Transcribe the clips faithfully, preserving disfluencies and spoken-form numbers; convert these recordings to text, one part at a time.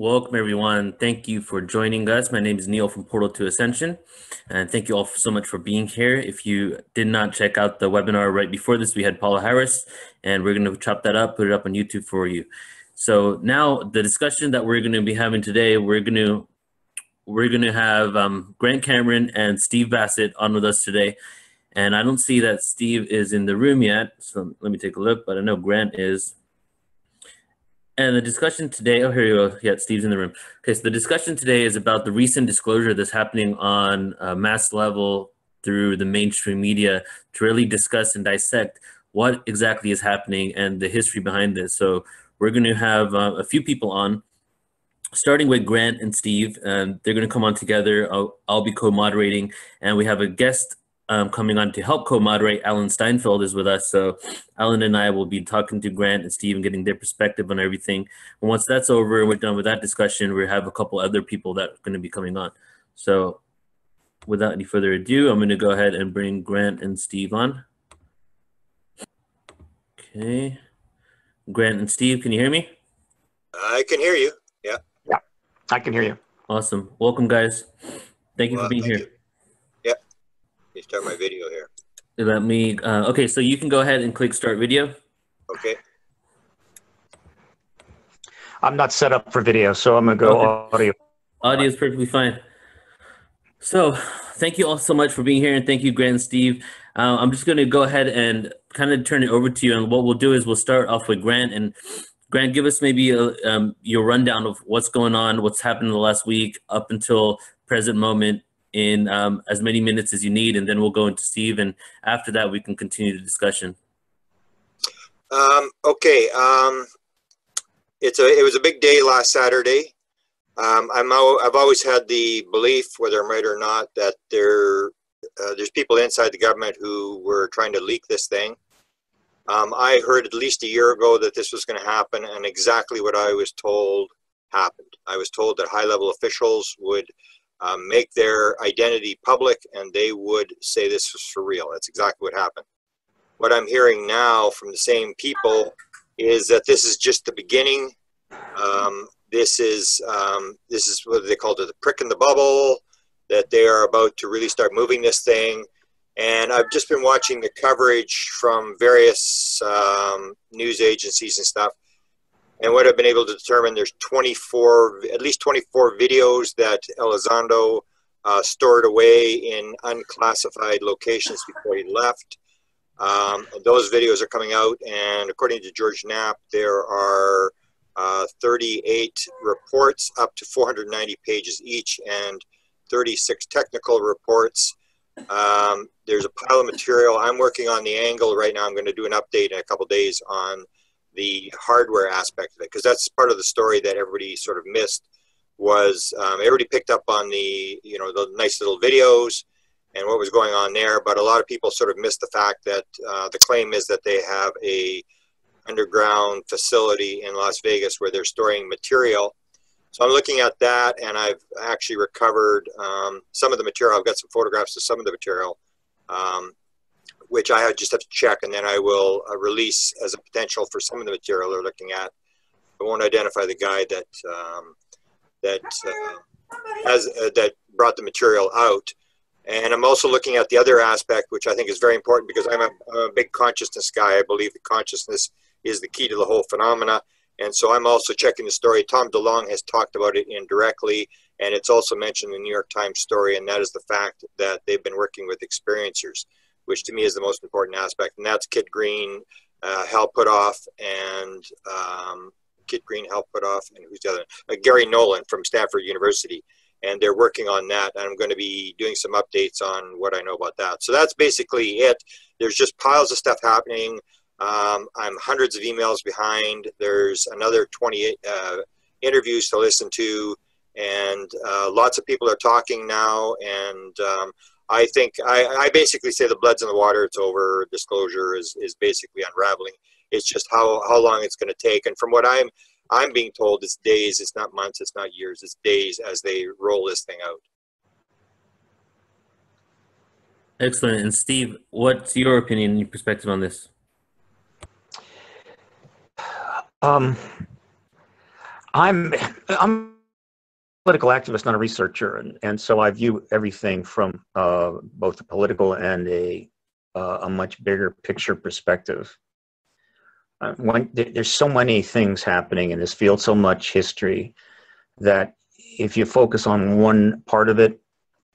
Welcome, everyone. Thank you for joining us. My name is Neil from Portal to Ascension, and thank you all so much for being here. If you did not check out the webinar right before this, we had Paula Harris, and we're going to chop that up, put it up on YouTube for you. So now the discussion that we're going to be having today, we're going to we're going to have um, Grant Cameron and Steve Bassett on with us today. And I don't see that Steve is in the room yet, so let me take a look, but I know Grant is. And the discussion today, oh, here you go. Yeah, Steve's in the room. Okay, so the discussion today is about the recent disclosure that's happening on a mass level through the mainstream media to really discuss and dissect what exactly is happening and the history behind this. So we're going to have uh, a few people on, starting with Grant and Steve, and they're going to come on together. I'll, I'll be co-moderating, and we have a guest Um, coming on to help co-moderate. Alan Steinfeld is with us. So Alan and I will be talking to Grant and Steve and getting their perspective on everything. And once that's over and we're done with that discussion, we have a couple other people that are going to be coming on. So without any further ado, I'm going to go ahead and bring Grant and Steve on. Okay. Grant and Steve, can you hear me? I can hear you. Yeah. Yeah, I can hear you. Awesome. Welcome, guys. Thank you well, for being here. You. Start my video here. Let me, uh, okay, so you can go ahead and click start video. Okay. I'm not set up for video, so I'm gonna go okay. Audio. Audio is perfectly fine. So thank you all so much for being here, and thank you, Grant and Steve. Uh, I'm just gonna go ahead and kind of turn it over to you, and what we'll do is we'll start off with Grant, and Grant, give us maybe a, um, your rundown of what's going on, what's happened in the last week up until present moment, in um, as many minutes as you need, and then we'll go into Steve, and after that we can continue the discussion. Um, okay, um, it's a it was a big day last Saturday. Um, I'm I've always had the belief, whether I'm right or not, that there uh, there's people inside the government who were trying to leak this thing. Um, I heard at least a year ago that this was going to happen, and exactly what I was told happened. I was told that high-level officials would Um, make their identity public, and they would say this was for real. That's exactly what happened. What I'm hearing now from the same people is that this is just the beginning. Um, this is um, this is what they call it, the prick in the bubble, that they are about to really start moving this thing. And I've just been watching the coverage from various um, news agencies and stuff. And what I've been able to determine, there's twenty-four, at least twenty-four videos that Elizondo uh, stored away in unclassified locations before he left. Um, those videos are coming out, and according to George Knapp, there are uh, thirty-eight reports up to four hundred ninety pages each, and thirty-six technical reports. Um, there's a pile of material. I'm working on the angle right now. I'm going to do an update in a couple days on the hardware aspect of it, because that's part of the story that everybody sort of missed. Was um, everybody picked up on the, you know, the nice little videos and what was going on there, but a lot of people sort of missed the fact that uh, the claim is that they have a underground facility in Las Vegas where they're storing material. So I'm looking at that, and I've actually recovered um, some of the material. I've got some photographs of some of the material, um, which I just have to check, and then I will uh, release as a potential for some of the material they're looking at. I won't identify the guy that um, that uh, has uh, that brought the material out. And I'm also looking at the other aspect, which I think is very important, because I'm a, I'm a big consciousness guy. I believe that consciousness is the key to the whole phenomena. And so I'm also checking the story. Tom DeLonge has talked about it indirectly, and it's also mentioned in the New York Times story, and that is the fact that they've been working with experiencers, which to me is the most important aspect. And that's Kid Green, uh, Hal Putoff, and um, Kid Green, Hal Putoff, and who's the other? Uh, Gary Nolan from Stanford University. And they're working on that. And I'm going to be doing some updates on what I know about that. So that's basically it. There's just piles of stuff happening. Um, I'm hundreds of emails behind. There's another twenty uh, interviews to listen to. And uh, lots of people are talking now. And um, I think, I, I basically say the blood's in the water, it's over, disclosure is, is basically unraveling. It's just how, how long it's going to take. And from what I'm, I'm being told, it's days, it's not months, it's not years, it's days as they roll this thing out. Excellent. And Steve, what's your opinion and your perspective on this? Um, I'm I'm a political activist, not a researcher, and, and so I view everything from uh, both a political and a uh, a much bigger picture perspective. Uh, when, there, there's so many things happening in this field, so much history, that if you focus on one part of it,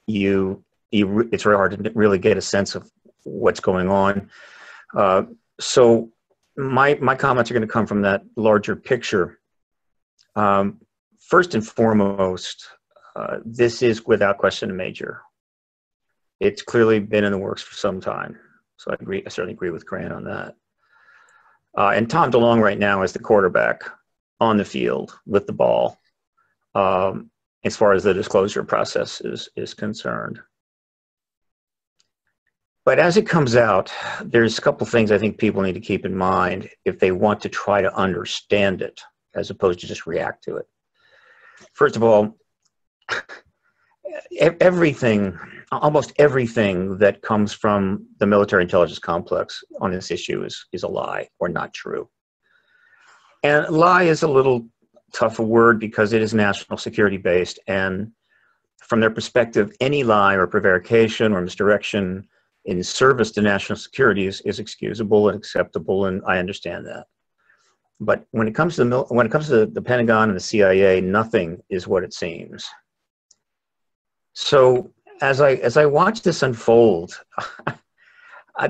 you, you it's really hard to really get a sense of what's going on. Uh, so my my comments are going to come from that larger picture. Um, first and foremost, uh, this is without question a major. It's clearly been in the works for some time. So I agree. I certainly agree with Grant on that. Uh, and Tom DeLonge right now is the quarterback on the field with the ball, um, as far as the disclosure process is, is concerned. But as it comes out, there's a couple things I think people need to keep in mind if they want to try to understand it, as opposed to just react to it. First of all, everything, almost everything that comes from the military intelligence complex on this issue is, is a lie or not true. And lie is a little tough a word because it is national security based. And from their perspective, any lie or prevarication or misdirection in service to national security is, is excusable and acceptable, and I understand that. But when it comes to the when it comes to the Pentagon and the C I A, nothing is what it seems. So as I as I watch this unfold,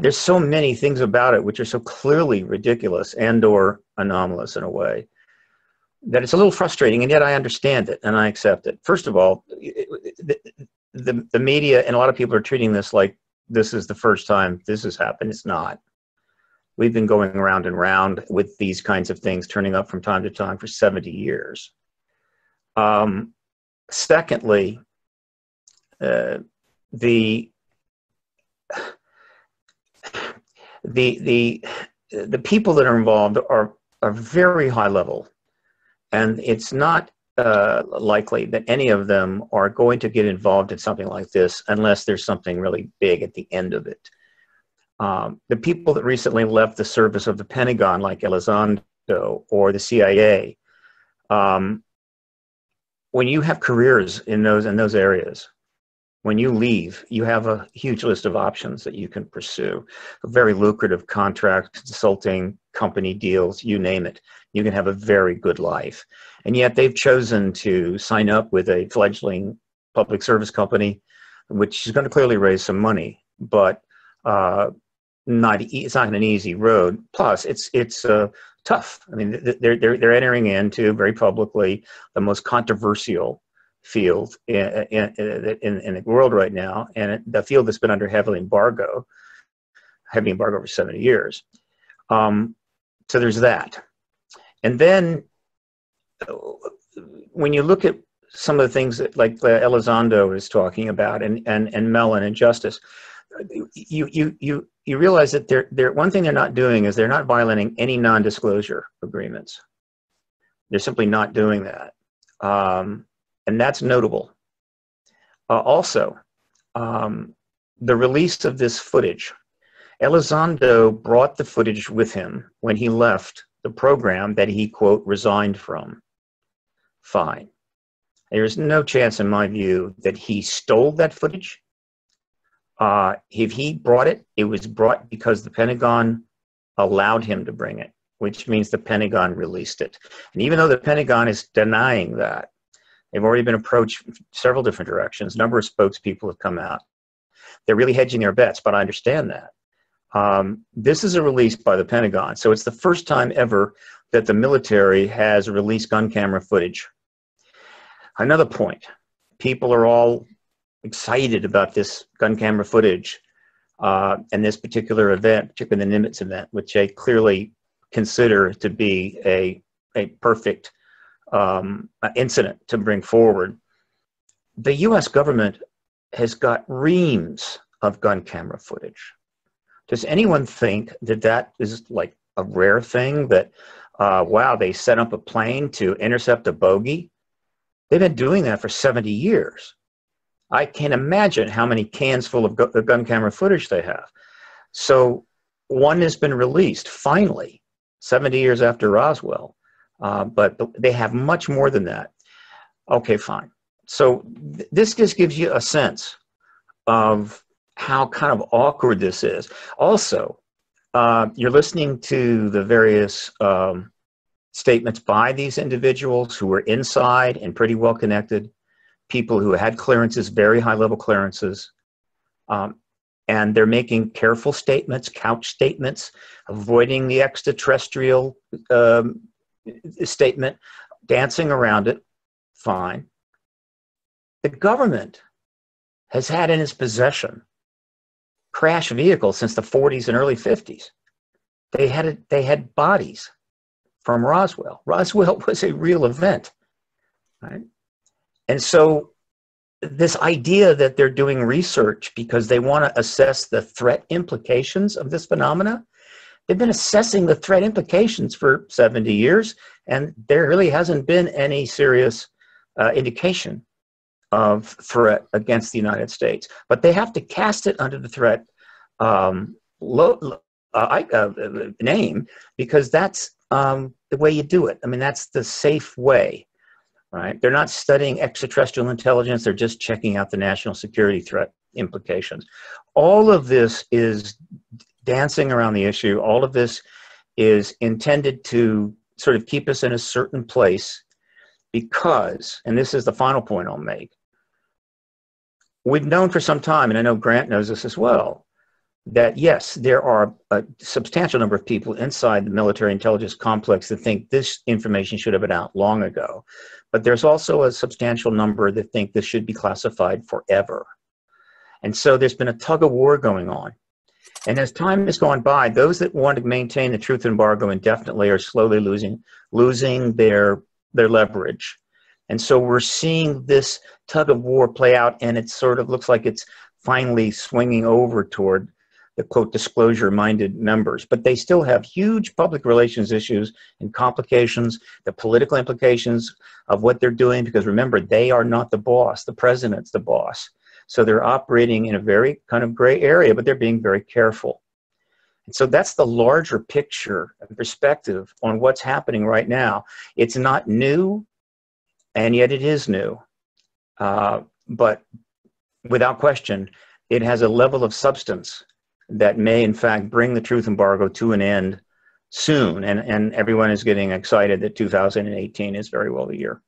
there's so many things about it which are so clearly ridiculous and or anomalous in a way that it's a little frustrating, and yet I understand it and I accept it. First of all, the the, the media and a lot of people are treating this like this is the first time this has happened. It's not. We've been going round and round with these kinds of things turning up from time to time for seventy years. Um, secondly, uh, the, the, the, the people that are involved are, are very high level, and it's not uh, likely that any of them are going to get involved in something like this unless there's something really big at the end of it. Um, the people that recently left the service of the Pentagon, like Elizondo or the C I A, um, when you have careers in those, in those areas, when you leave, you have a huge list of options that you can pursue. A very lucrative contract, consulting, company deals, you name it. You can have a very good life. And yet they've chosen to sign up with a fledgling public service company, which is going to clearly raise some money, but uh, Not e it's not an easy road. Plus, it's it's uh, tough. I mean, they're they're they're entering into very publicly the most controversial field in in, in, in the world right now, and it, the field that's been under heavy embargo, heavy embargo for seventy years. Um, so there's that, and then when you look at some of the things that like Elizondo is talking about, and and and Mellon and Justice. You, you, you, you realize that they're, they're, one thing they're not doing is they're not violating any non-disclosure agreements. They're simply not doing that. Um, and that's notable. Uh, also, um, the release of this footage. Elizondo brought the footage with him when he left the program that he, quote, resigned from. Fine. There is no chance, in my view, that he stole that footage. Uh, if he brought it, it was brought because the Pentagon allowed him to bring it, which means the Pentagon released it. And even though the Pentagon is denying that, they've already been approached several different directions. A number of spokespeople have come out. They're really hedging their bets, but I understand that. Um, this is a release by the Pentagon. So it's the first time ever that the military has released gun camera footage. Another point, people are all excited about this gun camera footage uh, and this particular event, particularly the NIDS event, which they clearly consider to be a, a perfect um, incident to bring forward. The U S government has got reams of gun camera footage. Does anyone think that that is like a rare thing, that, uh, wow, they set up a plane to intercept a bogey? They've been doing that for seventy years. I can't imagine how many cans full of gun camera footage they have. So one has been released, finally, seventy years after Roswell. Uh, but they have much more than that. Okay, fine. So th this just gives you a sense of how kind of awkward this is. Also, uh, you're listening to the various um, statements by these individuals who were inside and pretty well connected, people who had clearances, very high level clearances. Um, and they're making careful statements, couch statements, avoiding the extraterrestrial um, statement, dancing around it, fine. The government has had in its possession crash vehicles since the forties and early fifties. They had, they had bodies from Roswell. Roswell was a real event, right? And so this idea that they're doing research because they want to assess the threat implications of this phenomena, they've been assessing the threat implications for seventy years, and there really hasn't been any serious uh, indication of threat against the United States. But they have to cast it under the threat um, lo uh, uh, name, because that's um, the way you do it. I mean, that's the safe way. Right? They're not studying extraterrestrial intelligence. They're just checking out the national security threat implications. All of this is dancing around the issue. All of this is intended to sort of keep us in a certain place because, and this is the final point I'll make, we've known for some time, and I know Grant knows this as well, that yes, there are a substantial number of people inside the military intelligence complex that think this information should have been out long ago. But there's also a substantial number that think this should be classified forever. And so there's been a tug of war going on. And as time has gone by, those that want to maintain the truth embargo indefinitely are slowly losing, losing their, their leverage. And so we're seeing this tug of war play out, and it sort of looks like it's finally swinging over toward the quote disclosure-minded members, but they still have huge public relations issues and complications, the political implications of what they're doing, because remember, they are not the boss, the president's the boss. So they're operating in a very kind of gray area, but they're being very careful. And so that's the larger picture and perspective on what's happening right now. It's not new, and yet it is new, uh, but without question, it has a level of substance that may, in fact, bring the truth embargo to an end soon. And, and everyone is getting excited that two thousand eighteen is very well the year.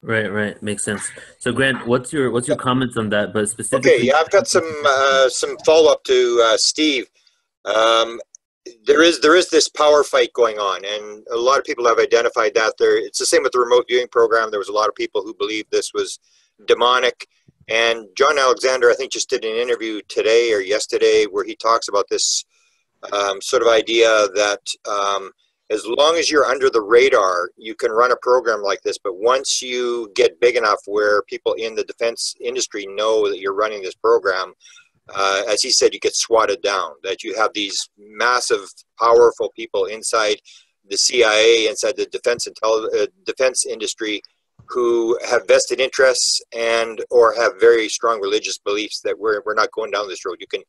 Right, right. Makes sense. So, Grant, what's your, what's your comments on that? But specifically, okay, yeah, I've got some, uh, some follow-up to uh, Steve. Um, there, is, there is this power fight going on, and a lot of people have identified that. There, it's the same with the remote viewing program. There was a lot of people who believed this was demonic. And John Alexander, I think, just did an interview today or yesterday where he talks about this um, sort of idea that um, as long as you're under the radar, you can run a program like this. But once you get big enough where people in the defense industry know that you're running this program, uh, as he said, you get swatted down, that you have these massive, powerful people inside the C I A, inside the defense, intel- uh, defense industry, who have vested interests and or have very strong religious beliefs that we're, we're not going down this road. You can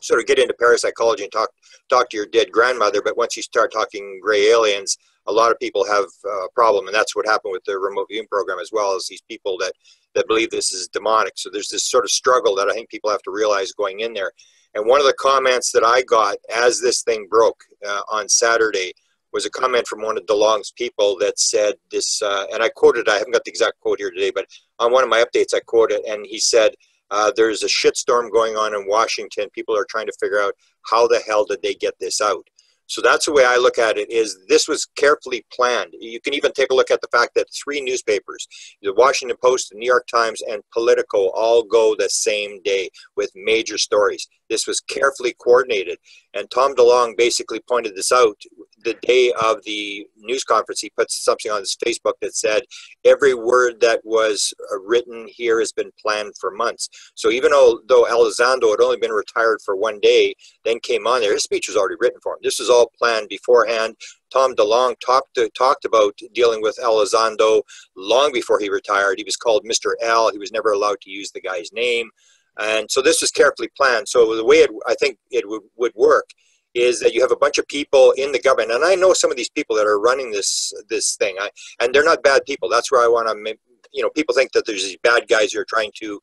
sort of get into parapsychology and talk, talk to your dead grandmother, but once you start talking gray aliens, a lot of people have a problem, and that's what happened with the remote viewing program as well, as these people that, that believe this is demonic. So there's this sort of struggle that I think people have to realize going in there. And one of the comments that I got as this thing broke uh, on Saturday was a comment from one of DeLonge's people that said this, uh, and I quoted, I haven't got the exact quote here today, but on one of my updates I quoted, and he said, uh, there's a shitstorm going on in Washington. People are trying to figure out how the hell did they get this out. So that's the way I look at it, is this was carefully planned. You can even take a look at the fact that three newspapers, the Washington Post, the New York Times, and Politico all go the same day with major stories. This was carefully coordinated. And Tom DeLonge basically pointed this out the day of the news conference. He put something on his Facebook that said, every word that was written here has been planned for months. So even though, though Elizondo had only been retired for one day, then came on there, his speech was already written for him. This was all planned beforehand. Tom DeLonge talked, to, talked about dealing with Elizondo long before he retired. He was called Mister L. He was never allowed to use the guy's name. And so this was carefully planned. So the way it, I think it would, would work is that you have a bunch of people in the government, and I know some of these people that are running this this thing, I, and they're not bad people. That's where I want to, you know, people think that there's these bad guys who are trying to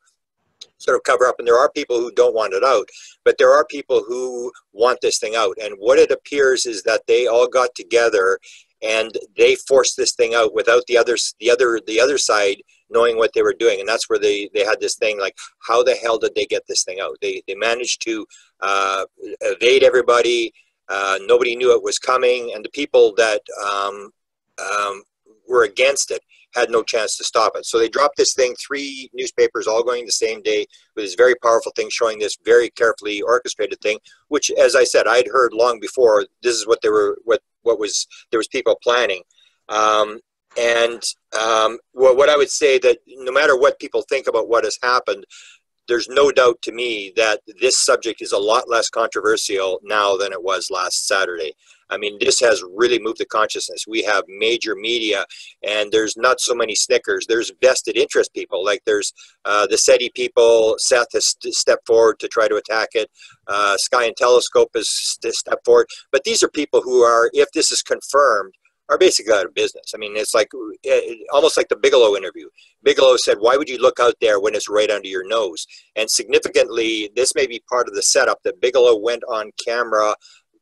sort of cover up, and there are people who don't want it out, but there are people who want this thing out. And what it appears is that they all got together and they forced this thing out without the others, the other, the other side knowing what they were doing. And that's where they, they had this thing like, how the hell did they get this thing out? They, they managed to uh, evade everybody. Uh, nobody knew it was coming. And the people that um, um, were against it had no chance to stop it. So they dropped this thing, three newspapers all going the same day with this very powerful thing showing this very carefully orchestrated thing, which, as I said, I'd heard long before. This is what they were, what, what was, there was people planning. Um, and um, what, what I would say that no matter what people think about what has happened, there's no doubt to me that this subject is a lot less controversial now than it was last Saturday. I mean, this has really moved the consciousness. We have major media, and there's not so many snickers. There's vested interest people. Like there's uh, the SETI people. Seth has stepped forward to try to attack it. Uh, Sky and Telescope has stepped forward. But these are people who are, if this is confirmed, are basically out of business. I mean, it's like almost like the Bigelow interview. Bigelow said, why would you look out there when it's right under your nose? And significantly, this may be part of the setup that Bigelow went on camera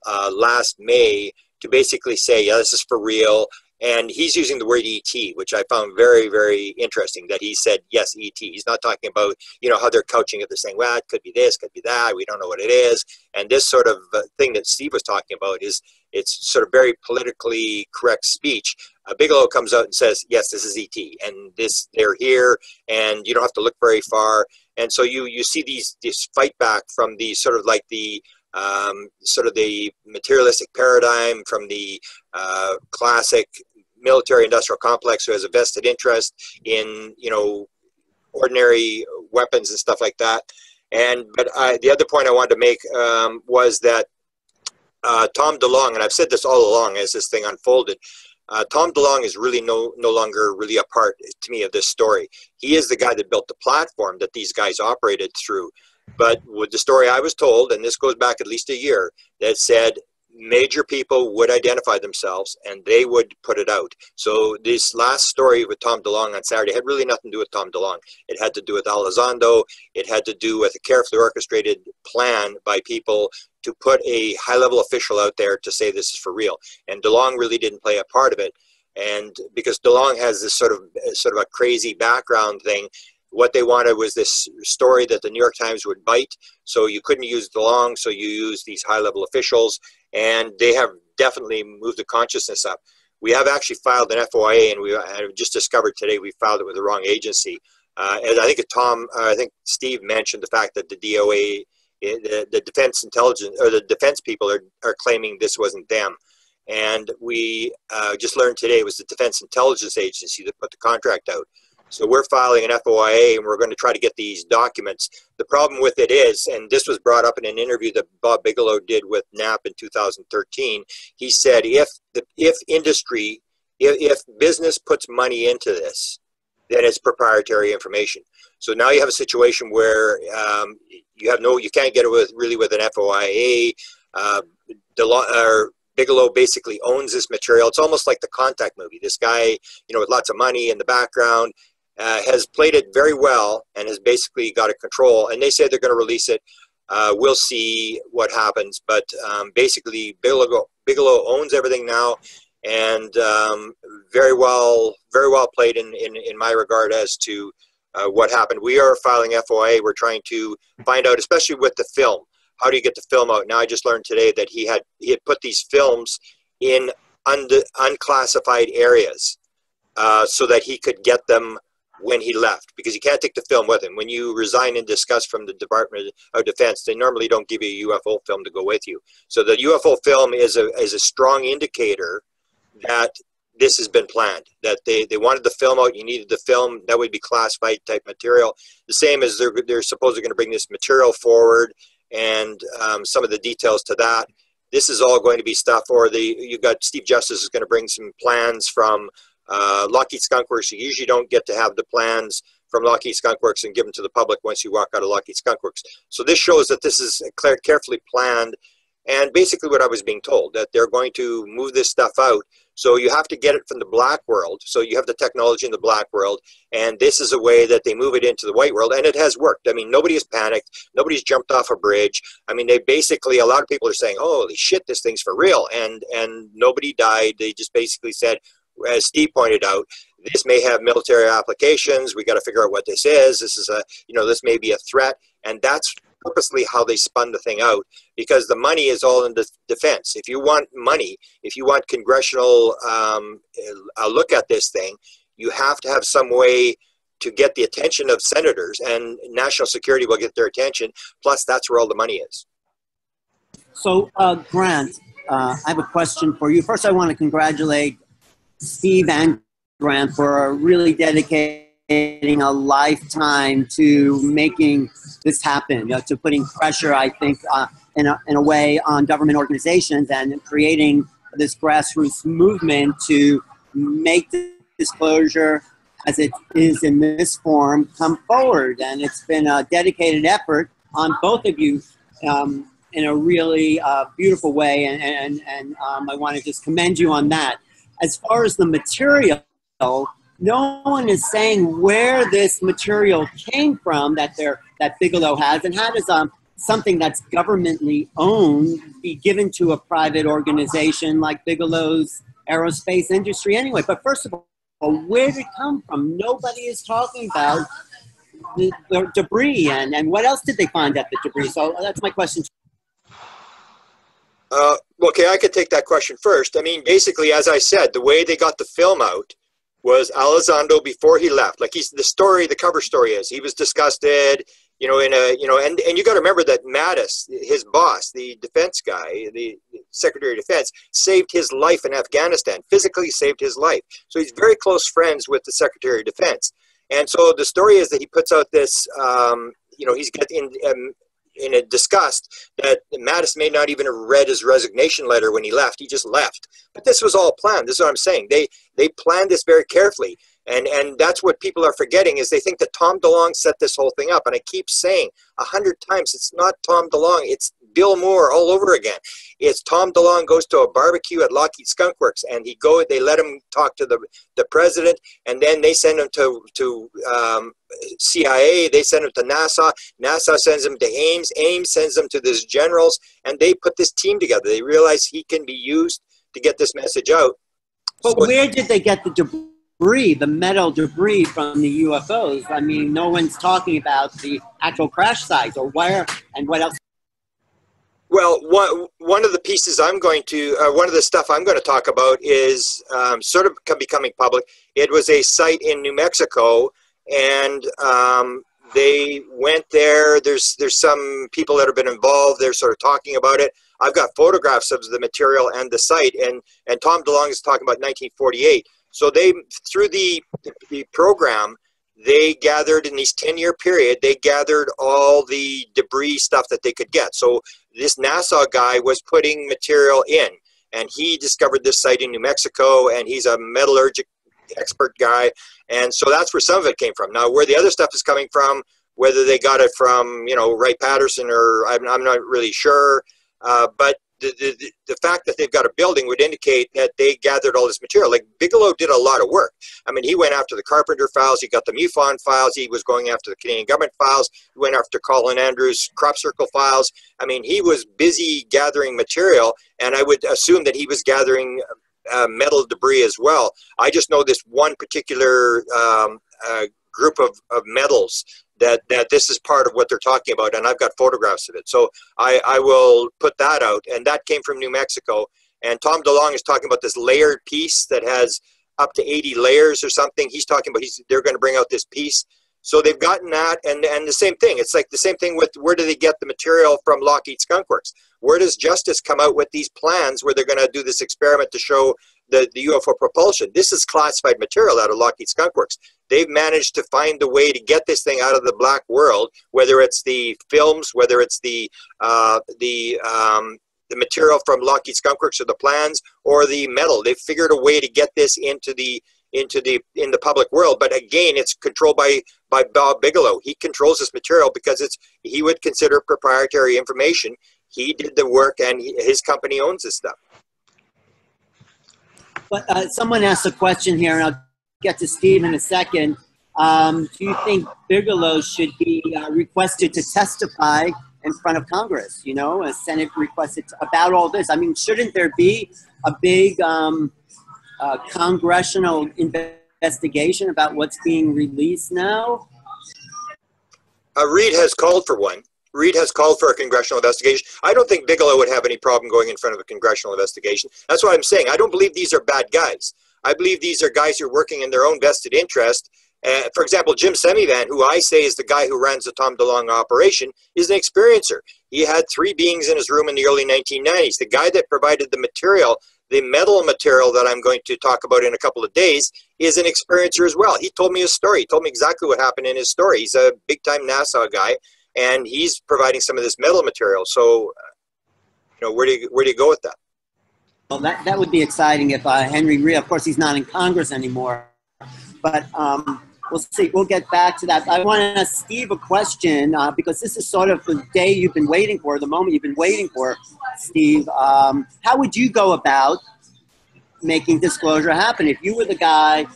uh, last May to basically say, yeah, this is for real. And he's using the word E T, which I found very, very interesting, that he said, yes, E T. He's not talking about, you know, how they're couching it. They're saying, well, it could be this, could be that. We don't know what it is. And this sort of thing that Steve was talking about is, it's sort of very politically correct speech. Uh, Bigelow comes out and says, yes, this is E T. And this, they're here, and you don't have to look very far. And so you, you see these, this fight back from the sort of like the, um, sort of the materialistic paradigm, from the uh, classic military industrial complex who has a vested interest in, you know, ordinary weapons and stuff like that. And, but I, the other point I wanted to make um, was that uh, Tom DeLonge, and I've said this all along as this thing unfolded, uh, Tom DeLonge is really no, no longer really a part to me of this story. He is the guy that built the platform that these guys operated through. But with the story I was told, and this goes back at least a year, that said, major people would identify themselves and they would put it out. So this last story with Tom DeLonge on Saturday had really nothing to do with Tom DeLonge. It had to do with Elizondo. It had to do with a carefully orchestrated plan by people to put a high-level official out there to say this is for real. And DeLonge really didn't play a part of it. And because DeLonge has this sort of, sort of a crazy background thing, what they wanted was this story that the New York Times would bite. So you couldn't use DeLonge, so you use these high-level officials. And they have definitely moved the consciousness up. We have actually filed an F O I A, and we I just discovered today we filed it with the wrong agency. Uh, and I think Tom, uh, I think Steve mentioned the fact that the D O A, the, the defense intelligence, or the defense people are, are claiming this wasn't them. And we uh, just learned today it was the Defense Intelligence Agency that put the contract out. So we're filing an F O I A, and we're going to try to get these documents. The problem with it is, and this was brought up in an interview that Bob Bigelow did with Knapp in two thousand thirteen, he said if, the, if industry, if, if business puts money into this, then it's proprietary information. So now you have a situation where um, you have no, you can't get it with, really with an F O I A. Uh, DeLo- or, Bigelow basically owns this material. It's almost like the Contact movie. This guy, you know, with lots of money in the background, Uh, has played it very well and has basically got it control. And they say they're going to release it. Uh, we'll see what happens. But um, basically, Bigelow, Bigelow owns everything now, and um, very well, very well played in, in, in my regard as to uh, what happened. We are filing F O I A. We're trying to find out, especially with the film. How do you get the film out? Now I just learned today that he had he had put these films in und unclassified areas uh, so that he could get them when he left, because you can't take the film with him. When you resign in disgust from the Department of Defense, they normally don't give you a U F O film to go with you. So the U F O film is a, is a strong indicator that this has been planned, that they, they wanted the film out, you needed the film, that would be classified type material. The same as they're, they're supposedly going to bring this material forward and um, some of the details to that. This is all going to be stuff, or the, you've got Steve Justice is going to bring some plans from Uh, Lockheed Skunk Works. You usually don't get to have the plans from Lockheed Skunk Works and give them to the public once you walk out of Lockheed Skunk Works. So this shows that this is carefully planned And basically what I was being told, that they're going to move this stuff out. So you have to get it from the black world. So you have the technology in the black world, and this is a way that they move it into the white world. And it has worked. I mean, nobody has panicked. Nobody's jumped off a bridge. I mean, they basically, a lot of people are saying, holy shit, this thing's for real. And, and nobody died. They just basically said, as Steve pointed out, this may have military applications. We got to figure out what this is. This is a, you know, this may be a threat. And that's purposely how they spun the thing out, because the money is all in de defense. If you want money, if you want congressional um, a look at this thing, you have to have some way to get the attention of senators, and national security will get their attention. Plus, that's where all the money is. So, uh, Grant, uh, I have a question for you. First, I want to congratulate Steve and Grant for really dedicating a lifetime to making this happen, you know, to putting pressure, I think, uh, in, a, in a way on government organizations and creating this grassroots movement to make the disclosure as it is in this form come forward. And it's been a dedicated effort on both of you um, in a really uh, beautiful way. And, and, and um, I want to just commend you on that. As far as the material, no one is saying where this material came from that they're, that Bigelow has, and how does um, something that's governmentally owned be given to a private organization like Bigelow's aerospace industry anyway? But first of all, where did it come from? Nobody is talking about the, the debris, and, and what else did they find at the debris? So that's my question. Uh, okay, I could take that question first. I mean, basically, as I said, the way they got the film out was Elizondo before he left. Like he's the story, the cover story is he was disgusted, you know, in a, you know, and, and you got to remember that Mattis, his boss, the defense guy, the Secretary of Defense, saved his life in Afghanistan, physically saved his life. So he's very close friends with the Secretary of Defense. And so the story is that he puts out this, um, you know, he's getting um, in a disgust that Mattis may not even have read his resignation letter when he left. He just left. But this was all planned. This is what I'm saying. They they planned this very carefully. And, and that's what people are forgetting, is they think that Tom DeLonge set this whole thing up. And I keep saying a hundred times, it's not Tom DeLonge. It's Bill Moore all over again. It's Tom DeLonge goes to a barbecue at Lockheed Skunk Works, and he go. They let him talk to the the president, and then they send him to to um, C I A. They send him to NASA. NASA sends him to Ames. Ames sends him to these generals, and they put this team together. They realize he can be used to get this message out. But so where did they get the debris, the metal debris from the U F Os? I mean, no one's talking about the actual crash sites or where and what else. Well, one, one of the pieces I'm going to, uh, one of the stuff I'm going to talk about is um, sort of becoming public. It was a site in New Mexico, and um, they went there. There's, there's some people that have been involved. They're sort of talking about it. I've got photographs of the material and the site, and, and Tom DeLonge is talking about nineteen forty-eight. So they, through the, the program, they gathered in these ten-year period, they gathered all the debris stuff that they could get. So this NASA guy was putting material in, and he discovered this site in New Mexico, and he's a metallurgic expert guy. And so that's where some of it came from. Now, where the other stuff is coming from, whether they got it from, you know, Wright-Patterson or I'm, I'm not really sure, uh, but the, the, the fact that they've got a building would indicate that they gathered all this material. Like Bigelow did a lot of work. I mean, he went after the Carpenter files. He got the MUFON files. He was going after the Canadian government files. He went after Colin Andrews' crop circle files. I mean, he was busy gathering material, and I would assume that he was gathering uh, metal debris as well. I just know this one particular um, uh, group of, of metals that, that this is part of what they're talking about, and I've got photographs of it. So I, I will put that out, and that came from New Mexico. And Tom DeLonge is talking about this layered piece that has up to eighty layers or something. He's talking about he's, they're going to bring out this piece. So they've gotten that, and, and the same thing. It's like the same thing with where do they get the material from Lockheed Skunk Works? Where does Justice come out with these plans where they're going to do this experiment to show the, the U F O propulsion? This is classified material out of Lockheed Skunk Works. They've managed to find the way to get this thing out of the black world, whether it's the films, whether it's the, uh, the, um, the material from Lockheed Skunk Works or the plans or the metal. They've figured a way to get this into the into the in the public world, but again, it's controlled by by Bob Bigelow. He controls this material because it's he would consider proprietary information. He did the work, and he, his company owns this stuff. But, uh, someone asked a question here, and I'll get to Steve in a second. Um, do you think Bigelow should be uh, requested to testify in front of Congress, you know, a Senate requested about all this? I mean, shouldn't there be a big um, uh, congressional investigation about what's being released now? Uh, Reid has called for one. Reid has called for a congressional investigation. I don't think Bigelow would have any problem going in front of a congressional investigation. That's what I'm saying. I don't believe these are bad guys. I believe these are guys who are working in their own vested interest. Uh, for example, Jim Semivan, who I say is the guy who runs the Tom DeLonge operation, is an experiencer. He had three beings in his room in the early nineteen nineties. The guy that provided the material, the metal material that I'm going to talk about in a couple of days, is an experiencer as well. He told me a story. He told me exactly what happened in his story. He's a big-time NASA guy, and he's providing some of this metal material. So, uh, you know, where do you, where do you go with that? Well, that, that would be exciting if uh, Henry Reid, of course, he's not in Congress anymore, but... Um, We'll see. We'll get back to that. I want to ask Steve a question uh, because this is sort of the day you've been waiting for, the moment you've been waiting for, Steve. Um, how would you go about making disclosure happen? If you were the guy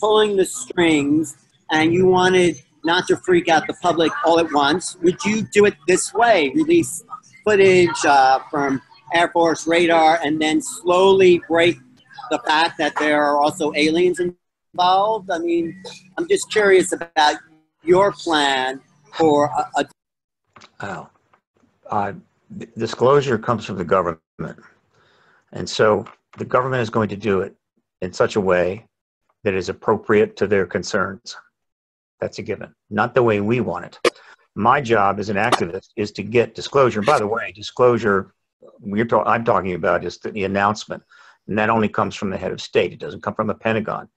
pulling the strings and you wanted not to freak out the public all at once, would you do it this way? Release footage uh, from Air Force radar and then slowly break the fact that there are also aliens in involved? I mean, I'm just curious about your plan for a, a oh, uh, disclosure comes from the government. And so the government is going to do it in such a way that is appropriate to their concerns. That's a given, not the way we want it. My job as an activist is to get disclosure. By the way, disclosure we're ta I'm talking about is the, the announcement. And that only comes from the head of state. It doesn't come from the Pentagon.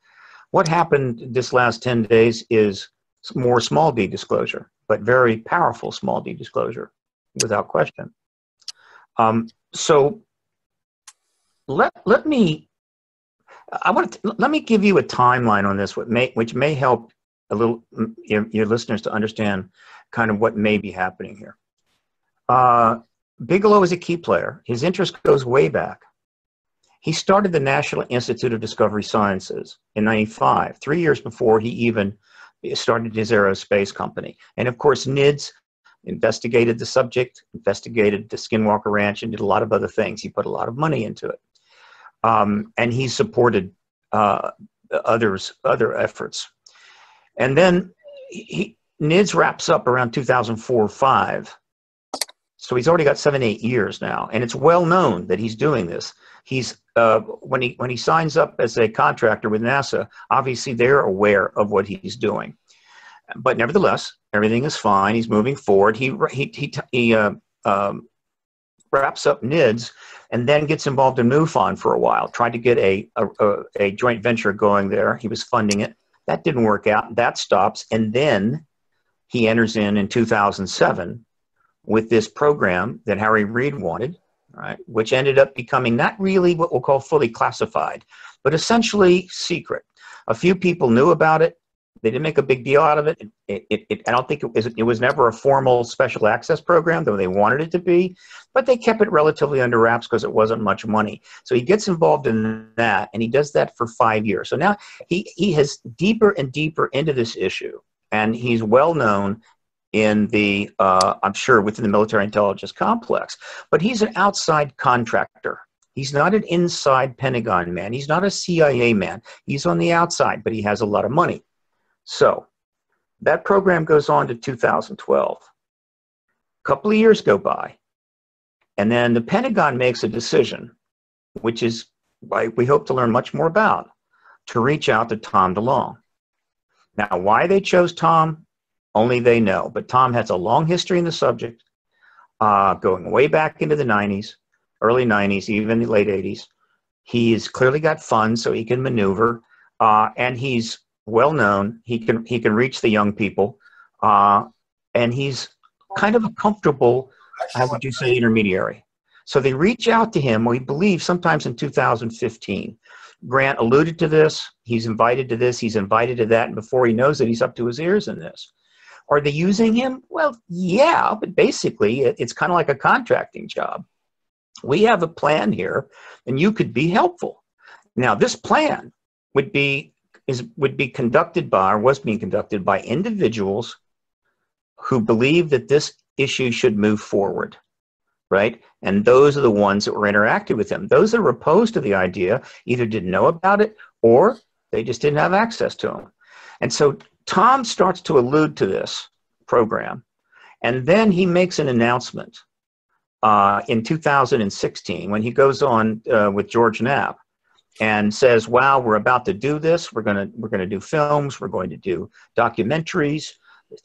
What happened this last ten days is more small d disclosure, but very powerful small d disclosure, without question. Um, so let, let me, I want to, let me give you a timeline on this, which may, which may help a little your, your listeners to understand kind of what may be happening here. Uh, Bigelow is a key player. His interest goes way back. He started the National Institute of Discovery Sciences in ninety-five, three years before he even started his aerospace company. And of course, NIDS investigated the subject, investigated the Skinwalker Ranch, and did a lot of other things. He put a lot of money into it. Um, and he supported uh, others, other efforts. And then he, NIDS wraps up around two thousand four or five. So he's already got seven, eight years now. And it's well known that he's doing this. He's uh, when he when he signs up as a contractor with NASA, obviously they're aware of what he's doing, but nevertheless, everything is fine. He's moving forward. He he he, he uh, um, wraps up NIDS and then gets involved in MUFON for a while. Tried to get a, a a joint venture going there. He was funding it. That didn't work out. That stops, and then he enters in in two thousand seven with this program that Harry Reid wanted. Right, which ended up becoming not really what we'll call fully classified, but essentially secret. A few people knew about it. They didn't make a big deal out of it. It, it, it I don't think it was, it was never a formal special access program, though they wanted it to be, but they kept it relatively under wraps because it wasn't much money. So he gets involved in that, and he does that for five years. So now he, he has deeper and deeper into this issue, and he's well known in the, uh, I'm sure, within the military intelligence complex. But he's an outside contractor. He's not an inside Pentagon man. He's not a C I A man. He's on the outside, but he has a lot of money. So that program goes on to two thousand twelve. A couple of years go by, and then the Pentagon makes a decision, which is why we hope to learn much more about, to reach out to Tom DeLonge. Now, why they chose Tom, only they know. But Tom has a long history in the subject, uh, going way back into the nineties, early nineties, even the late eighties. He's clearly got funds, so he can maneuver, uh, and he's well known. He can he can reach the young people, uh, and he's kind of a comfortable, how would you say, intermediary. So they reach out to him, we believe, sometimes in two thousand fifteen. Grant alluded to this. He's invited to this. He's invited to that. And before he knows it, he's up to his ears in this. Are they using him? Well, yeah, but basically it's kind of like a contracting job. We have a plan here and you could be helpful. Now, this plan would be, is, would be conducted by, or was being conducted by individuals who believe that this issue should move forward, right? And those are the ones that were interacting with him. Those that were opposed to the idea either didn't know about it or they just didn't have access to him. And so Tom starts to allude to this program, and then he makes an announcement uh, in two thousand sixteen when he goes on uh, with George Knapp and says, wow, we're about to do this. We're gonna, we're gonna do films. We're going to do documentaries.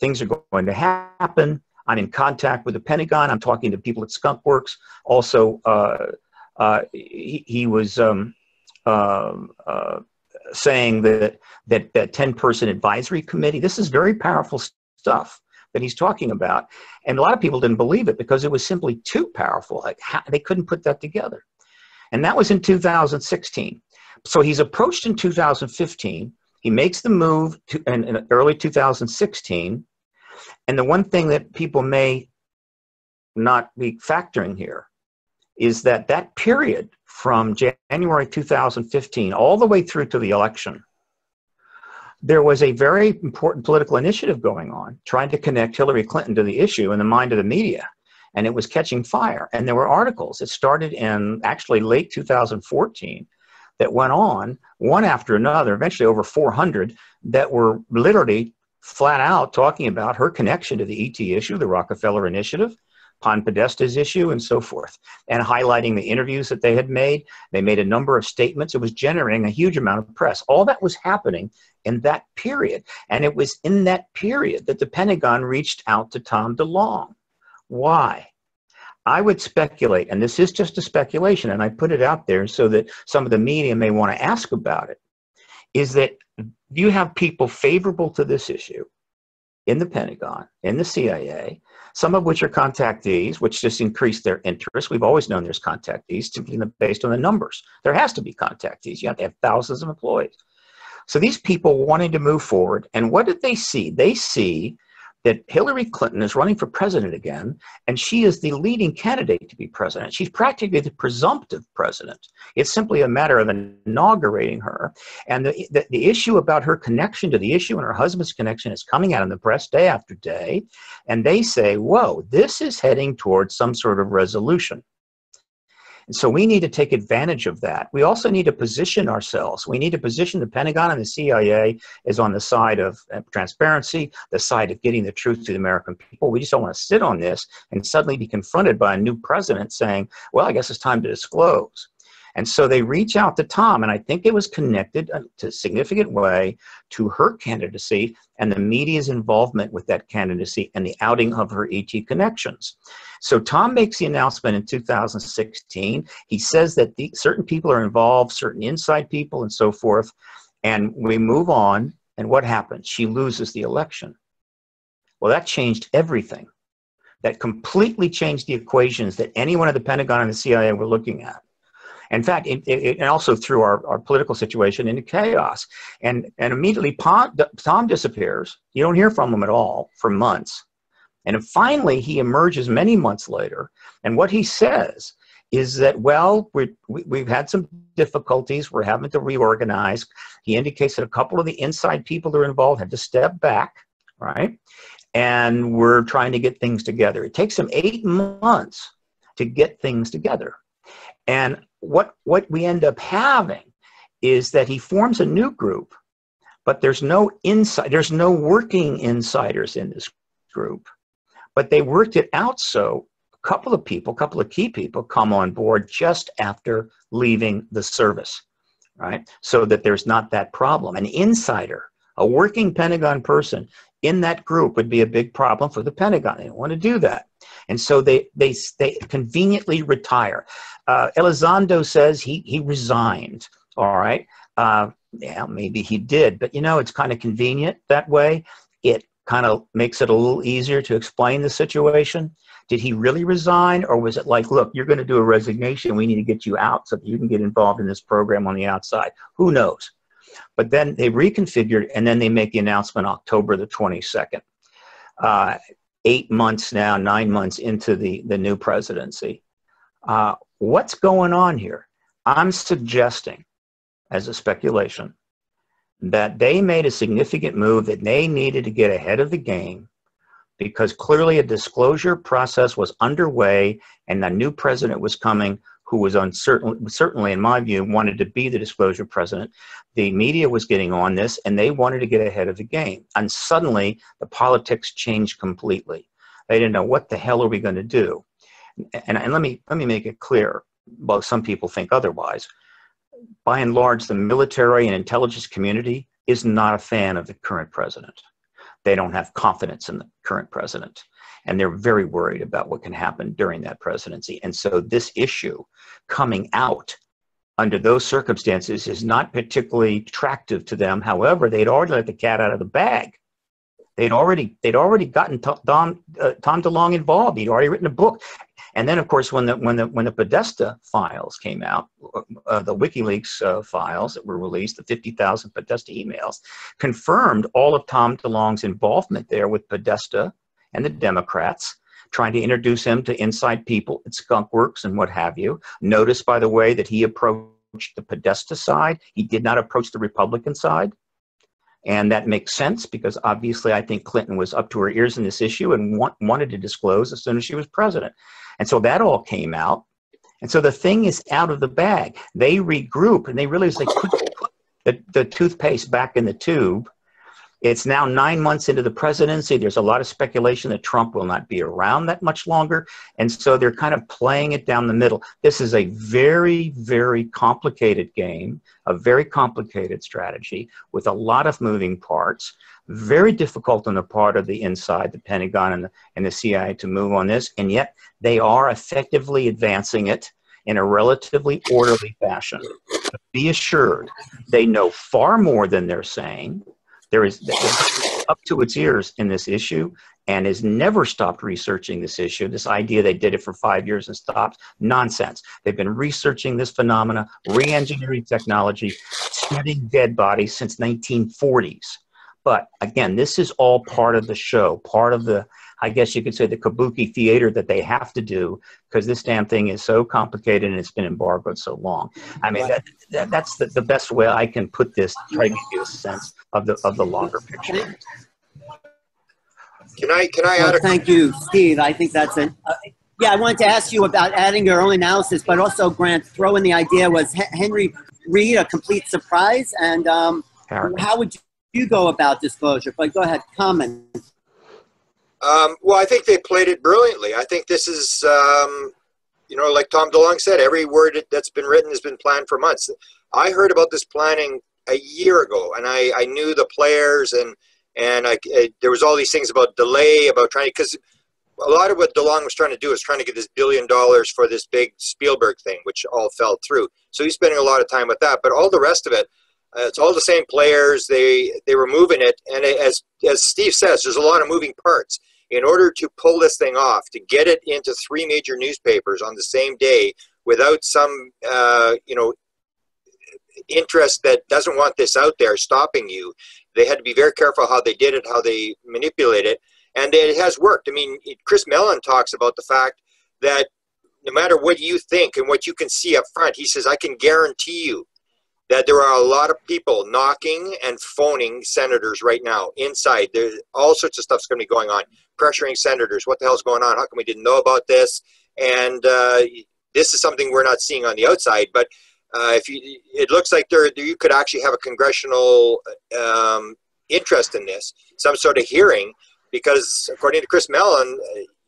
Things are going to happen. I'm in contact with the Pentagon. I'm talking to people at Skunk Works. Also, uh, uh, he, he was um, uh, uh, saying that that that ten person advisory committee, this is very powerful stuff that he's talking about. And a lot of people didn't believe it because it was simply too powerful. Like, how, they couldn't put that together. And that was in two thousand sixteen. So he's approached in two thousand fifteen. He makes the move to, in, in early two thousand sixteen. And the one thing that people may not be factoring here is that that period from January two thousand fifteen all the way through to the election, there was a very important political initiative going on trying to connect Hillary Clinton to the issue in the mind of the media, and it was catching fire. And there were articles. It started in actually late two thousand fourteen that went on one after another, eventually over four hundred, that were literally flat out talking about her connection to the E T issue, the Rockefeller Initiative, John Podesta's issue, and so forth, and highlighting the interviews that they had made. They made a number of statements. It was generating a huge amount of press. All that was happening in that period. And it was in that period that the Pentagon reached out to Tom DeLonge. Why? I would speculate, and this is just a speculation, and I put it out there so that some of the media may want to ask about it, is that you have people favorable to this issue in the Pentagon, in the C I A, some of which are contactees, which just increase their interest. We've always known there's contactees simply based on the numbers. There has to be contactees. You have to have thousands of employees. So these people wanting to move forward, and what did they see? They see that Hillary Clinton is running for president again, and she is the leading candidate to be president. She's practically the presumptive president. It's simply a matter of inaugurating her. And the, the, the issue about her connection to the issue and her husband's connection is coming out in the press day after day. And they say, whoa, this is heading towards some sort of resolution. And so we need to take advantage of that. We also need to position ourselves. We need to position the Pentagon and the C I A as on the side of transparency, the side of getting the truth to the American people. We just don't want to sit on this and suddenly be confronted by a new president saying, well, I guess it's time to disclose. And so they reach out to Tom, and I think it was connected to a significant way to her candidacy and the media's involvement with that candidacy and the outing of her E T connections. So Tom makes the announcement in two thousand sixteen. He says that the, certain people are involved, certain inside people and so forth. And we move on. And what happens? She loses the election. Well, that changed everything. That completely changed the equations that anyone at the Pentagon and the C I A were looking at. In fact, it, it, it also threw our, our political situation into chaos. And, and immediately Tom disappears. You don't hear from him at all for months. And finally, he emerges many months later. And what he says is that, well, we're, we, we've had some difficulties. We're having to reorganize. He indicates that a couple of the inside people that are involved had to step back, right? And we're trying to get things together. It takes him eight months to get things together. And what, what we end up having is that he forms a new group, but there's no inside, there's no working insiders in this group, but they worked it out. So a couple of people, a couple of key people come on board just after leaving the service, right? So that there's not that problem. An insider, a working Pentagon person in that group would be a big problem for the Pentagon. They don't want to do that. And so they, they, they conveniently retire. Uh, Elizondo says he, he resigned, all right? Uh, yeah, maybe he did, but you know, it's kind of convenient that way. It kind of makes it a little easier to explain the situation. Did he really resign, or was it like, look, you're going to do a resignation. We need to get you out so that you can get involved in this program on the outside. Who knows? But then they reconfigured, and then they make the announcement October the twenty-second. uh, eight months now, nine months into the, the new presidency. Uh, what's going on here? I'm suggesting, as a speculation, that they made a significant move that they needed to get ahead of the game, because clearly a disclosure process was underway and the new president was coming, who was uncertain, certainly in my view, wanted to be the disclosure president. The media was getting on this and they wanted to get ahead of the game. And suddenly the politics changed completely. They didn't know what the hell are we going to do. And, and let me, let me make it clear, well, some people think otherwise. By and large, the military and intelligence community is not a fan of the current president. They don't have confidence in the current president, and they're very worried about what can happen during that presidency. And so this issue coming out under those circumstances is not particularly attractive to them. However, they'd already let the cat out of the bag. They'd already, they'd already gotten Tom, uh, Tom DeLonge involved. He'd already written a book. And then, of course, when the, when the, when the Podesta files came out, uh, the WikiLeaks uh, files that were released, the fifty thousand Podesta emails, confirmed all of Tom DeLonge's involvement there with Podesta and the Democrats, trying to introduce him to inside people at Skunk Works and what have you. Notice, by the way, that he approached the Podesta side. He did not approach the Republican side. And that makes sense, because obviously I think Clinton was up to her ears in this issue and want, wanted to disclose as soon as she was president. And so that all came out. And so the thing is out of the bag. They regroup and they realize they couldn't put the, the toothpaste back in the tube. It's now nine months into the presidency. There's a lot of speculation that Trump will not be around that much longer. And so they're kind of playing it down the middle. This is a very, very complicated game, a very complicated strategy with a lot of moving parts, very difficult on the part of the inside, the Pentagon and the, and the C I A to move on this. And yet they are effectively advancing it in a relatively orderly fashion. But be assured, they know far more than they're saying. There is up to its ears in this issue and has never stopped researching this issue. This idea they did it for five years and stopped, nonsense. They've been researching this phenomena, re-engineering technology, studying dead bodies since nineteen forties. But again, this is all part of the show, part of the, I guess you could say, the kabuki theater that they have to do, because this damn thing is so complicated and it's been embargoed so long. I mean, that, that, that's the, the best way I can put this, try to give you a sense of the, of the longer picture. Can I, can I add well, a Thank you, Steve. I think that's an, uh, yeah, I wanted to ask you about adding your own analysis, but also, Grant, throw in the idea, was Henry Reid a complete surprise? And um, how would you go about disclosure? But go ahead, comment. Um, well, I think they played it brilliantly. I think this is, um, you know, like Tom DeLonge said, every word that's been written has been planned for months. I heard about this planning a year ago, and I, I knew the players, and and I, I, there was all these things about delay, about trying to, because a lot of what DeLonge was trying to do is trying to get this billion dollars for this big Spielberg thing, which all fell through. So he's spending a lot of time with that, but all the rest of it, Uh, it's all the same players. They they were moving it, and it, as as Steve says, there's a lot of moving parts. In order to pull this thing off, to get it into three major newspapers on the same day, without some uh, you know interest that doesn't want this out there stopping you, they had to be very careful how they did it, how they manipulate it, and it has worked. I mean, it, Chris Mellon talks about the fact that no matter what you think and what you can see up front, he says, I can guarantee you that there are a lot of people knocking and phoning senators right now inside. There's all sorts of stuff's going to be going on, pressuring senators. What the hell's going on? How come we didn't know about this? And uh, this is something we're not seeing on the outside. But uh, if you, it looks like there, you could actually have a congressional um, interest in this, some sort of hearing, because according to Chris Mellon,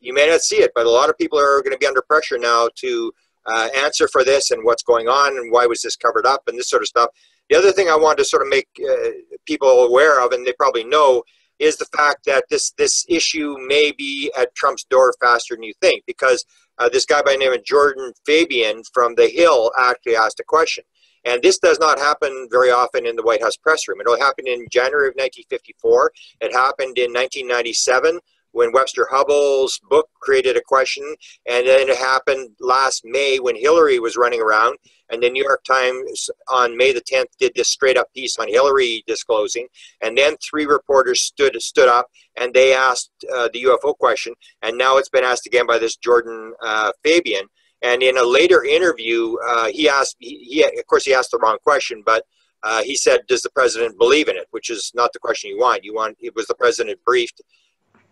you may not see it, but a lot of people are going to be under pressure now to Uh, answer for this and what's going on and why was this covered up and this sort of stuff. The other thing I wanted to sort of make uh, people aware of, and they probably know, is the fact that this this issue may be at Trump's door faster than you think, because uh, this guy by the name of Jordan Fabian from The Hill actually asked a question. And this does not happen very often in the White House press room. It all happened in January of nineteen fifty-four. It happened in nineteen ninety-seven. when Webster Hubbell's book created a question, and then it happened last May when Hillary was running around, and the New York Times on May the tenth did this straight up piece on Hillary disclosing, and then three reporters stood stood up and they asked uh, the U F O question, and now it's been asked again by this Jordan uh, Fabian. And in a later interview, uh, he asked, he, he, of course, he asked the wrong question, but uh, he said, does the president believe in it? Which is not the question you want. You want, it was the president briefed.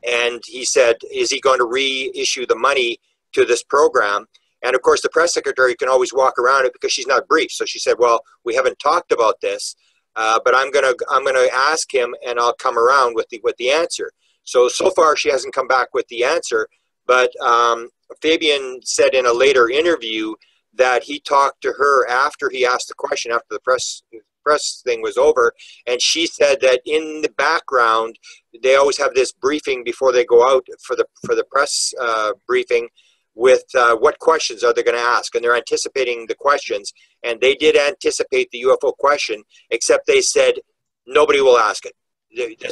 And he said, is he going to reissue the money to this program? And of course, the press secretary can always walk around it because she's not briefed. So she said, well, we haven't talked about this, uh, but I'm going to, I'm going to ask him and I'll come around with the, with the answer. So, so far she hasn't come back with the answer, but, um, Fabian said in a later interview that he talked to her after he asked the question, after the press press thing was over, and she said that in the background they always have this briefing before they go out for the for the press uh, briefing with uh, what questions are they going to ask, and they're anticipating the questions, and they did anticipate the U F O question, except they said nobody will ask it.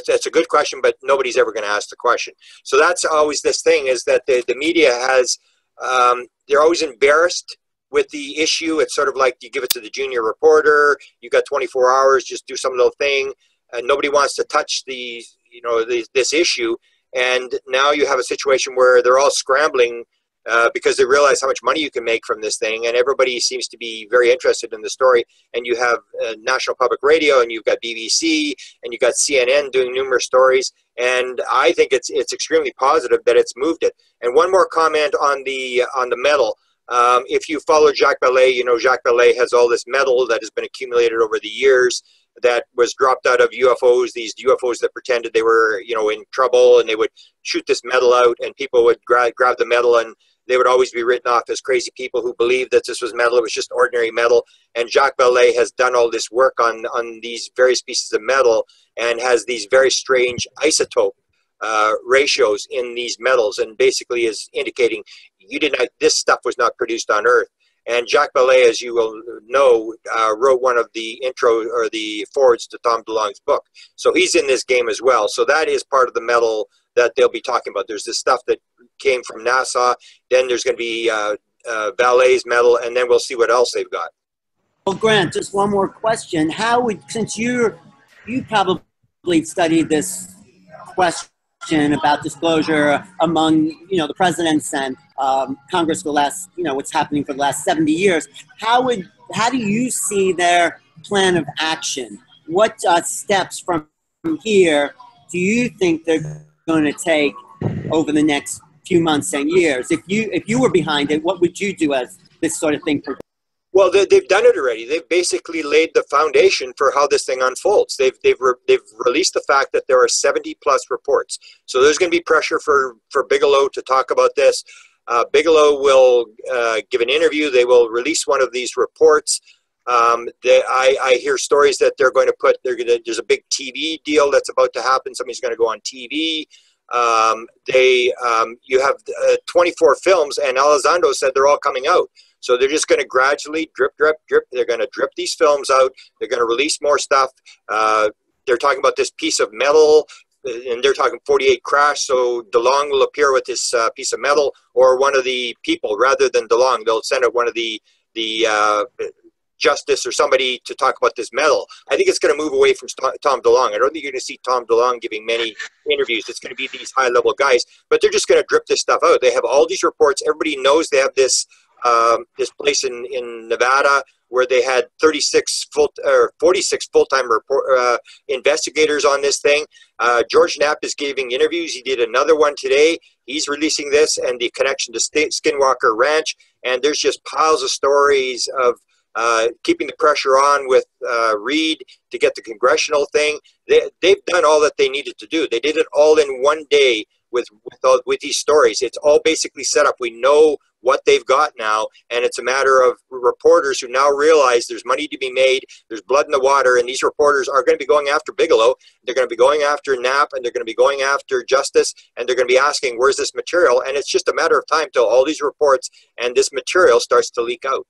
That's a good question, but nobody's ever going to ask the question. So that's always this thing, is that the, the media has, um, they're always embarrassed with the issue. It's sort of like you give it to the junior reporter, you got twenty-four hours, just do some little thing. And nobody wants to touch the, you know, the, this issue. And now you have a situation where they're all scrambling uh, because they realize how much money you can make from this thing. And everybody seems to be very interested in the story. And you have uh, National Public Radio, and you've got B B C, and you've got C N N doing numerous stories. And I think it's, it's extremely positive that it's moved it. And one more comment on the, on the medal. Um, if you follow Jacques Vallée, you know Jacques Vallée has all this metal that has been accumulated over the years that was dropped out of U F Os, these U F Os that pretended they were, you know, in trouble, and they would shoot this metal out, and people would gra grab the metal, and they would always be written off as crazy people who believed that this was metal. It was just ordinary metal. And Jacques Vallée has done all this work on, on these various pieces of metal, and has these very strange isotope uh, ratios in these metals, and basically is indicating you didn't, this stuff was not produced on Earth. And Jacques Vallée, as you will know, uh, wrote one of the intro or the forwards to Tom DeLonge's book. So he's in this game as well. So that is part of the metal that they'll be talking about. There's this stuff that came from NASA. Then there's going to be uh, uh, Vallée's medal, and then we'll see what else they've got. Well, Grant, just one more question. How would, since you're, you probably studied this question about disclosure among, you know, the presidents and um, Congress for the last, you know, what's happening for the last seventy years, how would, how do you see their plan of action? What uh, steps from here do you think they're going to take over the next few months and years? If you, if you were behind it, what would you do as this sort of thing progresses? Well, they, they've done it already. They've basically laid the foundation for how this thing unfolds. They've, they've, re, they've released the fact that there are seventy plus reports. So there's going to be pressure for, for Bigelow to talk about this. Uh, Bigelow will uh, give an interview. They will release one of these reports. Um, they, I, I hear stories that they're going to put, they're going to, there's a big T V deal that's about to happen. Somebody's going to go on T V. Um, they, um, you have uh, twenty-four films, and Elizondo said they're all coming out. So they're just going to gradually drip, drip, drip. They're going to drip these films out. They're going to release more stuff. Uh, they're talking about this piece of metal, and they're talking forty-eight crash. So DeLonge will appear with this uh, piece of metal, or one of the people, rather than DeLonge, they'll send out one of the, the, uh, Justice or somebody to talk about this medal. I think it's going to move away from Tom DeLonge. I don't think you're going to see Tom DeLonge giving many interviews. It's going to be these high-level guys, but they're just going to drip this stuff out. They have all these reports. Everybody knows they have this um, this place in, in Nevada where they had thirty-six full, or forty-six full-time report, uh, investigators on this thing. Uh, George Knapp is giving interviews. He did another one today. He's releasing this and the connection to Skinwalker Ranch, and there's just piles of stories of Uh, keeping the pressure on with uh, Reid to get the congressional thing. They, they've done all that they needed to do. They did it all in one day with, with, all, with these stories. It's all basically set up. We know what they've got now, and it's a matter of reporters who now realize there's money to be made, there's blood in the water, and these reporters are going to be going after Bigelow, they're going to be going after Knapp, and they're going to be going after Justice, and they're going to be asking, where's this material? And it's just a matter of time till all these reports and this material starts to leak out.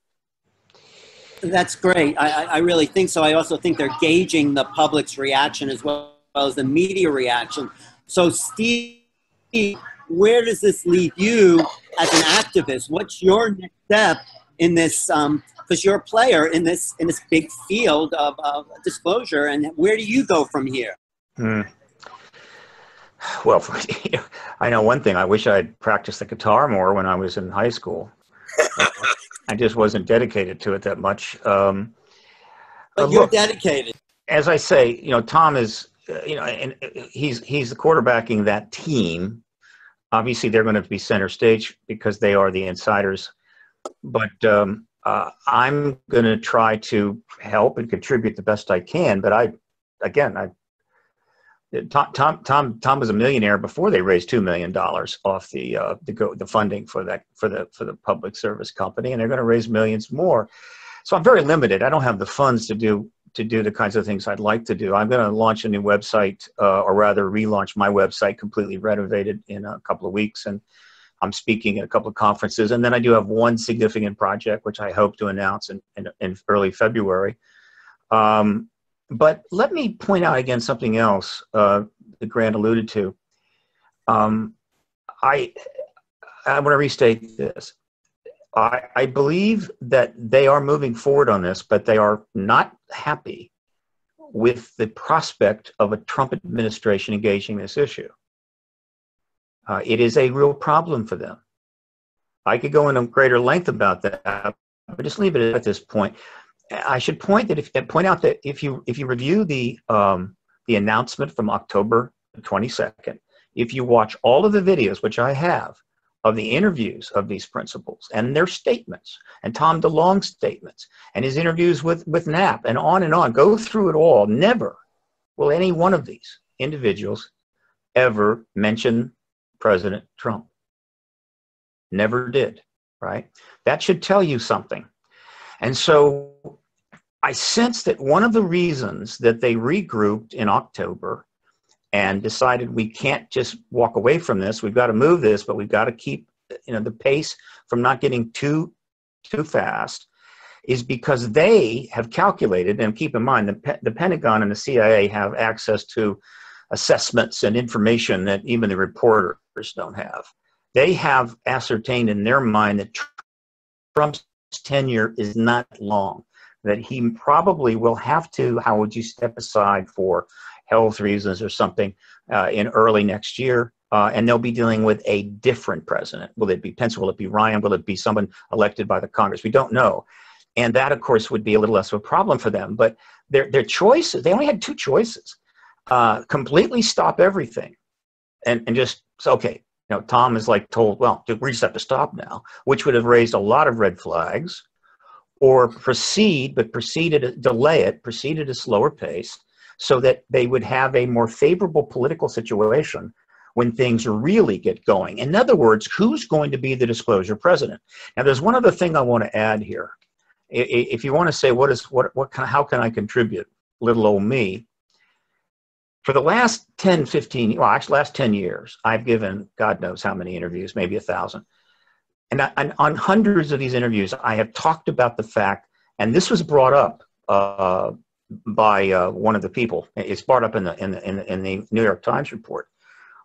That's great. I, I really think so. I also think they're gauging the public's reaction as well as the media reaction. So Steve where does this leave you as an activist? What's your next step in this, um, because you're a player in this, in this big field of, of disclosure, and where do you go from here? Mm. Well, for, I know one thing. I wish I'd practiced the guitar more when I was in high school. I just wasn't dedicated to it that much. Um, but you're look, dedicated. As I say, you know, Tom is, uh, you know, and he's, he's the quarterbacking that team. Obviously, they're going to be center stage because they are the insiders. But um, uh, I'm going to try to help and contribute the best I can. But I, again, I, Tom, Tom, Tom, Tom was a millionaire before they raised two million dollars off the uh, the go the funding for that for the for the public service company, and they're going to raise millions more. So I'm very limited. I don't have the funds to do to do the kinds of things I'd like to do. I'm going to launch a new website, uh, or rather, relaunch my website, completely renovated, in a couple of weeks, and I'm speaking at a couple of conferences. And then I do have one significant project which I hope to announce in in, in early February. Um, But let me point out again something else uh, that Grant alluded to. Um, I, I want to restate this. I, I believe that they are moving forward on this, but they are not happy with the prospect of a Trump administration engaging this issue. Uh, it is a real problem for them. I could go into greater length about that, but just leave it at this point. I should point that if point out that if you if you review the um, the announcement from October twenty-second, if you watch all of the videos which I have of the interviews of these principals and their statements and Tom DeLonge's statements and his interviews with with Knapp and on and on, go through it all. Never will any one of these individuals ever mention President Trump. Never did, right? That should tell you something. And so I sense that one of the reasons that they regrouped in October and decided we can't just walk away from this, we've got to move this, but we've got to keep, you know, the pace from not getting too, too fast, is because they have calculated, and keep in mind, the, the Pentagon and the C I A have access to assessments and information that even the reporters don't have. They have ascertained in their mind that Trump's tenure is not long, that he probably will have to, how would you step aside for health reasons or something uh, in early next year, uh, and they'll be dealing with a different president. Will it be Pence? Will it be Ryan? Will it be someone elected by the Congress? We don't know. And that, of course, would be a little less of a problem for them. But their, their choices, they only had two choices, uh, completely stop everything and, and just, so, okay, you know, Tom is like told, well, we just have to stop now, which would have raised a lot of red flags, or proceed, but proceeded, delay it, proceed at a slower pace so that they would have a more favorable political situation when things really get going. In other words, who's going to be the disclosure president? Now, there's one other thing I want to add here. If you want to say, what is, what, what can, how can I contribute, little old me? For the last ten, fifteen, well, actually last ten years, I've given God knows how many interviews, maybe a thousand. And, I, and on hundreds of these interviews, I have talked about the fact, and this was brought up uh, by uh, one of the people. It's brought up in the, in, the, in, the, in the New York Times report.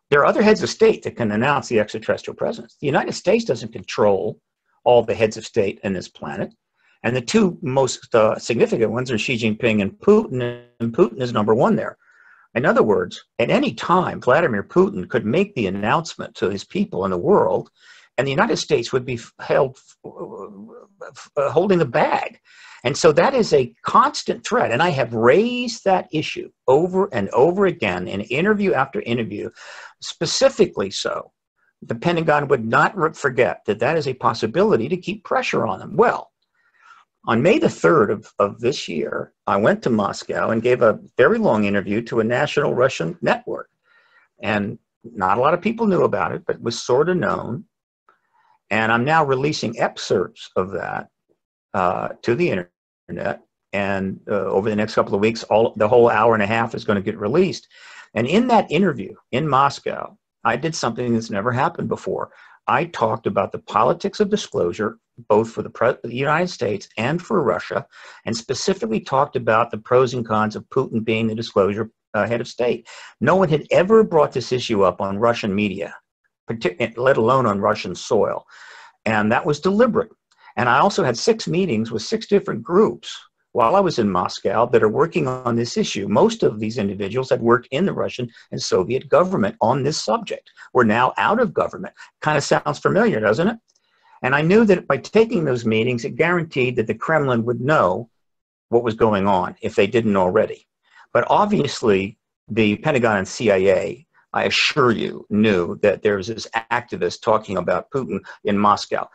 There are other heads of state that can announce the extraterrestrial presence. The United States doesn't control all the heads of state in this planet. And the two most uh, significant ones are Xi Jinping and Putin, and Putin is number one there. In other words, at any time, Vladimir Putin could make the announcement to his people in the world, and the United States would be held uh, holding the bag. And so that is a constant threat. And I have raised that issue over and over again in interview after interview, specifically so the Pentagon would not forget that that is a possibility to keep pressure on them. Well, on May the third of, of this year, I went to Moscow and gave a very long interview to a national Russian network. And not a lot of people knew about it, but it was sort of known. And I'm now releasing excerpts of that uh, to the internet. And uh, over the next couple of weeks, all the whole hour and a half is going to get released. And in that interview in Moscow, I did something that's never happened before. I talked about the politics of disclosure, both for the, pre the United States and for Russia, and specifically talked about the pros and cons of Putin being the disclosure uh, head of state. No one had ever brought this issue up on Russian media let alone on Russian soil. And that was deliberate. And I also had six meetings with six different groups while I was in Moscow that are working on this issue. Most of these individuals had worked in the Russian and Soviet government on this subject. We're now out of government. Kind of sounds familiar, doesn't it? And I knew that by taking those meetings, it guaranteed that the Kremlin would know what was going on if they didn't already. But obviously, the Pentagon and C I A, I assure you, knew that there was this activist talking about Putin in Moscow.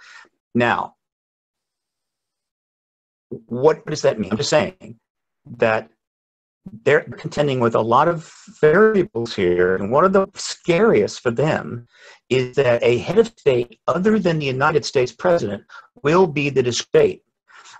Now, what does that mean? I'm just saying that they're contending with a lot of variables here. And one of the scariest for them is that a head of state other than the United States president will be the discredit.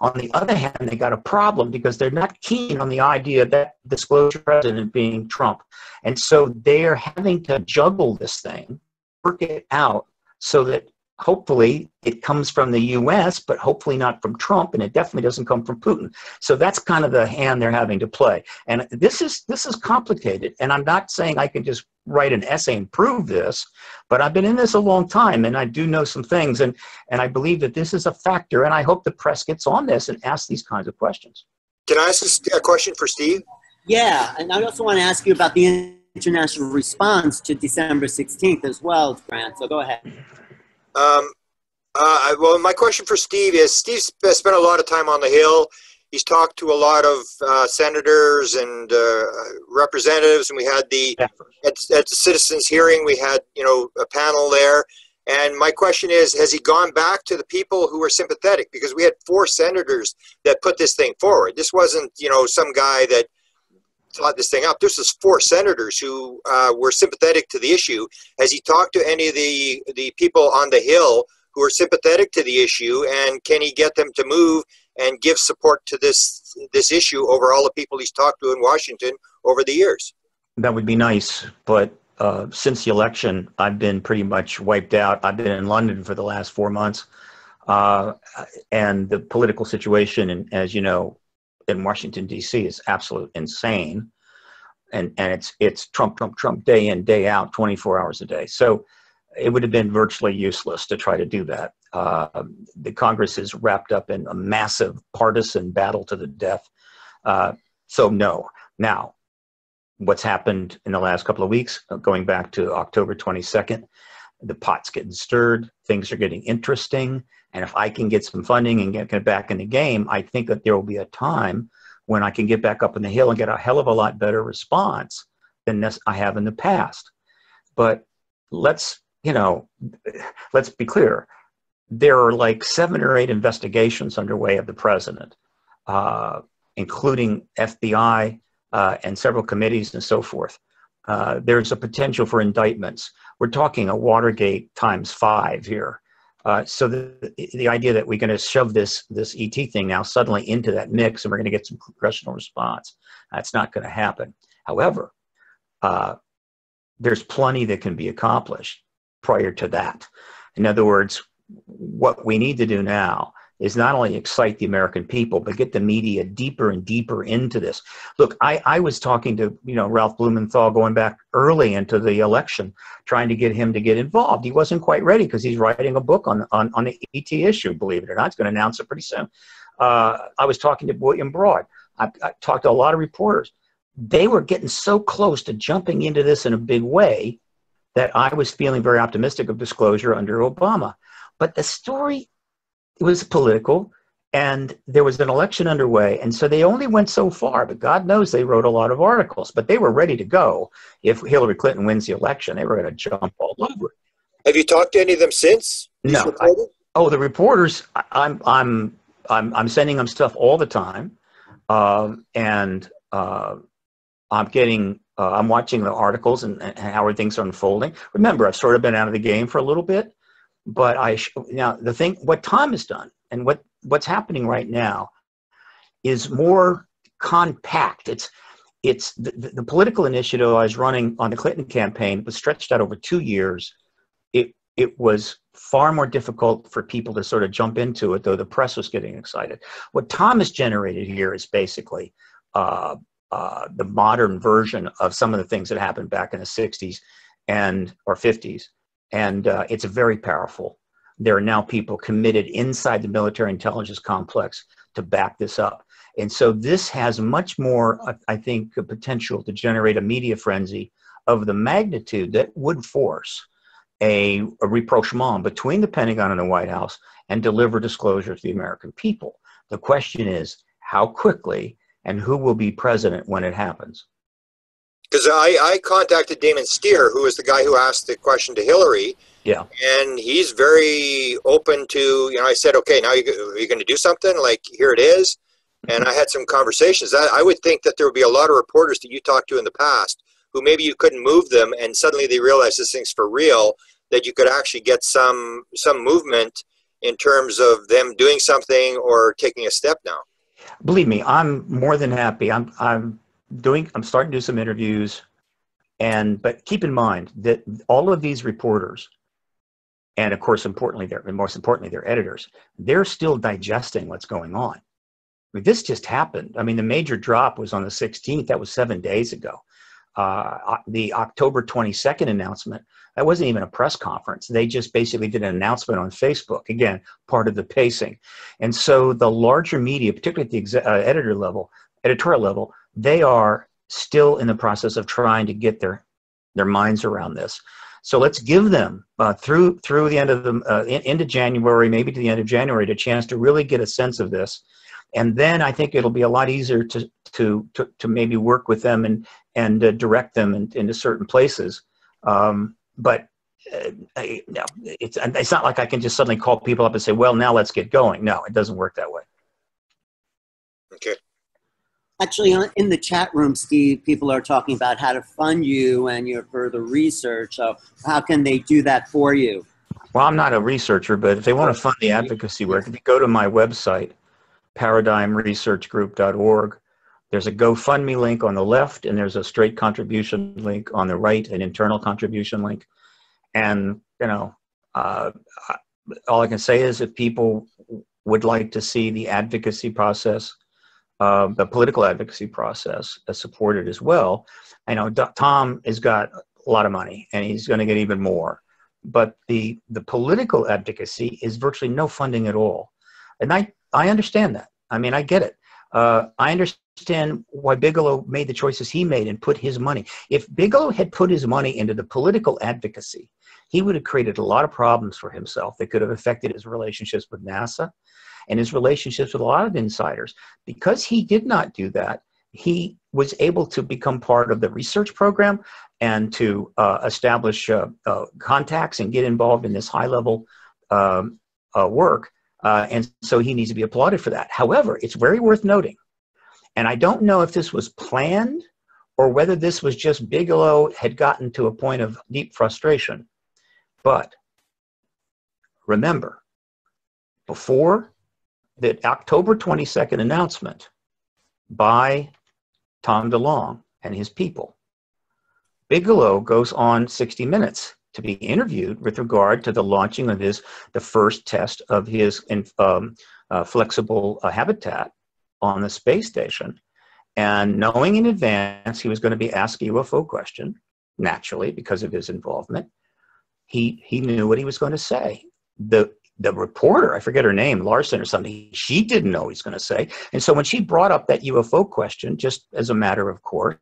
On the other hand, they got a problem because they're not keen on the idea that disclosure president being Trump. And so they're having to juggle this thing, work it out so that hopefully it comes from the U S, but hopefully not from Trump, and it definitely doesn't come from Putin. So that's kind of the hand they're having to play. And this is, this is complicated, and I'm not saying I can just write an essay and prove this, but I've been in this a long time, and I do know some things, and, and I believe that this is a factor, and I hope the press gets on this and asks these kinds of questions. Can I ask a question for Steve? Yeah, and I also want to ask you about the international response to December sixteenth as well, Grant, so go ahead. Um, uh, well, my question for Steve is, Steve spent a lot of time on the Hill. He's talked to a lot of uh, senators and uh, representatives, and we had the, yeah. at, at the citizens hearing, we had, you know, a panel there. And my question is, has he gone back to the people who were sympathetic? Because we had four senators that put this thing forward. This wasn't, you know, some guy that thought this thing up. This is four senators who uh, were sympathetic to the issue. Has he talked to any of the, the people on the Hill who are sympathetic to the issue, and can he get them to move and give support to this, this issue over all the people he's talked to in Washington over the years? That would be nice, but uh, since the election, I've been pretty much wiped out. I've been in London for the last four months, uh, and the political situation, and as you know, in Washington, D C is absolute insane. And, and it's, it's Trump, Trump, Trump day in, day out, twenty-four hours a day. So it would have been virtually useless to try to do that. Uh, the Congress is wrapped up in a massive partisan battle to the death. Uh, so no. Now, what's happened in the last couple of weeks, going back to October twenty-second, the pot's getting stirred, things are getting interesting, and if I can get some funding and get, get back in the game, I think that there will be a time when I can get back up on the Hill and get a hell of a lot better response than this I have in the past. But let's, you know, let's be clear. There are like seven or eight investigations underway of the president, uh, including F B I uh, and several committees and so forth. Uh, there's a potential for indictments. We're talking a Watergate times five here. Uh, so the, the idea that we're going to shove this, this E T thing now suddenly into that mix and we're going to get some congressional response, that's not going to happen. However, uh, there's plenty that can be accomplished prior to that. In other words, what we need to do now is not only excite the American people, but get the media deeper and deeper into this. Look, I, I was talking to, you know, Ralph Blumenthal going back early into the election, trying to get him to get involved. He wasn't quite ready because he's writing a book on, on, on the E T issue, believe it or not. He's going to announce it pretty soon. Uh, I was talking to William Broad. I, I talked to a lot of reporters. They were getting so close to jumping into this in a big way that I was feeling very optimistic of disclosure under Obama. But the story, it was political, and there was an election underway, and so they only went so far, but God knows they wrote a lot of articles, but they were ready to go. If Hillary Clinton wins the election, they were going to jump all over it. Have you talked to any of them since? No. I, oh, the reporters, I, I'm, I'm, I'm, I'm sending them stuff all the time, um, and uh, I'm getting, uh, I'm watching the articles and, and how things are unfolding. Remember, I've sort of been out of the game for a little bit. But I, now the thing, what Tom has done and what, what's happening right now is more compact. It's, it's the, the political initiative I was running on the Clinton campaign was stretched out over two years. It, it was far more difficult for people to sort of jump into it, though the press was getting excited. What Tom has generated here is basically uh, uh, the modern version of some of the things that happened back in the sixties and or fifties. And uh, it's very powerful. There are now people committed inside the military intelligence complex to back this up. And so this has much more, I think, potential to generate a media frenzy of the magnitude that would force a, a rapprochement between the Pentagon and the White House and deliver disclosure to the American people. The question is how quickly and who will be president when it happens? Because I, I contacted Damon Steer, who is the guy who asked the question to Hillary. Yeah. And he's very open to, you know, I said, okay, now you, you're going to do something? Like, here it is. And I had some conversations. I, I would think that there would be a lot of reporters that you talked to in the past who maybe you couldn't move them, and suddenly they realize this thing's for real, that you could actually get some some movement in terms of them doing something or taking a step now. Believe me, I'm more than happy. I'm I'm doing I'm starting to do some interviews, and but keep in mind that all of these reporters, and of course importantly their and most importantly their editors, they're still digesting what's going on. This just happened. I mean, the major drop was on the sixteenth. That was seven days ago. Uh, the October twenty-second announcement, that wasn't even a press conference. They just basically did an announcement on Facebook. Again, part of the pacing. And so the larger media, particularly at the uh, editor level, editorial level, they are still in the process of trying to get their, their minds around this. So let's give them uh, through, through the end of the, uh, in, into January, maybe to the end of January, a chance to really get a sense of this. And then I think it'll be a lot easier to to to, to maybe work with them and and uh, direct them in, into certain places. Um, but uh, I, no, it's it's not like I can just suddenly call people up and say, "Well, now let's get going." No, it doesn't work that way. Okay. Actually, in the chat room, Steve, people are talking about how to fund you and your further research. So, how can they do that for you? Well, I'm not a researcher, but if they want to fund the advocacy work, if you go to my website, paradigm research group dot org. There's a GoFundMe link on the left, and there's a straight contribution link on the right, an internal contribution link. And, you know, uh, all I can say is if people would like to see the advocacy process, uh, the political advocacy process uh, supported as well, I know Tom has got a lot of money, and he's going to get even more. But the, the political advocacy is virtually no funding at all. And I I understand that. I mean, I get it. Uh, I understand why Bigelow made the choices he made and put his money. If Bigelow had put his money into the political advocacy, he would have created a lot of problems for himself that could have affected his relationships with NASA and his relationships with a lot of insiders. Because he did not do that, he was able to become part of the research program and to uh, establish uh, uh, contacts and get involved in this high-level um, uh, work. Uh, and so he needs to be applauded for that. However, it's very worth noting, and I don't know if this was planned or whether this was just Bigelow had gotten to a point of deep frustration. But remember, before that October twenty-second announcement by Tom DeLonge and his people, Bigelow goes on sixty minutes. To be interviewed with regard to the launching of his, the first test of his um, uh, flexible uh, habitat on the space station. And knowing in advance he was going to be asked a U F O question, naturally, because of his involvement, he, he knew what he was going to say. The, the reporter, I forget her name, Larson or something, she didn't know what he was going to say. And so when she brought up that U F O question, just as a matter of course,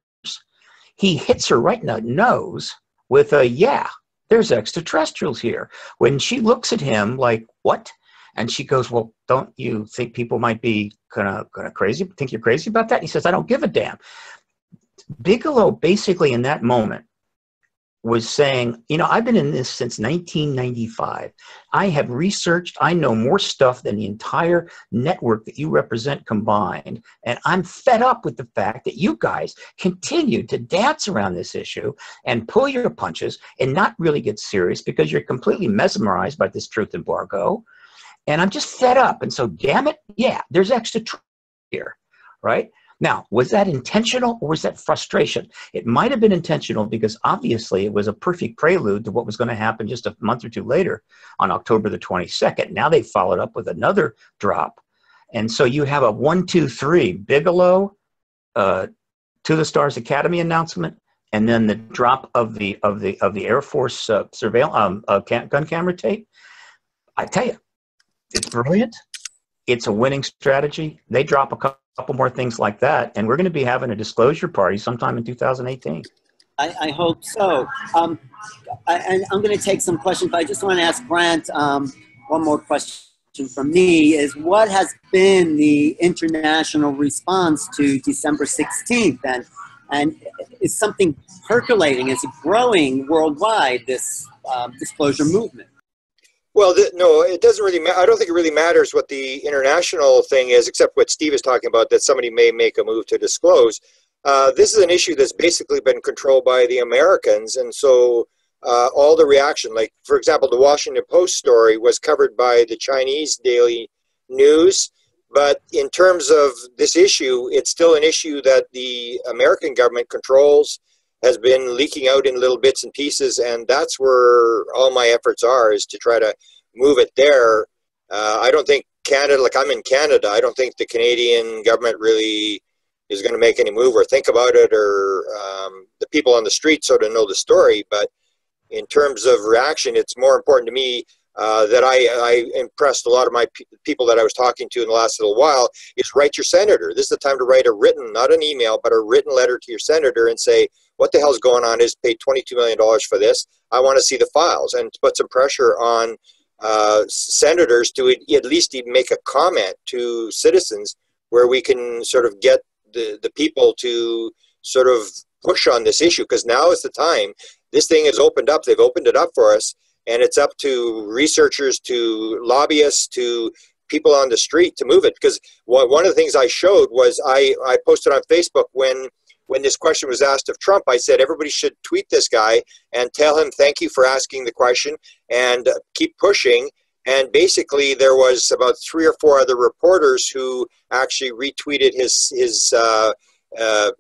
he hits her right in the nose with a, yeah, there's extraterrestrials here. When she looks at him like, what? And she goes, well, don't you think people might be kind of kind of crazy, think you're crazy about that? And he says, I don't give a damn. Bigelow basically in that moment was saying, you know, I've been in this since nineteen ninety-five. I have researched, I know more stuff than the entire network that you represent combined. And I'm fed up with the fact that you guys continue to dance around this issue and pull your punches and not really get serious because you're completely mesmerized by this truth embargo. And I'm just fed up. And so, damn it, yeah, there's extra truth here, right? Now, was that intentional or was that frustration? It might have been intentional because obviously it was a perfect prelude to what was going to happen just a month or two later on October the twenty-second. Now they followed up with another drop. And so you have a one, two, three, Bigelow, uh, To the Stars Academy announcement, and then the drop of the of the of the Air Force uh, surveillance um, uh, gun camera tape. I tell you, it's brilliant. It's a winning strategy. They drop a couple more things like that, and we're going to be having a disclosure party sometime in two thousand eighteen. I, I hope so. Um, I, and I'm going to take some questions, but I just want to ask Grant um, one more question from me is, what has been the international response to December sixteenth? And, and is something percolating? Is it growing worldwide, this uh, disclosure movement? Well, the, no, it doesn't really matter. I don't think it really matters what the international thing is, except what Steve is talking about, that somebody may make a move to disclose. Uh, this is an issue that's basically been controlled by the Americans. And so uh, all the reaction, like, for example, the Washington Post story was covered by the Chinese daily news. But in terms of this issue, it's still an issue that the American government controls, has been leaking out in little bits and pieces. And that's where all my efforts are, is to try to move it there. Uh, I don't think Canada, like I'm in Canada, I don't think the Canadian government really is going to make any move or think about it, or um, the people on the street sort of know the story. But in terms of reaction, it's more important to me uh, that I, I impressed a lot of my pe people that I was talking to in the last little while is, write your senator. This is the time to write a written, not an email, but a written letter to your senator and say, what the hell's going on? Is paid twenty-two million dollars for this. I want to see the files, and put some pressure on uh, senators to at least even make a comment to citizens where we can sort of get the, the people to sort of push on this issue, because now is the time. This thing is opened up. They've opened it up for us, and it's up to researchers, to lobbyists, to people on the street to move it. Because one of the things I showed was I, I posted on Facebook when When this question was asked of Trump, I said, everybody should tweet this guy and tell him, thank you for asking the question, and uh, keep pushing. And basically there was about three or four other reporters who actually retweeted his, his uh, uh,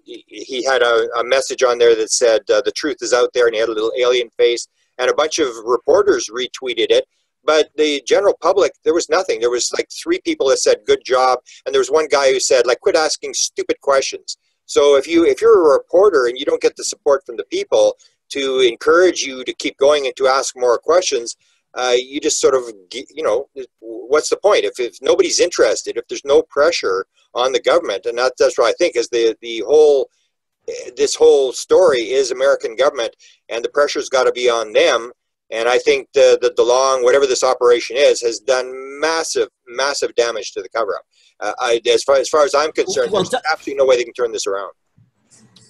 he had a, a message on there that said, uh, the truth is out there, and he had a little alien face, and a bunch of reporters retweeted it. But the general public, there was nothing. There was like three people that said, good job. And there was one guy who said, like, quit asking stupid questions. So if, you, if you're a reporter and you don't get the support from the people to encourage you to keep going and to ask more questions, uh, you just sort of, you know, what's the point? If, if nobody's interested, if there's no pressure on the government, and that, that's what I think is the, the whole, this whole story is American government, and the pressure's got to be on them. And I think the, the DeLonge, whatever this operation is, has done massive, massive damage to the cover-up. Uh, I, as, far, as far as I'm concerned, well, there's absolutely no way they can turn this around.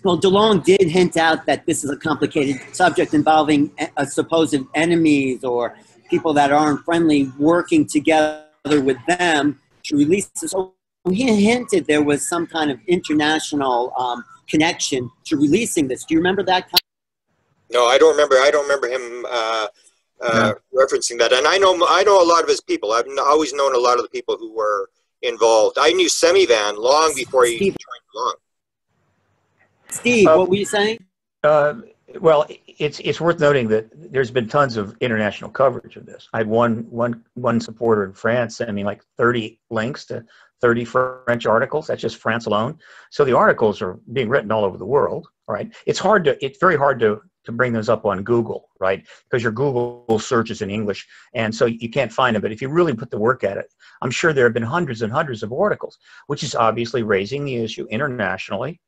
Well, DeLonge did hint out that this is a complicated subject involving a, a supposed enemies or people that aren't friendly working together with them to release this. So he hinted there was some kind of international um, connection to releasing this. Do you remember that? No, I don't remember. I don't remember him uh, uh, no. referencing that. And I know I know a lot of his people. I've always known a lot of the people who were involved. I knew Semivan long before he Steve. joined DeLonge. Steve, um, what were you saying? Uh, well, it's it's worth noting that there's been tons of international coverage of this. I had one one one supporter in France send me like thirty links to thirty French articles. That's just France alone. So the articles are being written all over the world. Right? It's hard to. It's very hard to. to bring those up on Google, right? Because your Google search is in English, and so you can't find them. But if you really put the work at it, I'm sure there have been hundreds and hundreds of articles, which is obviously raising the issue internationally.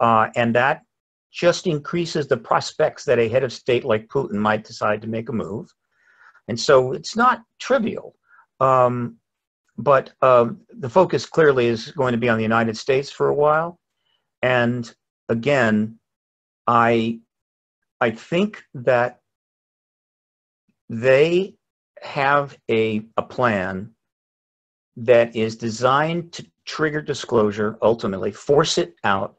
Uh, and that just increases the prospects that a head of state like Putin might decide to make a move. And so it's not trivial. Um, but um, the focus clearly is going to be on the United States for a while. And again, I... I think that they have a, a plan that is designed to trigger disclosure, ultimately force it out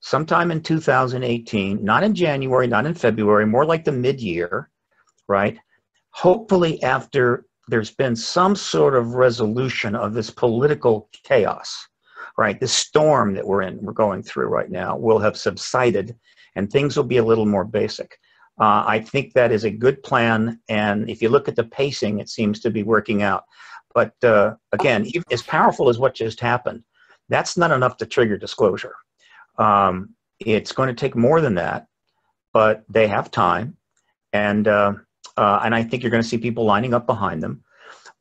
sometime in two thousand eighteen, not in January, not in February, more like the mid-year, right? Hopefully after there's been some sort of resolution of this political chaos, right? This storm that we're in, we're going through right now, will have subsided, and things will be a little more basic. Uh, I think that is a good plan, and if you look at the pacing, it seems to be working out. But uh, again, even as powerful as what just happened, that's not enough to trigger disclosure. Um, it's going to take more than that, but they have time. And, uh, uh, and I think you're going to see people lining up behind them.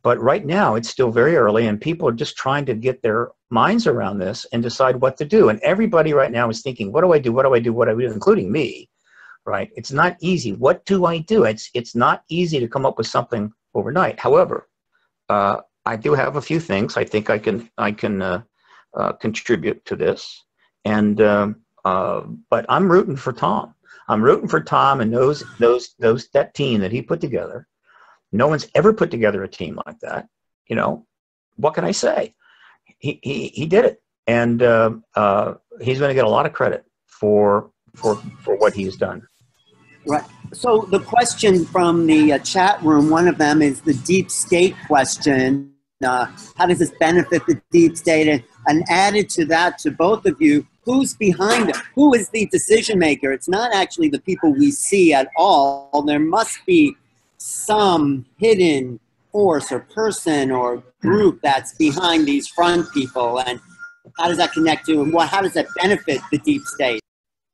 But right now, it's still very early, and people are just trying to get their minds around this and decide what to do. And everybody right now is thinking, what do I do? What do I do? What do I do? Including me, right? It's not easy. What do I do? It's, it's not easy to come up with something overnight. However, uh, I do have a few things I think I can, I can uh, uh, contribute to this. And, um, uh, but I'm rooting for Tom. I'm rooting for Tom and those, those, those, that team that he put together. No one's ever put together a team like that. You know, what can I say? He, he, he did it. And uh, uh, he's going to get a lot of credit for, for, for what he's done. Right. So the question from the uh, chat room, one of them is the deep state question. Uh, how does this benefit the deep state? And, and added to that, to both of you, who's behind it? Who is the decision maker? It's not actually the people we see at all. There must be some hidden force or person or group that's behind these front people. And how does that connect to, and what, how does that benefit the deep state?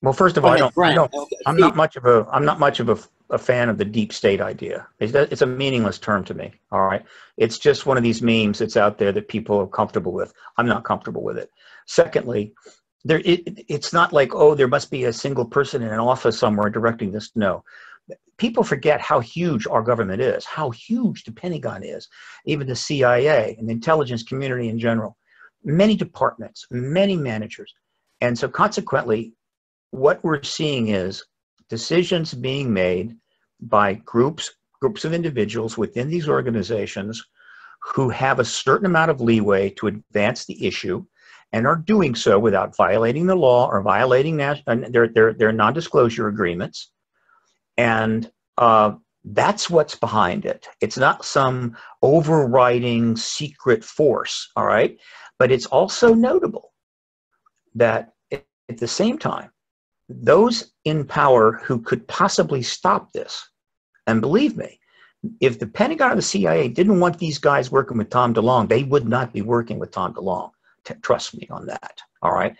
Well, first of all, I don't, I don't, I'm not much of a, I'm not much of a, a fan of the deep state idea. It's, it's a meaningless term to me. All right. It's just one of these memes that's out there that people are comfortable with. I'm not comfortable with it. Secondly, there, it, it's not like, oh, there must be a single person in an office somewhere directing this. No, people forget how huge our government is, how huge the Pentagon is, even the C I A and the intelligence community in general, many departments, many managers. And so consequently, what we're seeing is decisions being made by groups, groups of individuals within these organizations who have a certain amount of leeway to advance the issue and are doing so without violating the law or violating their, their, their non-disclosure agreements. And uh, that's what's behind it. It's not some overriding secret force, all right? But it's also notable that at the same time, those in power who could possibly stop this, and believe me, if the Pentagon or the C I A didn't want these guys working with Tom DeLonge, they would not be working with Tom DeLonge. Trust me on that, all right?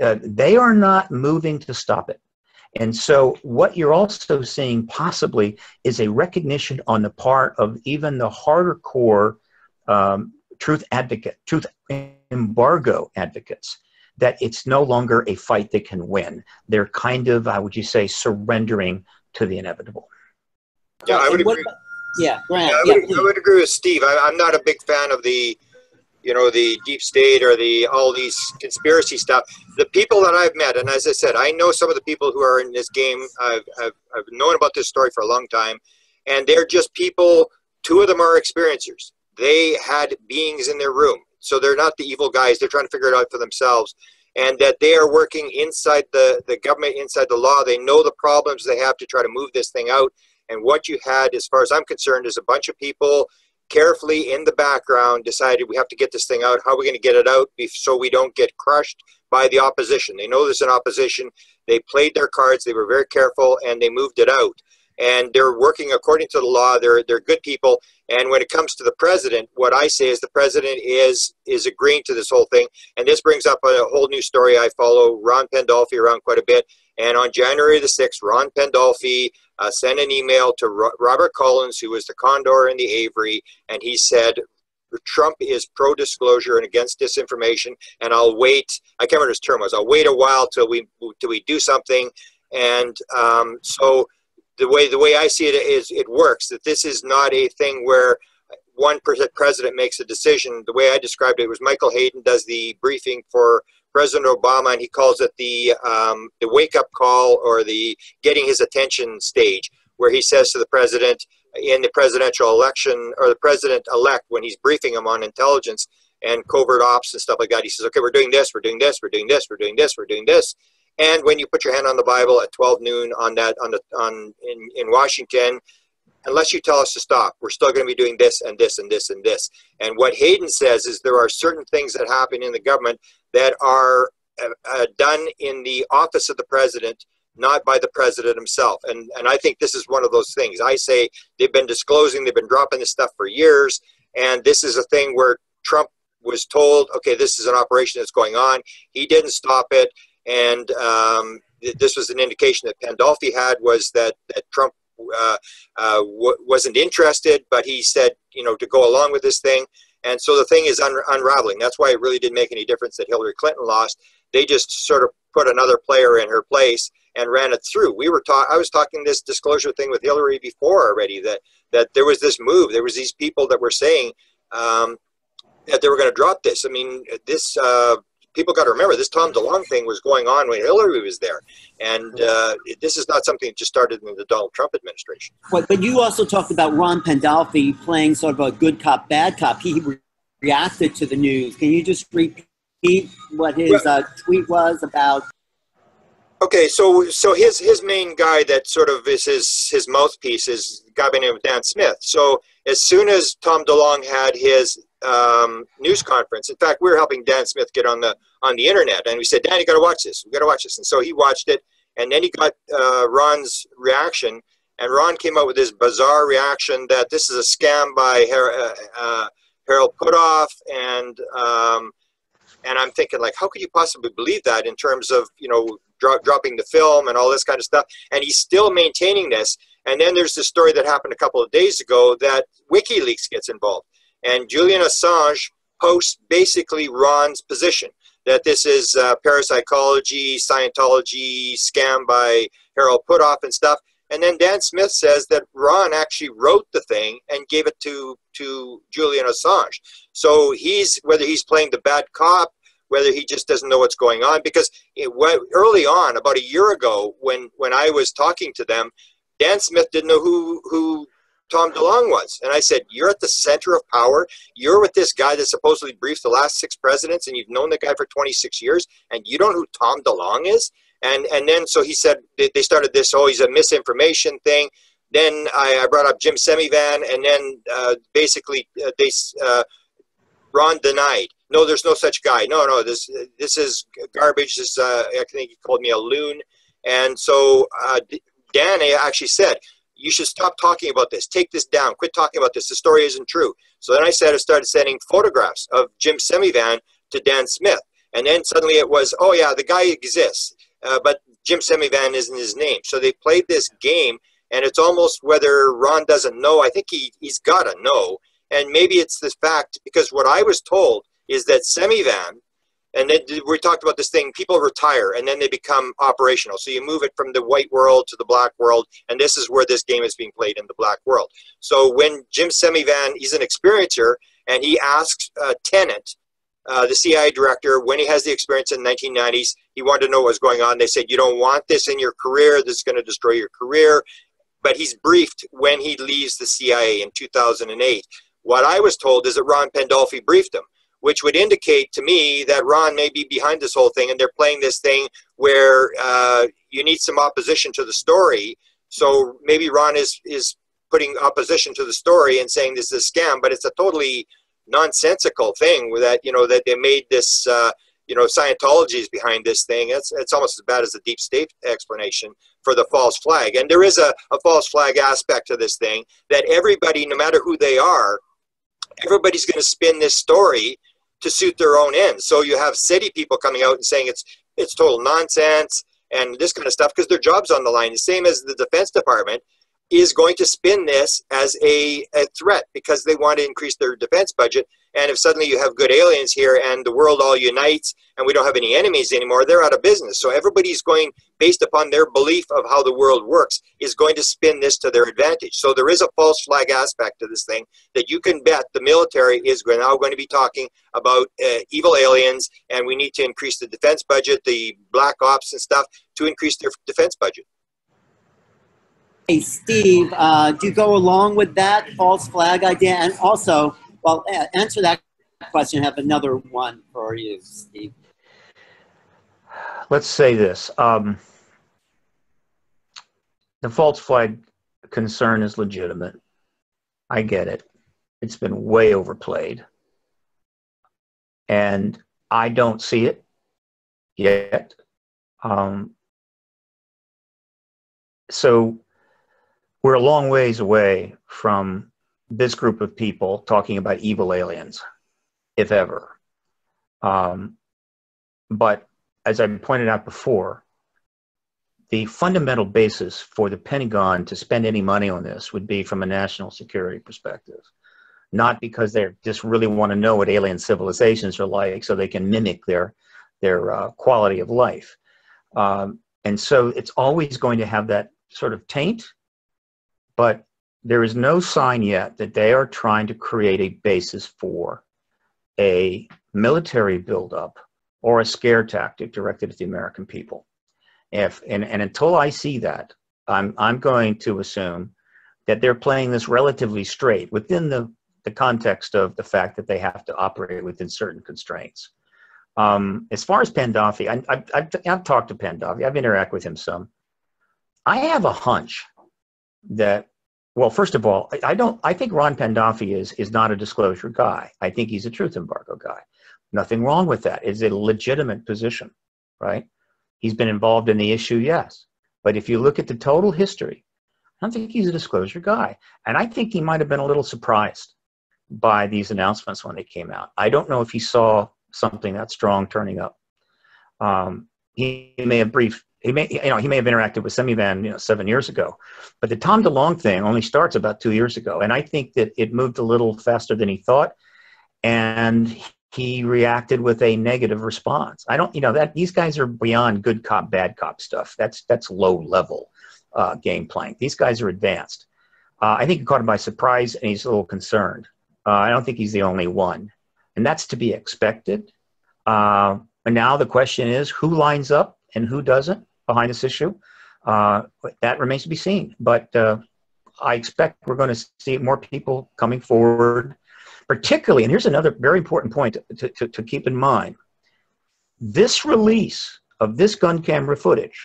Uh, they are not moving to stop it. And so what you're also seeing possibly is a recognition on the part of even the harder core um, truth advocate, truth embargo advocates, that it's no longer a fight they can win. They're kind of, how would you say, surrendering to the inevitable. Yeah, I would agree. About, yeah, Grant, yeah, I, would, yeah I would agree with Steve. I, I'm not a big fan of the, you know, the deep state or the all these conspiracy stuff. The people that I've met, and as I said, I know some of the people who are in this game. I've, I've, I've known about this story for a long time, and they're just people. Two of them are experiencers. They had beings in their room. So they're not the evil guys. They're trying to figure it out for themselves, and that they are working inside the, the government, inside the law. They know the problems they have to try to move this thing out. And what you had, as far as I'm concerned, is a bunch of people carefully in the background decided we have to get this thing out. How are we going to get it out so we don't get crushed by the opposition? They know there's an opposition. They played their cards. They were very careful, and they moved it out. And they're working according to the law. They're, they're good people. And when it comes to the president, what I say is the president is, is agreeing to this whole thing. And this brings up a whole new story. I follow Ron Pandolfi around quite a bit. And on January the sixth, Ron Pandolfi uh, sent an email to Ro Robert Collins, who was the Condor in the Avery. And he said, Trump is pro-disclosure and against disinformation. And I'll wait. I can't remember his term was. I'll wait a while till we, till we do something. And um, so... The way, the way I see it is it works, that this is not a thing where one president makes a decision. The way I described it was Michael Hayden does the briefing for President Obama, and he calls it the, um, the wake-up call or the getting his attention stage, where he says to the president in the presidential election or the president-elect when he's briefing him on intelligence and covert ops and stuff like that, he says, okay, we're doing this, we're doing this, we're doing this, we're doing this, we're doing this. And when you put your hand on the Bible at twelve noon on that on the on in, in Washington, unless you tell us to stop, we're still going to be doing this and this and this and this. And what Hayden says is there are certain things that happen in the government that are uh, uh, done in the office of the president, not by the president himself. And and I think this is one of those things. I say they've been disclosing, they've been dropping this stuff for years, and this is a thing where Trump was told, okay, this is an operation that's going on. He didn't stop it. And um, this was an indication that Pandolfi had, was that, that Trump uh, uh, w wasn't interested, but he said, you know, to go along with this thing. And so the thing is un unraveling. That's why it really didn't make any difference that Hillary Clinton lost. They just sort of put another player in her place and ran it through. We were talking, I was talking this disclosure thing with Hillary before already, that, that there was this move. There was these people that were saying um, that they were going to drop this. I mean, this, uh, people got to remember, this Tom DeLonge thing was going on when Hillary was there. And uh, this is not something that just started in the Donald Trump administration. But, but you also talked about Ron Pandolfi playing sort of a good cop, bad cop. He re reacted to the news. Can you just repeat what his uh, tweet was about? Okay, so so his his main guy that sort of is his his mouthpiece is a guy by the name of Dan Smith. So as soon as Tom DeLonge had his um, news conference, in fact, we were helping Dan Smith get on the on the internet, and we said, Dan, you got to watch this. We got to watch this. And so he watched it, and then he got uh, Ron's reaction, and Ron came out with this bizarre reaction that this is a scam by Her uh, uh, Hal Putoff and. Um, And I'm thinking, like, how could you possibly believe that in terms of, you know, dro dropping the film and all this kind of stuff? And he's still maintaining this. And then there's this story that happened a couple of days ago that WikiLeaks gets involved. And Julian Assange posts basically Ron's position, that this is uh, parapsychology, Scientology, scam by Hal Putoff and stuff. And then Dan Smith says that Ron actually wrote the thing and gave it to, to Julian Assange. So he's, whether he's playing the bad cop, whether he just doesn't know what's going on, because it, early on, about a year ago, when, when I was talking to them, Dan Smith didn't know who, who Tom DeLonge was. And I said, you're at the center of power. You're with this guy that supposedly briefed the last six presidents, and you've known the guy for twenty-six years, and you don't know who Tom DeLonge is? And, and then, so he said, they started this, oh, he's a misinformation thing. Then I, I brought up Jim Semivan, and then uh, basically uh, they, uh, Ron denied. No, there's no such guy. No, no, this, this is garbage. This, uh, I think he called me a loon. And so uh, Dan actually said, you should stop talking about this. Take this down. Quit talking about this. The story isn't true. So then I said, I started sending photographs of Jim Semivan to Dan Smith. And then suddenly it was, oh, yeah, the guy exists. Uh, but Jim Semivan isn't his name. So they played this game, and it's almost whether Ron doesn't know. I think he, he's got to know. And maybe it's this fact, because what I was told is that Semivan, and then we talked about this thing, people retire, and then they become operational. So you move it from the white world to the black world, and this is where this game is being played in the black world. So when Jim Semivan, he's an experiencer, and he asks uh, Tenet, Uh, the C I A director, when he has the experience in the nineteen nineties, he wanted to know what was going on. They said, you don't want this in your career. This is going to destroy your career. But he's briefed when he leaves the C I A in two thousand eight. What I was told is that Ron Pandolfi briefed him, which would indicate to me that Ron may be behind this whole thing, and they're playing this thing where uh, you need some opposition to the story. So maybe Ron is, is putting opposition to the story and saying this is a scam, but it's a totally nonsensical thing that, you know, that they made this, uh, you know, Scientology is behind this thing. It's, it's almost as bad as the deep state explanation for the false flag. And there is a, a false flag aspect to this thing, that everybody, no matter who they are, everybody's going to spin this story to suit their own ends. So you have SETI people coming out and saying it's, it's total nonsense and this kind of stuff, because their job's on the line. The same as the Defense Department is going to spin this as a, a threat, because they want to increase their defense budget. And if suddenly you have good aliens here and the world all unites and we don't have any enemies anymore, they're out of business. So everybody's going, based upon their belief of how the world works, is going to spin this to their advantage. So there is a false flag aspect to this thing, that you can bet the military is now going to be talking about uh, evil aliens, and we need to increase the defense budget, the black ops and stuff, to increase their defense budget. Hey, Steve, uh, do you go along with that false flag idea? And also, well, answer that question. I have another one for you, Steve. Let's say this. Um, the false flag concern is legitimate. I get it. It's been way overplayed. And I don't see it yet. Um, so... We're a long ways away from this group of people talking about evil aliens, if ever. Um, but as I pointed out before, the fundamental basis for the Pentagon to spend any money on this would be from a national security perspective, not because they just really want to know what alien civilizations are like so they can mimic their, their uh, quality of life. Um, and so it's always going to have that sort of taint, but there is no sign yet that they are trying to create a basis for a military buildup or a scare tactic directed at the American people. If, and, and until I see that, I'm, I'm going to assume that they're playing this relatively straight within the, the context of the fact that they have to operate within certain constraints. Um, as far as Pandolfi, I, I, I've, I've talked to Pandolfi. I've interacted with him some. I have a hunch that, well, first of all, I, I don't. I think Ron Pandolfi is, is not a disclosure guy. I think he's a truth embargo guy. Nothing wrong with that. It's a legitimate position, right? He's been involved in the issue, yes. But if you look at the total history, I don't think he's a disclosure guy. And I think he might have been a little surprised by these announcements when they came out. I don't know if he saw something that strong turning up. Um, he, he may have briefed, he may, you know, he may have interacted with Semivan, you know, seven years ago. But the Tom DeLonge thing only starts about two years ago. And I think that it moved a little faster than he thought. And he, He reacted with a negative response. I don't, you know, that these guys are beyond good cop, bad cop stuff. That's that's low level uh, game playing. These guys are advanced. Uh, I think it caught him by surprise, and he's a little concerned. Uh, I don't think he's the only one, and that's to be expected. Uh, and now the question is, who lines up and who doesn't behind this issue? Uh, that remains to be seen. But uh, I expect we're going to see more people coming forward. Particularly, and here's another very important point to, to, to keep in mind, this release of this gun camera footage,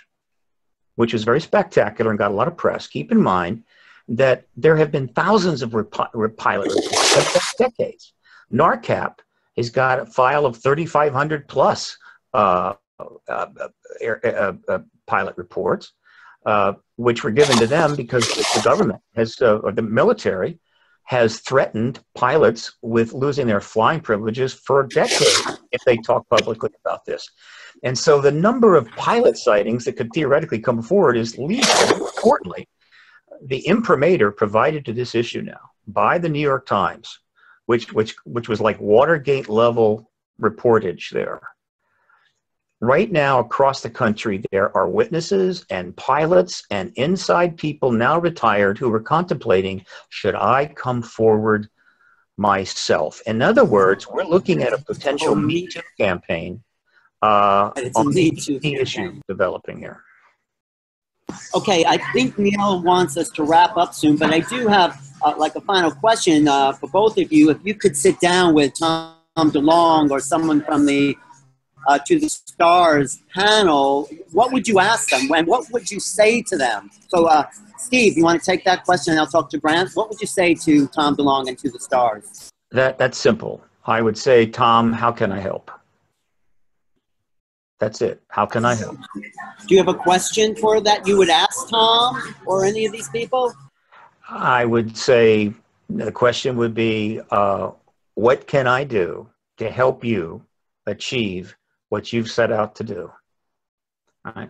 which was very spectacular and got a lot of press, keep in mind that there have been thousands of rep pilot reports for decades. NARCAP has got a file of thirty-five hundred plus uh, uh, air, uh, uh, pilot reports, uh, which were given to them because the government has, uh, or the military, has threatened pilots with losing their flying privileges for decades if they talk publicly about this. And so the number of pilot sightings that could theoretically come forward is lethal. Importantly, the imprimatur provided to this issue now by the New York Times, which, which, which was like Watergate level reportage there. Right now across the country, there are witnesses and pilots and inside people now retired who were contemplating, should I come forward myself? In other words, we're looking at a potential Me Too campaign uh, on the issue developing here. Okay, I think Neil wants us to wrap up soon, but I do have uh, like a final question uh, for both of you. If you could sit down with Tom DeLonge or someone from the Uh, to the STARS panel, what would you ask them? And what would you say to them? So, uh, Steve, you want to take that question and I'll talk to Grant? What would you say to Tom DeLonge and to the STARS? That, that's simple. I would say, Tom, how can I help? That's it. How can I help? Do you have a question for that you would ask Tom or any of these people? I would say the question would be, uh, what can I do to help you achieve what you've set out to do? All right.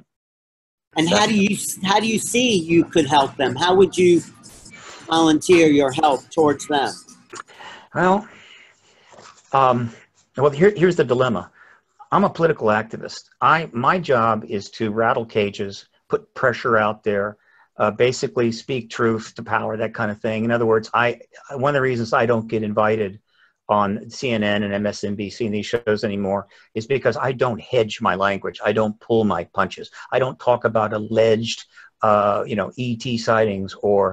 And how do you how do you see you could help them? How would you volunteer your help towards them? Well, um, well, here, here's the dilemma. I'm a political activist. I my job is to rattle cages, put pressure out there, uh, basically speak truth to power, that kind of thing. In other words, I one of the reasons I don't get invited on C N N and M S N B C and these shows anymore is because I don't hedge my language. I don't pull my punches. I don't talk about alleged, uh, you know, E T sightings or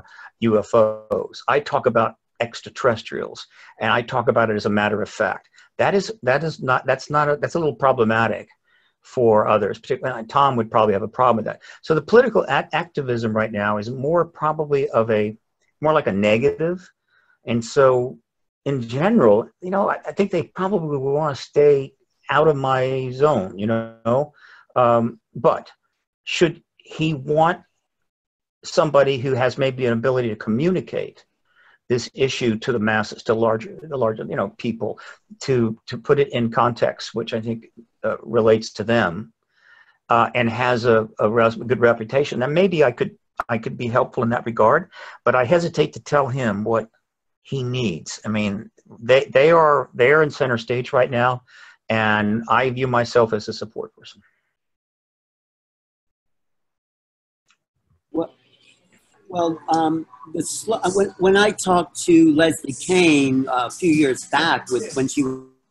U F Os. I talk about extraterrestrials, and I talk about it as a matter of fact. That is that is not that's not a, that's a little problematic for others. Particularly, Tom would probably have a problem with that. So the political act activism right now is more probably of a more like a negative, and so. In general, you know, I, I think they probably will want to stay out of my zone, you know. Um, but should he want somebody who has maybe an ability to communicate this issue to the masses, to larger, the larger, you know, people, to to put it in context, which I think uh, relates to them, uh, and has a, a good reputation. And maybe I could, I could be helpful in that regard, but I hesitate to tell him what he needs. I mean, they, they are, they are in center stage right now, and I view myself as a support person. Well, well um, the when, when I talked to Leslie Kane a few years back with, when she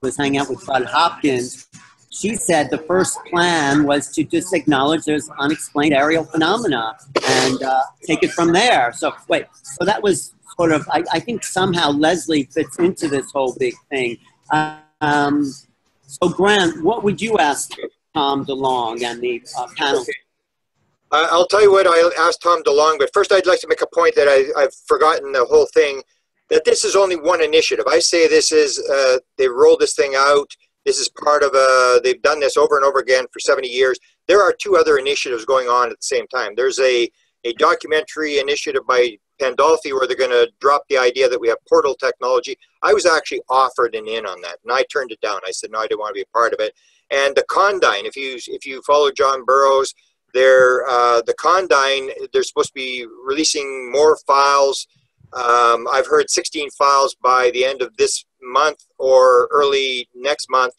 was hanging out with Bud Hopkins, she said the first plan was to just acknowledge there's unexplained aerial phenomena and uh, take it from there. So wait, so that was sort of, I, I think somehow Leslie fits into this whole big thing. Um, so Grant, what would you ask Tom DeLonge and the uh, panel? Okay. Uh, I'll tell you what I'll ask Tom DeLonge, but first I'd like to make a point that I, I've forgotten the whole thing, that this is only one initiative. I say this is, uh, they rolled this thing out. This is part of a, they've done this over and over again for seventy years. There are two other initiatives going on at the same time. There's a, a documentary initiative by Pandolfi where they're going to drop the idea that we have portal technology. I was actually offered an in on that, and I turned it down. I said, no, I didn't want to be a part of it. And the Condyne, if you, if you follow John Burroughs, they're, uh, the Condyne, they're supposed to be releasing more files. Um, I've heard sixteen files by the end of this month or early next month,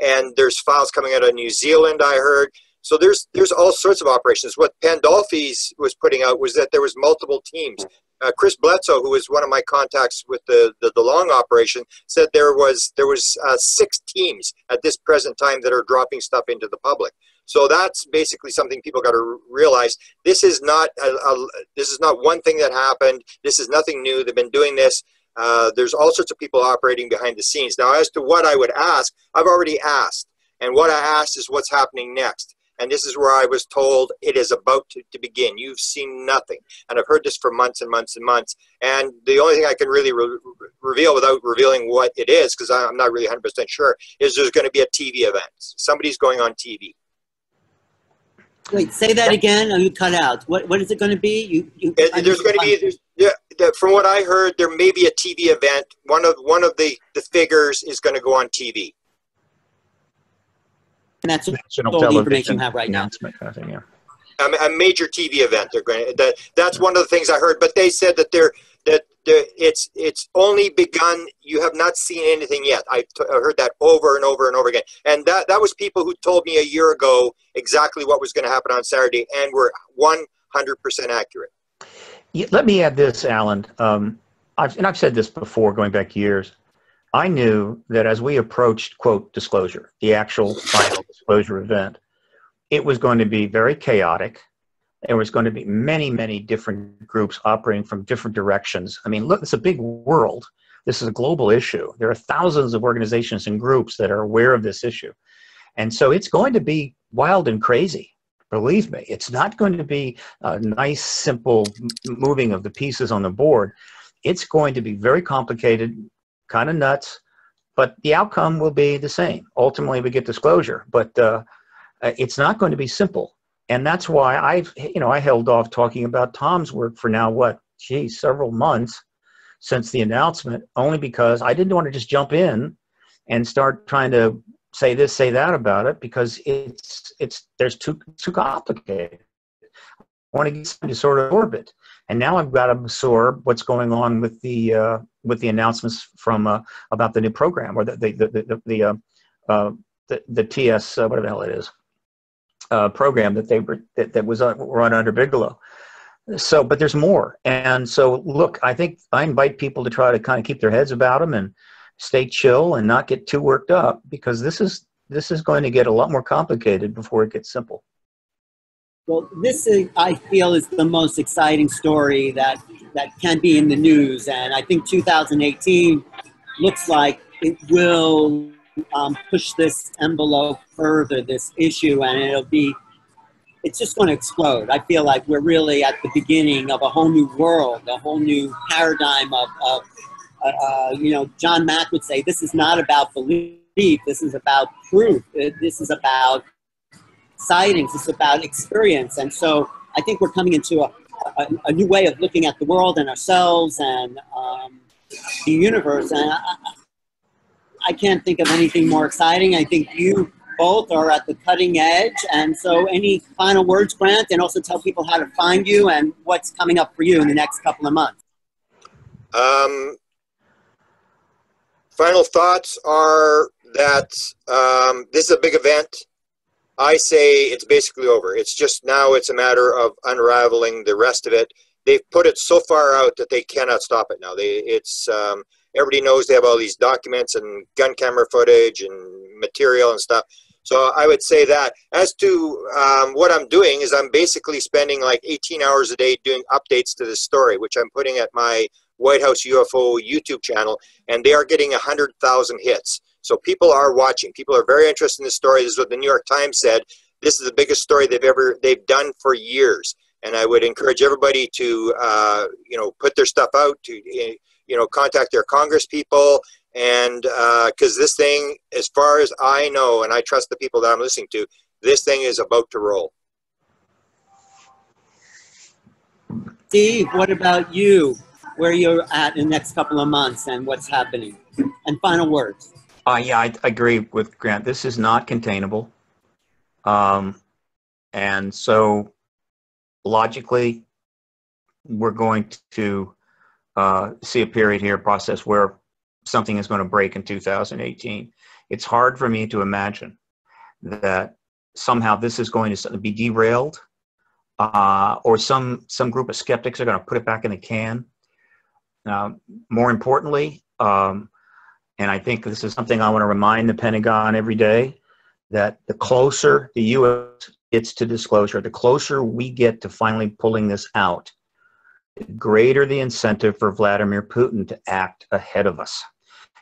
and there's files coming out of New Zealand, I heard. So there's there's all sorts of operations. What Pandolfi's was putting out was that there was multiple teams. Uh, Chris Bledsoe, who was one of my contacts with the the DeLonge operation, said there was there was uh, six teams at this present time that are dropping stuff into the public. So that's basically something people got to realize. This is not a, a, this is not one thing that happened. This is nothing new. They've been doing this. Uh, there's all sorts of people operating behind the scenes. Now, as to what I would ask, I've already asked. And what I asked is what's happening next. And this is where I was told it is about to, to begin. You've seen nothing. And I've heard this for months and months and months. And the only thing I can really re reveal without revealing what it is, because I'm not really one hundred percent sure, is there's going to be a T V event. Somebody's going on T V. Wait, say that again, or you cut out. What What is it going to be? You, you and There's going to be, there's, there, there, from what I heard, there may be a T V event. One of one of the, the figures is going to go on T V. And that's all the information you have right now. Thing, yeah. a, a major T V event. They're going. That that's one of the things I heard. But they said that they're that they're, it's it's only begun. You have not seen anything yet. I, t I heard that over and over and over again. And that that was people who told me a year ago exactly what was going to happen on Saturday, and were one hundred percent accurate. Yeah, let me add this, Alan. Um, I've and I've said this before, going back years. I knew that as we approached, quote, disclosure, the actual final disclosure event, it was going to be very chaotic. There was going to be many, many different groups operating from different directions. I mean, look, it's a big world. This is a global issue. There are thousands of organizations and groups that are aware of this issue. And so it's going to be wild and crazy. Believe me, it's not going to be a nice, simple moving of the pieces on the board. It's going to be very complicated, kind of nuts, but the outcome will be the same. Ultimately, we get disclosure, but uh, it's not going to be simple. And that's why I've, you know, I held off talking about Tom's work for now, what, geez, several months since the announcement, only because I didn't want to just jump in and start trying to say this, say that about it, because it's, it's, there's too, too complicated. I want to get some sort of orbit. And now I've got to absorb what's going on with the, uh, with the announcements from, uh, about the new program, or the, the, the, the, the, uh, uh, the, the T S, uh, whatever the hell it is, uh, program that they were, that, that was uh, run under Bigelow. So, but there's more. And so, look, I think I invite people to try to kind of keep their heads about them and stay chill and not get too worked up, because this is, this is going to get a lot more complicated before it gets simple. Well, this, is, I feel, is the most exciting story that, that can be in the news. And I think two thousand eighteen looks like it will um, push this envelope further, this issue, and it'll be, it's just going to explode. I feel like we're really at the beginning of a whole new world, a whole new paradigm of, of uh, uh, you know, John Mack would say, this is not about belief, this is about proof, this is about sightings, it's about experience. And so I think we're coming into a, a, a new way of looking at the world and ourselves and um, the universe. And I, I can't think of anything more exciting. I think you both are at the cutting edge. And so any final words, Grant, and also tell people how to find you and what's coming up for you in the next couple of months. Um, final thoughts are that um, this is a big event. I say it's basically over. It's just now it's a matter of unraveling the rest of it. They've put it so far out that they cannot stop it now. They, it's um, everybody knows they have all these documents and gun camera footage and material and stuff. So I would say that. As to um, what I'm doing is I'm basically spending like eighteen hours a day doing updates to this story, which I'm putting at my White House U F O YouTube channel, and they are getting one hundred thousand hits. So people are watching. People are very interested in this story. This is what the New York Times said. This is the biggest story they've ever they've done for years. And I would encourage everybody to uh, you know, put their stuff out, to you know, contact their Congress people, and because uh, this thing, as far as I know, and I trust the people that I'm listening to, this thing is about to roll. Steve, what about you? Where you're at in the next couple of months and what's happening? And final words. Uh, yeah, I, I agree with Grant. This is not containable. Um, and so logically, we're going to uh, see a period here, a process where something is going to break in two thousand eighteen. It's hard for me to imagine that somehow this is going to be derailed uh, or some, some group of skeptics are going to put it back in the can. Uh, more importantly, um, and I think this is something I want to remind the Pentagon every day, that the closer the U S gets to disclosure, the closer we get to finally pulling this out, the greater the incentive for Vladimir Putin to act ahead of us.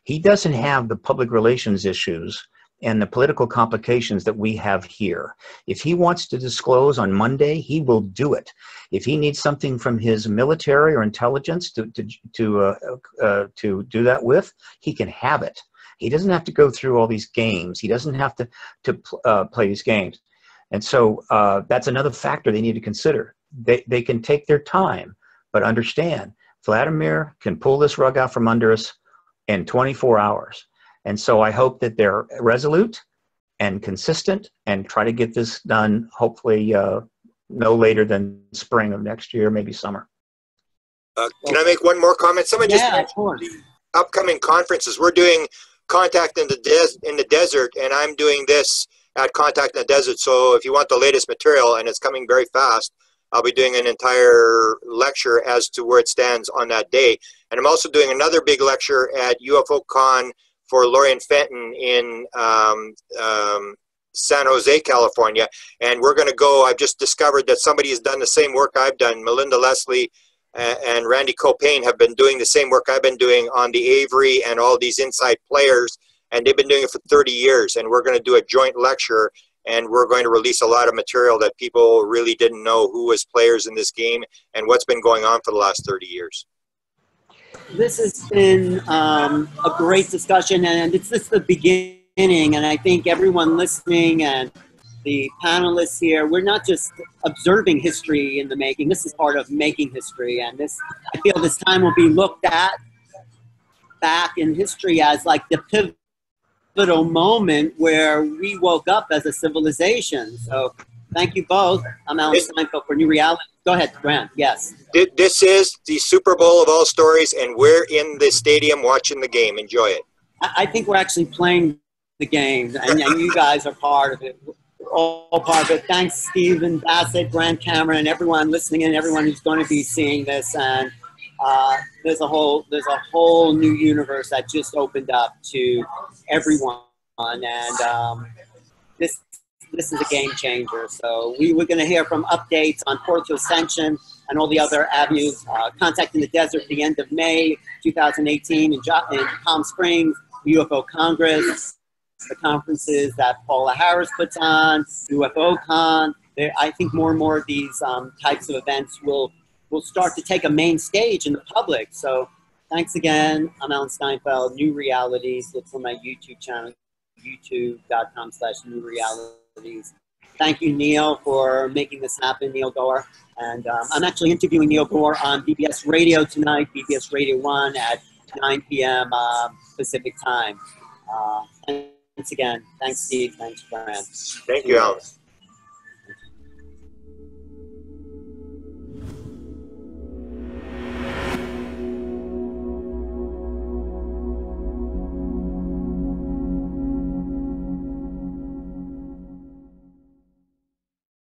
He doesn't have the public relations issues and the political complications that we have here. If he wants to disclose on Monday, he will do it. If he needs something from his military or intelligence to, to, to, uh, uh, to do that with, he can have it. He doesn't have to go through all these games. He doesn't have to, to uh, play these games. And so uh, that's another factor they need to consider. They, they can take their time, but understand, Vladimir can pull this rug out from under us in twenty-four hours. And so I hope that they're resolute and consistent and try to get this done, hopefully uh, no later than spring of next year, maybe summer. Uh, can I make one more comment? Someone yeah, just mentioned the upcoming conferences. We're doing Contact in the, des in the Desert, and I'm doing this at Contact in the Desert. So if you want the latest material, and it's coming very fast, I'll be doing an entire lecture as to where it stands on that day. And I'm also doing another big lecture at U F O Con for Lorian Fenton in um, um, San Jose, California. And we're gonna go, I've just discovered that somebody has done the same work I've done. Melinda Leslie and, and Randy Copain have been doing the same work I've been doing on the Avery and all these inside players. And they've been doing it for thirty years. And we're gonna do a joint lecture, and we're going to release a lot of material that people really didn't know who was players in this game and what's been going on for the last thirty years. This has been um, a great discussion, and it's just the beginning, and I think everyone listening and the panelists here, we're not just observing history in the making. This is part of making history, and this, I feel this time will be looked at back in history as like the pivotal moment where we woke up as a civilization. So thank you both. I'm Alan Steinfeld for New Reality. Go ahead, Grant. Yes. This is the Super Bowl of all stories, and we're in the stadium watching the game. Enjoy it. I think we're actually playing the game, and, and you guys are part of it. We're all part of it. Thanks, Stephen Bassett, Grant Cameron, and everyone listening in, everyone who's going to be seeing this. And uh, there's a whole there's a whole new universe that just opened up to everyone, and um, this. This is a game changer. So we were going to hear from updates on Portal Ascension and all the other avenues. Uh, Contact in the Desert at the end of May two thousand eighteen in, jo in Palm Springs, U F O Congress, the conferences that Paula Harris puts on, U F O Con. There, I think more and more of these um, types of events will, will start to take a main stage in the public. So thanks again. I'm Alan Steinfeld, New Realities. Look for my YouTube channel, youtube dot com slash new realities. Thank you, Neil, for making this happen, Neil Gore. And um, I'm actually interviewing Neil Gore on B B S Radio tonight, B B S Radio one at nine p m Uh, Pacific time. Uh, and once again, thanks, Steve. Thanks, Grant. Thank you, Alex.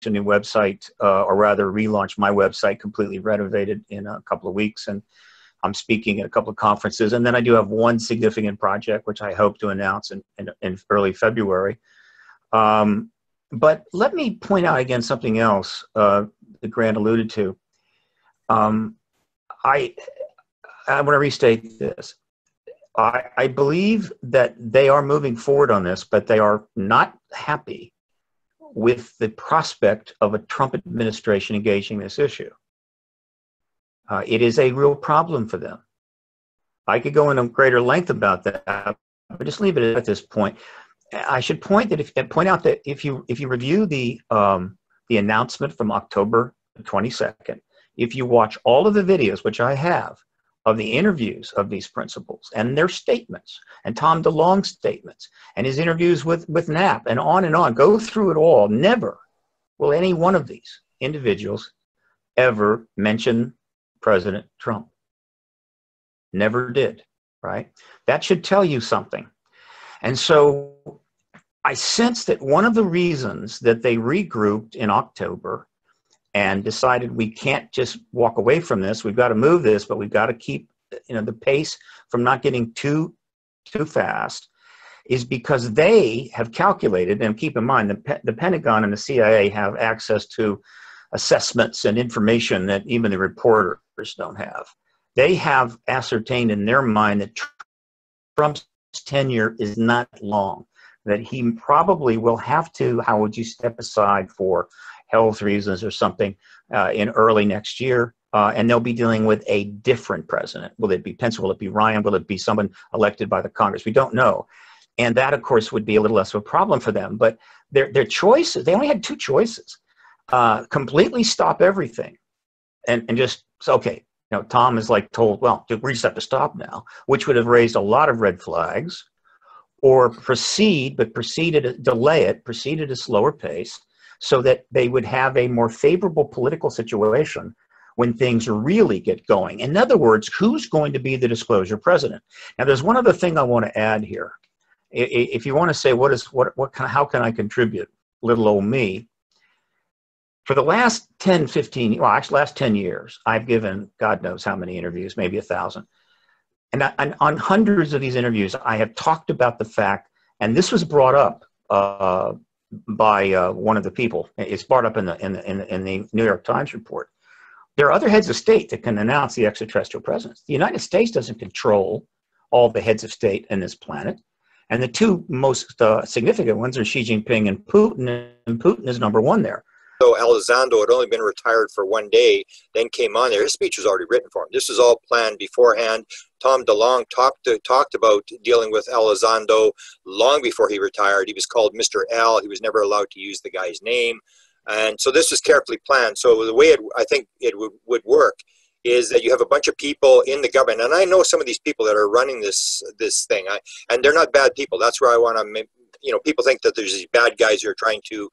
A new website, uh, or rather relaunch my website, completely renovated in a couple of weeks, and I'm speaking at a couple of conferences, and then I do have one significant project which I hope to announce in, in, in early February. Um, but let me point out again something else uh, that Grant alluded to. Um, I I want to restate this. I, I believe that they are moving forward on this, but they are not happy with the prospect of a Trump administration engaging this issue. Uh, it is a real problem for them. I could go into greater length about that, but just leave it at this point. I should point that if point out that if you if you review the um, the announcement from October twenty-second, if you watch all of the videos which I have of the interviews of these principals and their statements and Tom DeLonge's statements and his interviews with, with Knapp and on and on, go through it all. Never will any one of these individuals ever mention President Trump. Never did, right? That should tell you something. And so I sense that one of the reasons that they regrouped in October and decided we can't just walk away from this. We've got to move this, but we've got to keep, you know, the pace from not getting too, too fast, is because they have calculated, and keep in mind, the, the Pentagon and the C I A have access to assessments and information that even the reporters don't have. They have ascertained in their mind that Trump's tenure is not long, that he probably will have to, how would you step aside for health reasons or something uh, in early next year, uh, and they'll be dealing with a different president. Will it be Pence? Will it be Ryan? Will it be someone elected by the Congress? We don't know. And that, of course, would be a little less of a problem for them. But their, their choices, they only had two choices, uh, completely stop everything and, and just, so, okay, you know, Tom is like told, well, we just have to stop now, which would have raised a lot of red flags, or proceed, but proceed at, delay it, proceed at a slower pace, so that they would have a more favorable political situation when things really get going. In other words, who's going to be the disclosure president? Now, there's one other thing I want to add here. If you want to say, what is, what, what can, how can I contribute, little old me? For the last ten, fifteen, well, actually last ten years, I've given God knows how many interviews, maybe a thousand. And, I, and on hundreds of these interviews, I have talked about the fact, and this was brought up, uh, by uh, one of the people. It's brought up in the, in the, in the, in the New York Times report. There are other heads of state that can announce the extraterrestrial presence. The United States doesn't control all the heads of state in this planet. And the two most uh, significant ones are Xi Jinping and Putin, and Putin is number one there. So Elizondo had only been retired for one day, then came on there. His speech was already written for him. This was all planned beforehand. Tom DeLonge talked to, talked about dealing with Elizondo long before he retired. He was called Mister L. He was never allowed to use the guy's name. And so this was carefully planned. So the way it, I think it would, would work is that you have a bunch of people in the government. And I know some of these people that are running this, this thing. I, and they're not bad people. That's where I want to, you know, people think that there's these bad guys who are trying to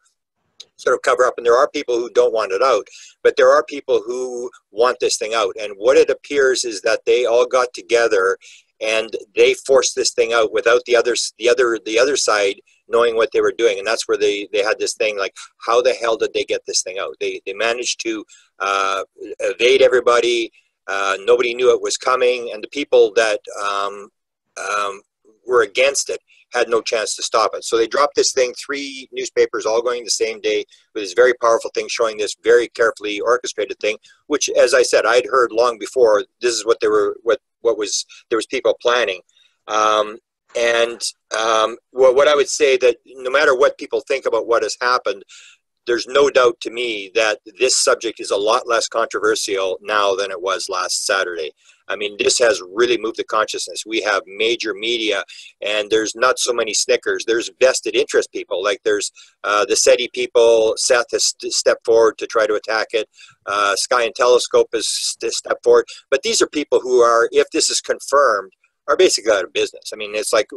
sort of cover up, and there are people who don't want it out, but there are people who want this thing out. And what it appears is that they all got together and they forced this thing out without the others, the other, the other side knowing what they were doing. And that's where they, they had this thing like, how the hell did they get this thing out? They, they managed to uh, evade everybody. Uh, nobody knew it was coming. And the people that um, um, were against it had no chance to stop it. So they dropped this thing, three newspapers all going the same day with this very powerful thing showing this very carefully orchestrated thing, which, as I said, I'd heard long before. This is what they were, what, what was, there was people planning. Um, and um, well, what I would say that no matter what people think about what has happened, there's no doubt to me that this subject is a lot less controversial now than it was last Saturday. I mean, this has really moved the consciousness. We have major media, and there's not so many snickers. There's vested interest people. Like there's uh, the SETI people. Seth has st stepped forward to try to attack it. Uh, Sky and Telescope has st stepped forward. But these are people who are, if this is confirmed, are basically out of business. I mean, it's like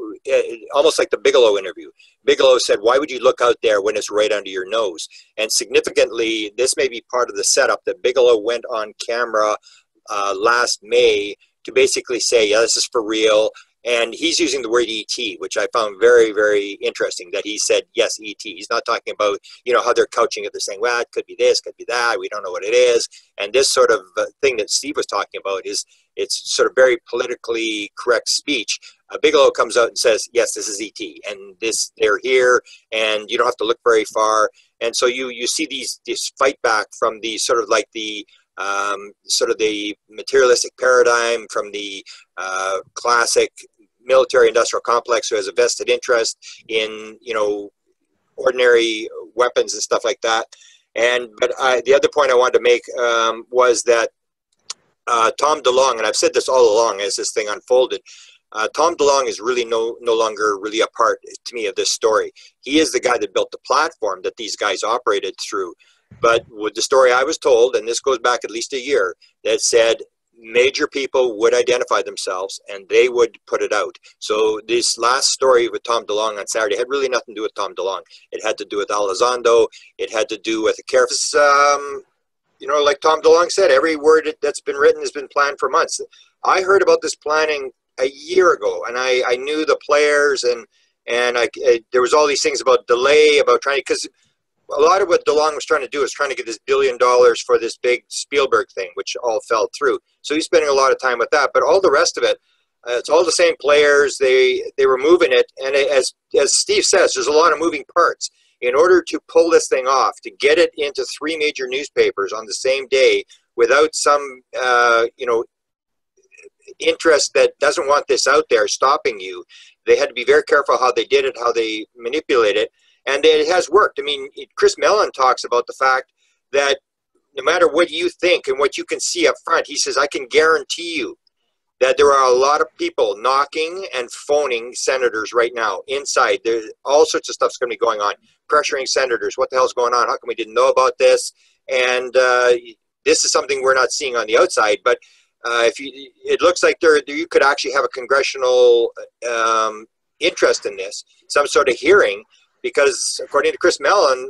almost like the Bigelow interview. Bigelow said, why would you look out there when it's right under your nose? And significantly, this may be part of the setup that Bigelow went on camera uh, last May to basically say, yeah, this is for real. And he's using the word E T, which I found very, very interesting, that he said, yes, E T. He's not talking about, you know, how they're couching it. They're saying, well, it could be this, could be that. We don't know what it is. And this sort of thing that Steve was talking about is it's sort of very politically correct speech. Uh, Bigelow comes out and says, yes, this is E T. And this, they're here, and you don't have to look very far. And so you, you see these, this fight back from the sort of like the, Um, sort of the materialistic paradigm, from the uh, classic military-industrial complex, who has a vested interest in, you know, ordinary weapons and stuff like that. And but I, the other point I wanted to make um, was that uh, Tom DeLonge, and I've said this all along as this thing unfolded, uh, Tom DeLonge is really no no longer really a part to me of this story. He is the guy that built the platform that these guys operated through. But with the story I was told, and this goes back at least a year, that said major people would identify themselves and they would put it out. So this last story with Tom DeLonge on Saturday had really nothing to do with Tom DeLonge. It had to do with Elizondo. It had to do with the Carefus. Um, you know, like Tom DeLonge said, every word that's been written has been planned for months. I heard about this planning a year ago, and I, I knew the players, and, and I, I, there was all these things about delay, about trying to, because a lot of what DeLonge was trying to do is trying to get this billion dollars for this big Spielberg thing, which all fell through. So he's spending a lot of time with that. But all the rest of it, uh, it's all the same players. They they were moving it. And it, as, as Steve says, there's a lot of moving parts. In order to pull this thing off, to get it into three major newspapers on the same day without some, uh, you know, interest that doesn't want this out there stopping you, they had to be very careful how they did it, how they manipulate it. And it has worked. I mean, Chris Mellon talks about the fact that no matter what you think and what you can see up front, he says, I can guarantee you that there are a lot of people knocking and phoning senators right now inside. There's all sorts of stuff's going to be going on, pressuring senators. What the hell's going on? How come we didn't know about this? And uh, this is something we're not seeing on the outside. But uh, if you, it looks like there, you could actually have a congressional um, interest in this, some sort of hearing. Because according to Chris Mellon,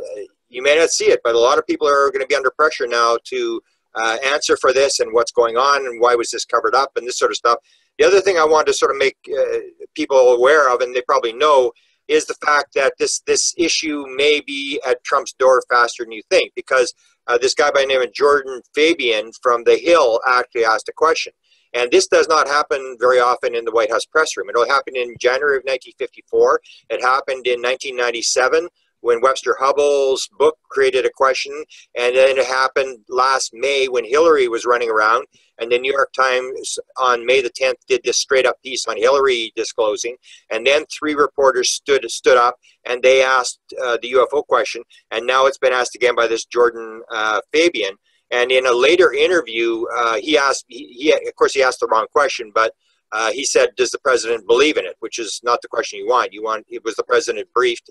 you may not see it, but a lot of people are going to be under pressure now to uh, answer for this and what's going on and why was this covered up and this sort of stuff. The other thing I wanted to sort of make uh, people aware of, and they probably know, is the fact that this, this issue may be at Trump's door faster than you think, because uh, this guy by the name of Jordan Fabian from The Hill actually asked a question. And this does not happen very often in the White House press room. It all happened in January of nineteen fifty-four. It happened in nineteen ninety-seven when Webster Hubbell's book created a question. And then it happened last May when Hillary was running around. And the New York Times on May the tenth did this straight up piece on Hillary disclosing. And then three reporters stood, stood up and they asked uh, the U F O question. And now it's been asked again by this Jordan uh, Fabian. And in a later interview, uh, he asked, he, he, of course, he asked the wrong question, but uh, he said, does the president believe in it? Which is not the question you want. You want, it was the president briefed.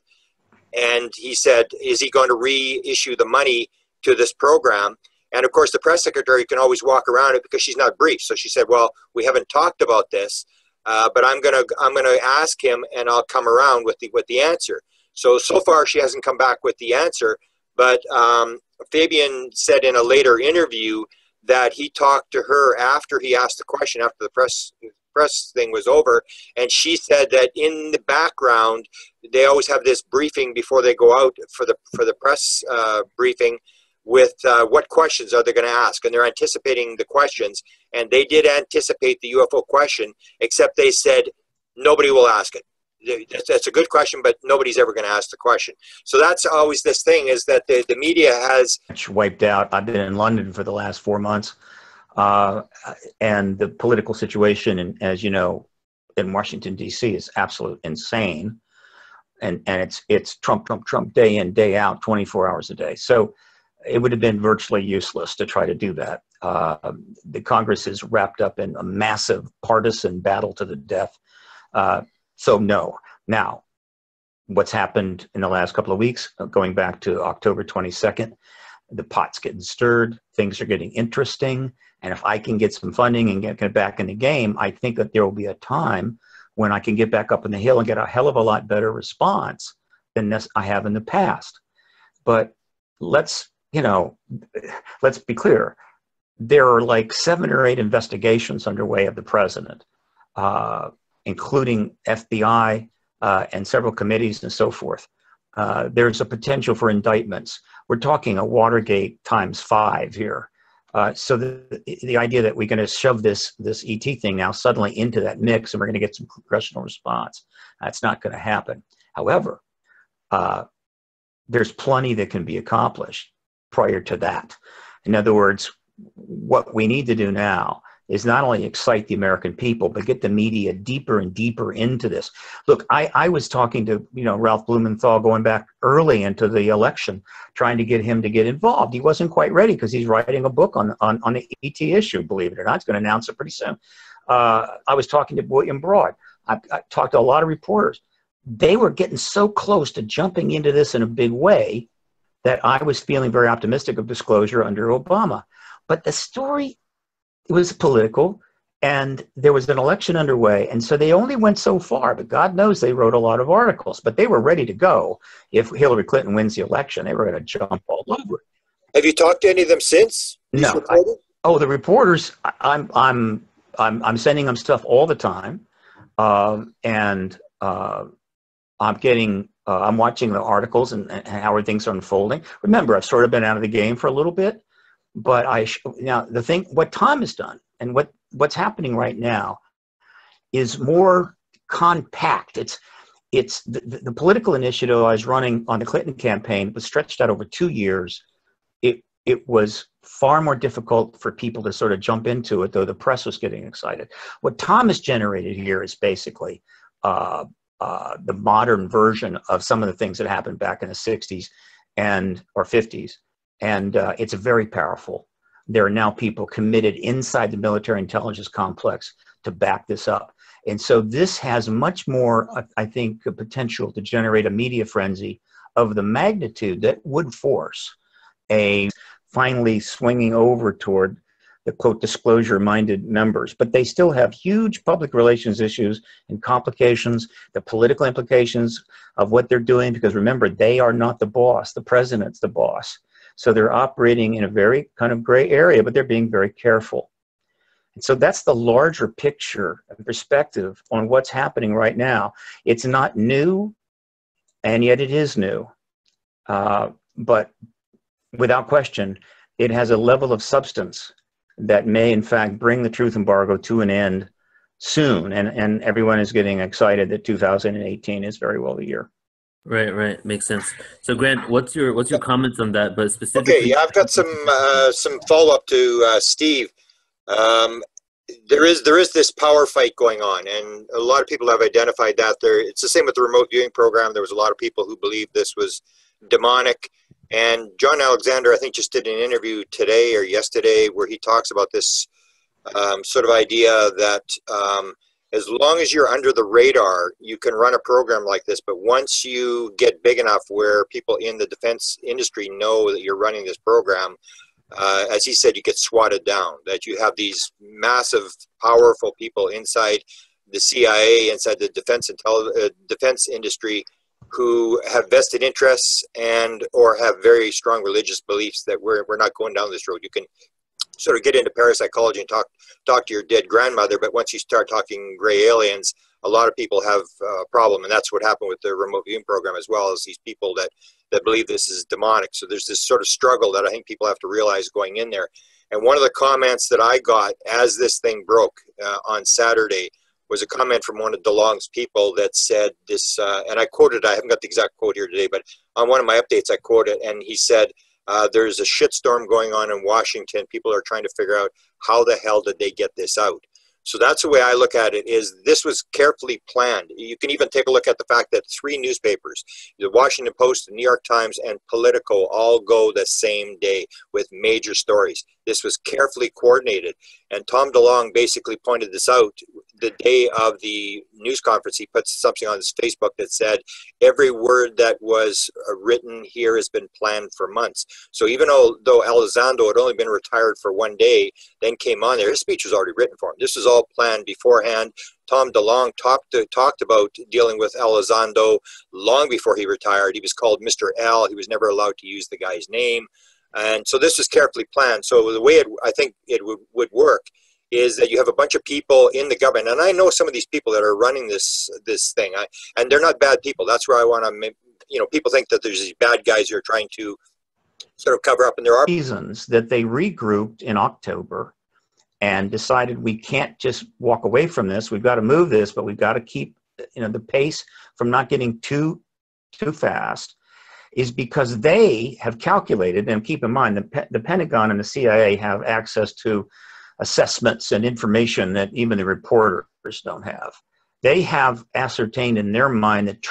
And he said, is he going to reissue the money to this program? And of course, the press secretary can always walk around it because she's not briefed. So she said, well, we haven't talked about this, uh, but I'm going to, I'm going to ask him and I'll come around with the, with the answer. So, so far she hasn't come back with the answer, but, um, Fabian said in a later interview that he talked to her after he asked the question, after the press press thing was over, and she said that in the background they always have this briefing before they go out for the for the press uh, briefing with uh, what questions are they going to ask, and they're anticipating the questions, and they did anticipate the U F O question, except they said nobody will ask it. That's a good question, but nobody's ever going to ask the question. So that's always this thing, is that the, the media has wiped out. I've been in London for the last four months, uh, and the political situation, and as you know, in Washington D C is absolute insane, and and it's it's Trump, Trump, Trump, day in, day out, twenty-four hours a day. So it would have been virtually useless to try to do that. Uh, the Congress is wrapped up in a massive partisan battle to the death. Uh, So no. Now, what's happened in the last couple of weeks, going back to October twenty-second, the pot's getting stirred, things are getting interesting, And if I can get some funding and get, get back in the game, I think that there will be a time when I can get back up on the Hill and get a hell of a lot better response than this I have in the past. But let's, you know, let's be clear. There are like seven or eight investigations underway of the president, uh, including F B I uh, and several committees and so forth. Uh, there's a potential for indictments. We're talking a Watergate times five here. Uh, so the, the idea that we're going to shove this, this E T thing now suddenly into that mix and we're going to get some congressional response, that's not going to happen. However, uh, there's plenty that can be accomplished prior to that. In other words, what we need to do now is not only excite the American people, but get the media deeper and deeper into this. Look, I, I was talking to, you know, Ralph Blumenthal going back early into the election, trying to get him to get involved. He wasn't quite ready because he's writing a book on, on, on the E T issue, believe it or not. He's going to announce it pretty soon. Uh, I was talking to William Broad. I, I talked to a lot of reporters. They were getting so close to jumping into this in a big way that I was feeling very optimistic of disclosure under Obama. But the story, it was political, and there was an election underway, and so they only went so far, but God knows they wrote a lot of articles, but they were ready to go. If Hillary Clinton wins the election, they were going to jump all over it. Have you talked to any of them since? No. I, oh, the reporters, I, I'm, I'm, I'm, I'm sending them stuff all the time, uh, and uh, I'm getting, uh, I'm watching the articles and, and how things are unfolding. Remember, I've sort of been out of the game for a little bit. But I, now the thing, what Tom has done and what, what's happening right now is more compact. It's, it's the, the political initiative I was running on the Clinton campaign was stretched out over two years. It, it was far more difficult for people to sort of jump into it, though the press was getting excited. What Tom has generated here is basically uh, uh, the modern version of some of the things that happened back in the sixties and, or fifties. And uh, it's very powerful. There are now people committed inside the military intelligence complex to back this up. And so this has much more, I think, potential to generate a media frenzy of the magnitude that would force a finally swinging over toward the, quote, disclosure-minded members. But they still have huge public relations issues and complications, the political implications of what they're doing, because remember, they are not the boss. The president's the boss. So they're operating in a very kind of gray area, but they're being very careful. And so that's the larger picture and perspective on what's happening right now. It's not new, and yet it is new. Uh, but without question, it has a level of substance that may, in fact, bring the truth embargo to an end soon. And, and everyone is getting excited that two thousand eighteen is very well the year. Right, right, makes sense. So, Grant, what's your what's your comments on that? But specifically, okay, yeah, I've got some uh, some follow up to uh, Steve. Um, there is there is this power fight going on, and a lot of people have identified that. There, it's the same with the remote viewing program. There was a lot of people who believed this was demonic, and John Alexander, I think, just did an interview today or yesterday where he talks about this um, sort of idea that. Um, As long as you're under the radar, you can run a program like this. But once you get big enough where people in the defense industry know that you're running this program, uh, as he said, you get swatted down, that you have these massive, powerful people inside the C I A, inside the defense, uh, defense industry who have vested interests and or have very strong religious beliefs that we're, we're not going down this road. You can sort of get into parapsychology and talk talk to your dead grandmother, but once you start talking gray aliens, a lot of people have a problem, and that's what happened with the remote viewing program as well, as these people that, that believe this is demonic. So there's this sort of struggle that I think people have to realize going in there. And one of the comments that I got as this thing broke uh, on Saturday was a comment from one of DeLonge's people that said this, uh, and I quoted, I haven't got the exact quote here today, but on one of my updates I quoted, and he said, Uh, there's a shitstorm going on in Washington. People are trying to figure out how the hell did they get this out. So that's the way I look at it, is this was carefully planned. You can even take a look at the fact that three newspapers, the Washington Post, the New York Times, and Politico all go the same day with major stories. This was carefully coordinated. And Tom DeLonge basically pointed this out the day of the news conference. He put something on his Facebook that said, every word that was written here has been planned for months. So even though, though Elizondo had only been retired for one day, then came on there, his speech was already written for him. This was all planned beforehand. Tom DeLonge talked to, talked about dealing with Elizondo long before he retired. He was called Mister L. He was never allowed to use the guy's name. And so this was carefully planned. So the way it, I think it would, would work is that you have a bunch of people in the government. And I know some of these people that are running this, this thing. I, and they're not bad people. That's where I want to, you know, people think that there's these bad guys who are trying to sort of cover up. And there are reasons that they regrouped in October and decided we can't just walk away from this. We've got to move this, but we've got to keep, you know, the pace from not getting too, too fast. Is because they have calculated, and keep in mind, the, the Pentagon and the C I A have access to assessments and information that even the reporters don't have. They have ascertained in their mind that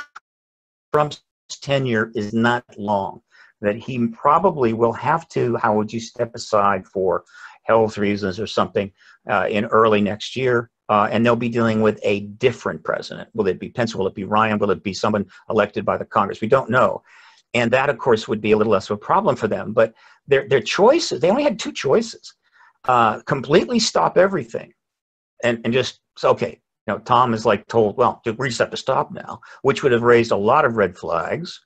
Trump's tenure is not long, that he probably will have to, how would you step aside for health reasons or something uh, in early next year. Uh, and they'll be dealing with a different president. Will it be Pence? Will it be Ryan? Will it be someone elected by the Congress? We don't know. And that, of course, would be a little less of a problem for them. But their, their choices, they only had two choices. Uh, completely stop everything and, and just, okay, you know, Tom is like told, well, we just have to stop now, which would have raised a lot of red flags,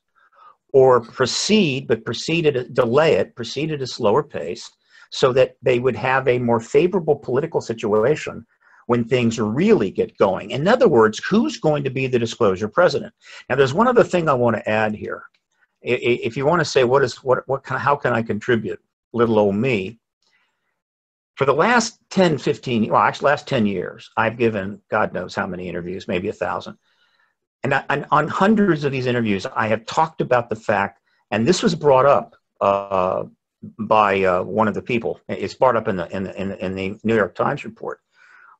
or proceed, but proceed to delay it, proceed at a slower pace so that they would have a more favorable political situation when things really get going. In other words, who's going to be the disclosure president? Now, there's one other thing I want to add here. If you want to say, what is, what, what, can, how can I contribute, little old me? For the last ten, fifteen, well, actually last ten years, I've given God knows how many interviews, maybe a thousand. And, I, and on hundreds of these interviews, I have talked about the fact, and this was brought up uh, by uh, one of the people. It's brought up in the, in, the, in, the, in the New York Times report.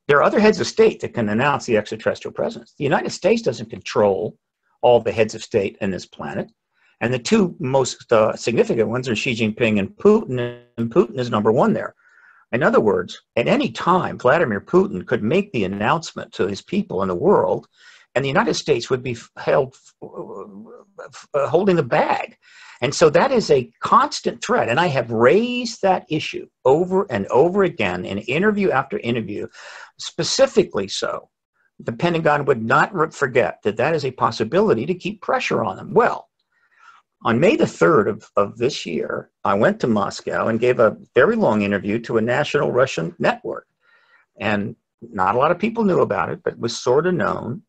There are other heads of state that can announce the extraterrestrial presence. The United States doesn't control all the heads of state in this planet. And the two most uh, significant ones are Xi Jinping and Putin, and Putin is number one there. In other words, at any time, Vladimir Putin could make the announcement to his people in the world, and the United States would be held uh, holding the bag. And so that is a constant threat. And I have raised that issue over and over again in interview after interview, specifically so the Pentagon would not forget that that is a possibility to keep pressure on them. Well, on May the third of, of this year, I went to Moscow and gave a very long interview to a national Russian network. And not a lot of people knew about it, but it was sort of known.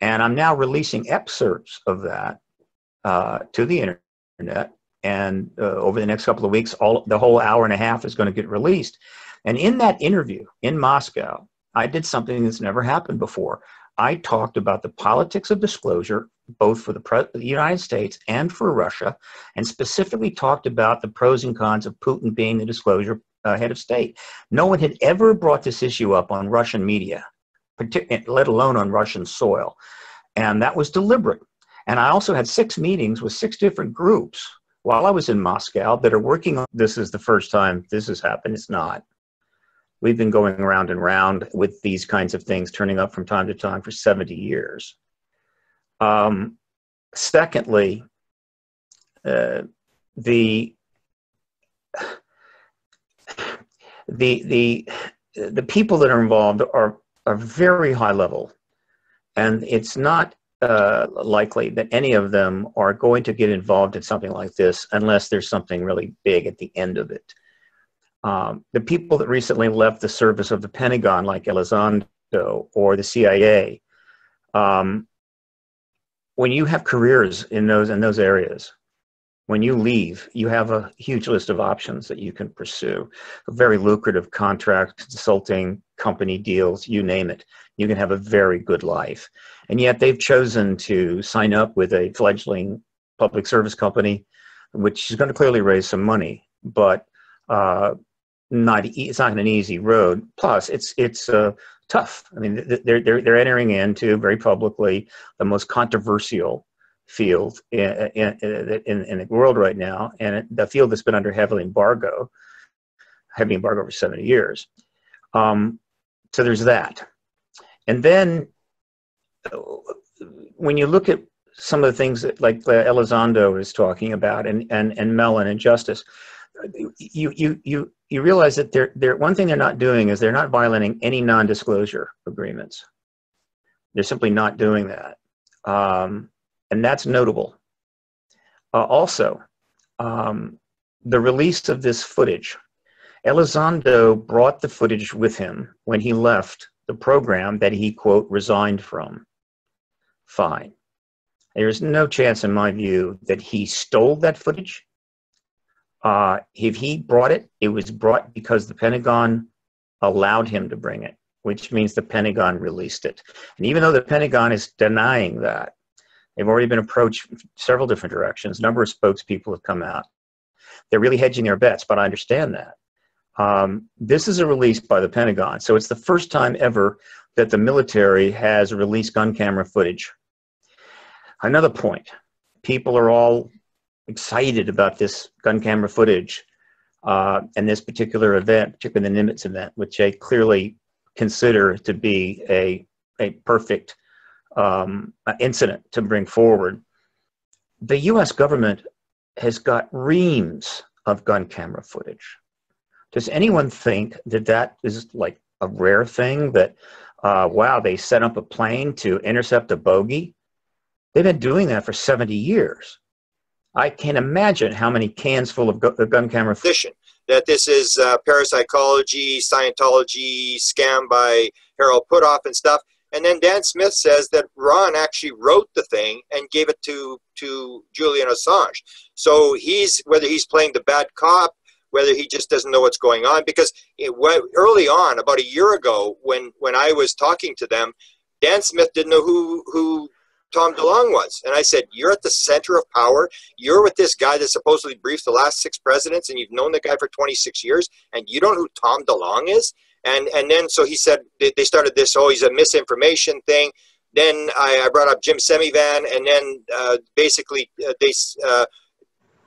And I'm now releasing excerpts of that uh, to the internet. And uh, over the next couple of weeks, all the whole hour and a half is going to get released. And in that interview in Moscow, I did something that's never happened before. I talked about the politics of disclosure, both for the, pre the United States and for Russia, and specifically talked about the pros and cons of Putin being the disclosure uh, head of state. No one had ever brought this issue up on Russian media, let alone on Russian soil. And that was deliberate. And I also had six meetings with six different groups while I was in Moscow that are working on this. Is the first time this has happened. It's not. We've been going round and round with these kinds of things turning up from time to time for seventy years. Um, secondly, uh, the, the, the, the people that are involved are, are very high level, and it's not uh, likely that any of them are going to get involved in something like this unless there's something really big at the end of it. Um, the people that recently left the service of the Pentagon, like Elizondo or the C I A, um, when you have careers in those, in those areas, when you leave, you have a huge list of options that you can pursue. Very lucrative contracts, consulting, company deals, you name it. You can have a very good life. And yet they've chosen to sign up with a fledgling public service company, which is going to clearly raise some money, but uh, not, it's not an easy road. Plus, it's, it's uh, tough. I mean, they're, they're, they're entering into, very publicly, the most controversial field in, in, in, in the world right now, and the field that's been under heavy embargo. heavy embargo for seventy years. Um, so there's that. And then when you look at some of the things that like Elizondo is talking about and, and, and Mellon and Justice, you, you, you, you realize that they're, they're, one thing they're not doing is they're not violating any non-disclosure agreements. They're simply not doing that. Um, and that's notable. Uh, also, um, the release of this footage. Elizondo brought the footage with him when he left the program that he, quote, resigned from. Fine. There's no chance, in my view, that he stole that footage. Uh, if he brought it, it was brought because the Pentagon allowed him to bring it, which means the Pentagon released it. And even though the Pentagon is denying that, they've already been approached several different directions. A number of spokespeople have come out. They're really hedging their bets, but I understand that. Um, this is a release by the Pentagon. So it's the first time ever that the military has released gun camera footage. Another point, people are all excited about this gun camera footage uh, and this particular event, particularly the NIDS event, which they clearly consider to be a, a perfect um, incident to bring forward. The U S government has got reams of gun camera footage. Does anyone think that that is like a rare thing that, uh, wow, they set up a plane to intercept a bogey? They've been doing that for seventy years. I can't imagine how many cans full of gu gun camera footage. That this is uh, parapsychology, Scientology scam by Harold Putoff and stuff. And then Dan Smith says that Ron actually wrote the thing and gave it to, to Julian Assange. So he's, whether he's playing the bad cop, whether he just doesn't know what's going on. Because it, early on, about a year ago, when, when I was talking to them, Dan Smith didn't know who, who Tom DeLonge was. And I said, you're at the center of power. You're with this guy that supposedly briefed the last six presidents, and you've known the guy for twenty-six years, and you don't know who Tom DeLonge is? And, and then so he said, they started this, oh, he's a misinformation thing. Then I, I brought up Jim Semivan, and then uh, basically uh, they, uh,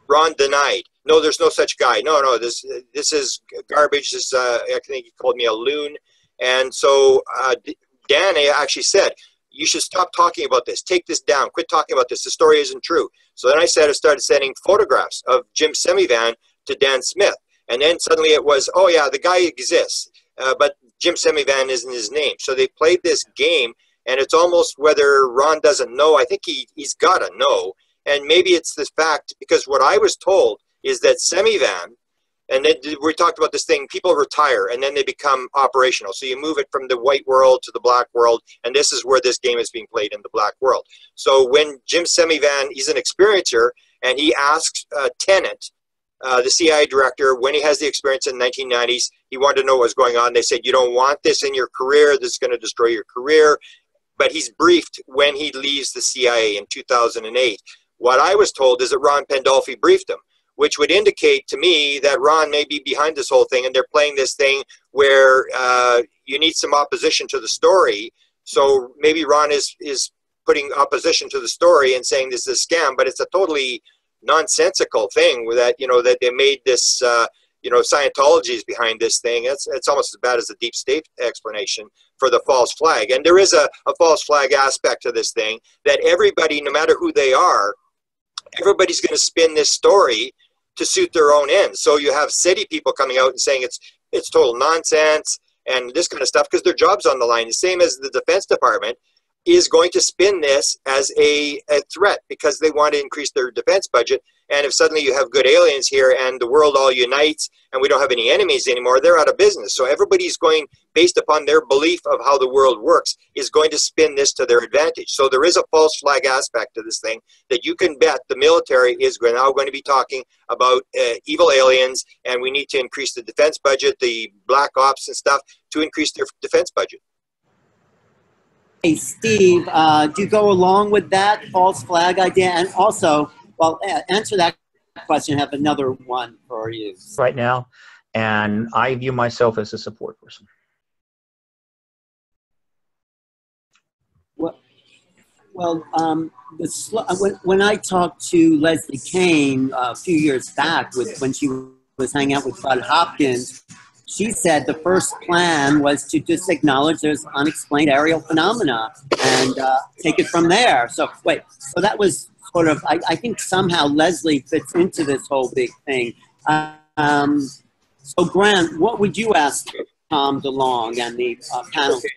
Ron denied. No, there's no such guy. No, no, this this is garbage. This uh, I think he called me a loon. And so uh, Dan actually said, you should stop talking about this. Take this down. Quit talking about this. The story isn't true. So then I said I started sending photographs of Jim Semivan to Dan Smith. And then suddenly it was, oh, yeah, the guy exists. Uh, but Jim Semivan isn't his name. So they played this game, and it's almost whether Ron doesn't know. I think he, he's got to know. And maybe it's this fact, because what I was told is that Semivan, and then we talked about this thing, people retire and then they become operational. So you move it from the white world to the black world, and this is where this game is being played in the black world. So when Jim Semivan, he's an experiencer, and he asks uh, Tennant, uh, the C I A director, when he has the experience in the nineteen nineties, he wanted to know what was going on. They said, you don't want this in your career, this is going to destroy your career. But he's briefed when he leaves the C I A in two thousand eight. What I was told is that Ron Pandolfi briefed him, which would indicate to me that Ron may be behind this whole thing, and they're playing this thing where uh, you need some opposition to the story. So maybe Ron is, is putting opposition to the story and saying this is a scam, but it's a totally nonsensical thing that, you know, that they made this, uh, you know, Scientology is behind this thing. It's, it's almost as bad as the deep state explanation for the false flag. And there is a, a false flag aspect to this thing that everybody, no matter who they are, everybody's going to spin this story to suit their own ends. So you have SETI people coming out and saying it's it's total nonsense and this kind of stuff because their job's on the line. The same as the Defense Department is going to spin this as a, a threat because they want to increase their defense budget. And if suddenly you have good aliens here and the world all unites and we don't have any enemies anymore, they're out of business. So everybody's going, based upon their belief of how the world works, is going to spin this to their advantage. So there is a false flag aspect to this thing that you can bet the military is now going to be talking about uh, evil aliens, and we need to increase the defense budget, the black ops and stuff, to increase their defense budget. Hey, Steve, uh, do you go along with that false flag idea? And also, well, answer that question. I have another one for you. Right now, and I view myself as a support person. Well, well um, the when, when I talked to Leslie Kane uh, a few years back with, when she was hanging out with Bud Hopkins, She said the first plan was to just acknowledge there's unexplained aerial phenomena and uh, take it from there. So wait, so that was sort of, I, I think somehow Leslie fits into this whole big thing. Um, so Grant, what would you ask Tom DeLonge and the uh, panel? Okay.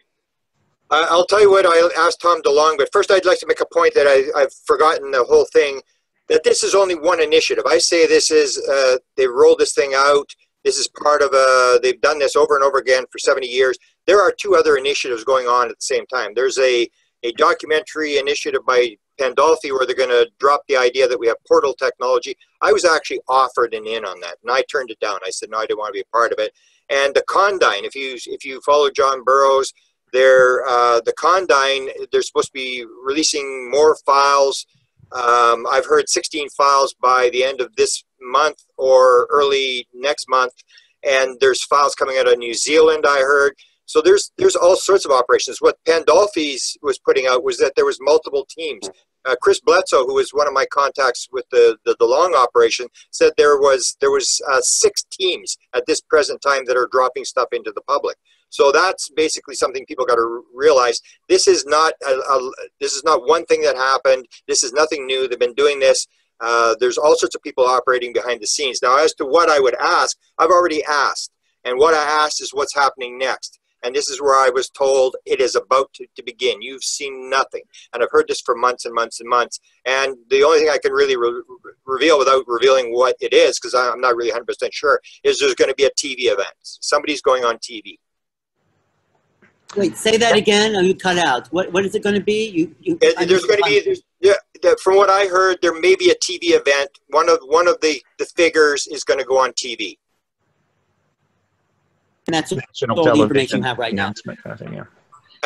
Uh, I'll tell you what I asked Tom DeLonge, but first I'd like to make a point that I, I've forgotten the whole thing, that this is only one initiative. I say this is, uh, they rolled this thing out. This is part of a, they've done this over and over again for seventy years. There are two other initiatives going on at the same time. There's a, a documentary initiative by Pandolfi where they're going to drop the idea that we have portal technology. I was actually offered an in on that, and I turned it down. I said, no, I didn't want to be a part of it. And the Condyne, if you, if you follow John Burroughs, they're, uh, the Condyne, they're supposed to be releasing more files. Um, I've heard sixteen files by the end of this month or early next month, and there's files coming out of New Zealand, I heard. So there's there's all sorts of operations. What Pandolfi's was putting out was that there was multiple teams. Uh, Chris Bledsoe, who was one of my contacts with the the DeLonge operation, said there was there was uh, six teams at this present time that are dropping stuff into the public. So that's basically something people got to realize. This is not a, a, this is not one thing that happened. This is nothing new. They've been doing this. Uh, there's all sorts of people operating behind the scenes. Now, as to what I would ask, I've already asked. And what I asked is what's happening next. And this is where I was told it is about to, to begin. You've seen nothing. And I've heard this for months and months and months. And the only thing I can really re reveal without revealing what it is, because I'm not really one hundred percent sure, is there's going to be a T V event. Somebody's going on T V. Wait, say that again, or you cut out. What, what is it going to be? You, you, it, there's going to be, there's, yeah, the, from what I heard, there may be a T V event. One of, one of the, the figures is going to go on T V. And that's all the information you have right now. Thing, yeah.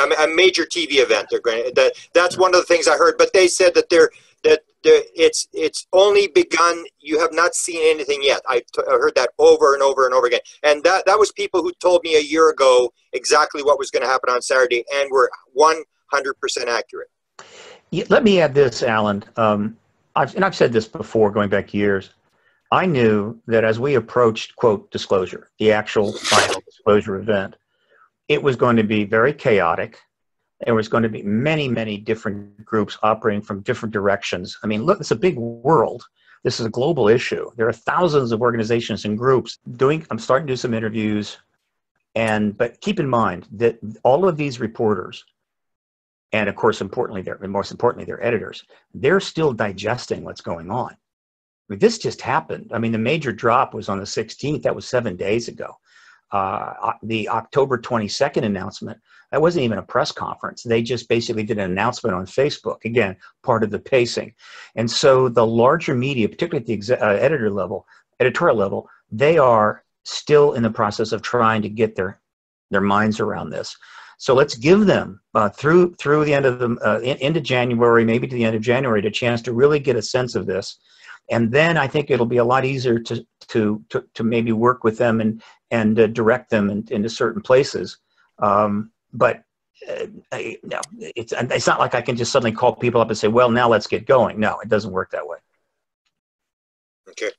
um, a major T V event. They're going to, that, that's yeah. one of the things I heard, but they said that they're, that they're, it's, it's only begun. You have not seen anything yet. I, t I heard that over and over and over again. And that, that was people who told me a year ago exactly what was going to happen on Saturday and were one hundred percent accurate. Yeah, let me add this, Alan. Um, I've, and I've said this before, going back years. I knew that as we approached, quote, disclosure, the actual final disclosure event, it was going to be very chaotic. There was going to be many, many different groups operating from different directions. I mean, look, it's a big world. This is a global issue. There are thousands of organizations and groups doing, I'm starting to do some interviews. And, but keep in mind that all of these reporters, and of course, importantly, they're, and most importantly, their editors, they're still digesting what's going on. I mean, this just happened. I mean, the major drop was on the sixteenth. That was seven days ago. Uh, the October twenty-second announcement, that wasn't even a press conference. They just basically did an announcement on Facebook, again, part of the pacing. And so the larger media, particularly at the ex uh, editor level, editorial level, they are still in the process of trying to get their, their minds around this. So let's give them uh, through, through the end of the, uh, in, into January, maybe to the end of January, a chance to really get a sense of this. And then I think it'll be a lot easier to, to, to, to maybe work with them and, and uh, direct them in, into certain places. Um, but uh, I, no, it's, it's not like I can just suddenly call people up and say, well, now let's get going. No, it doesn't work that way. Okay.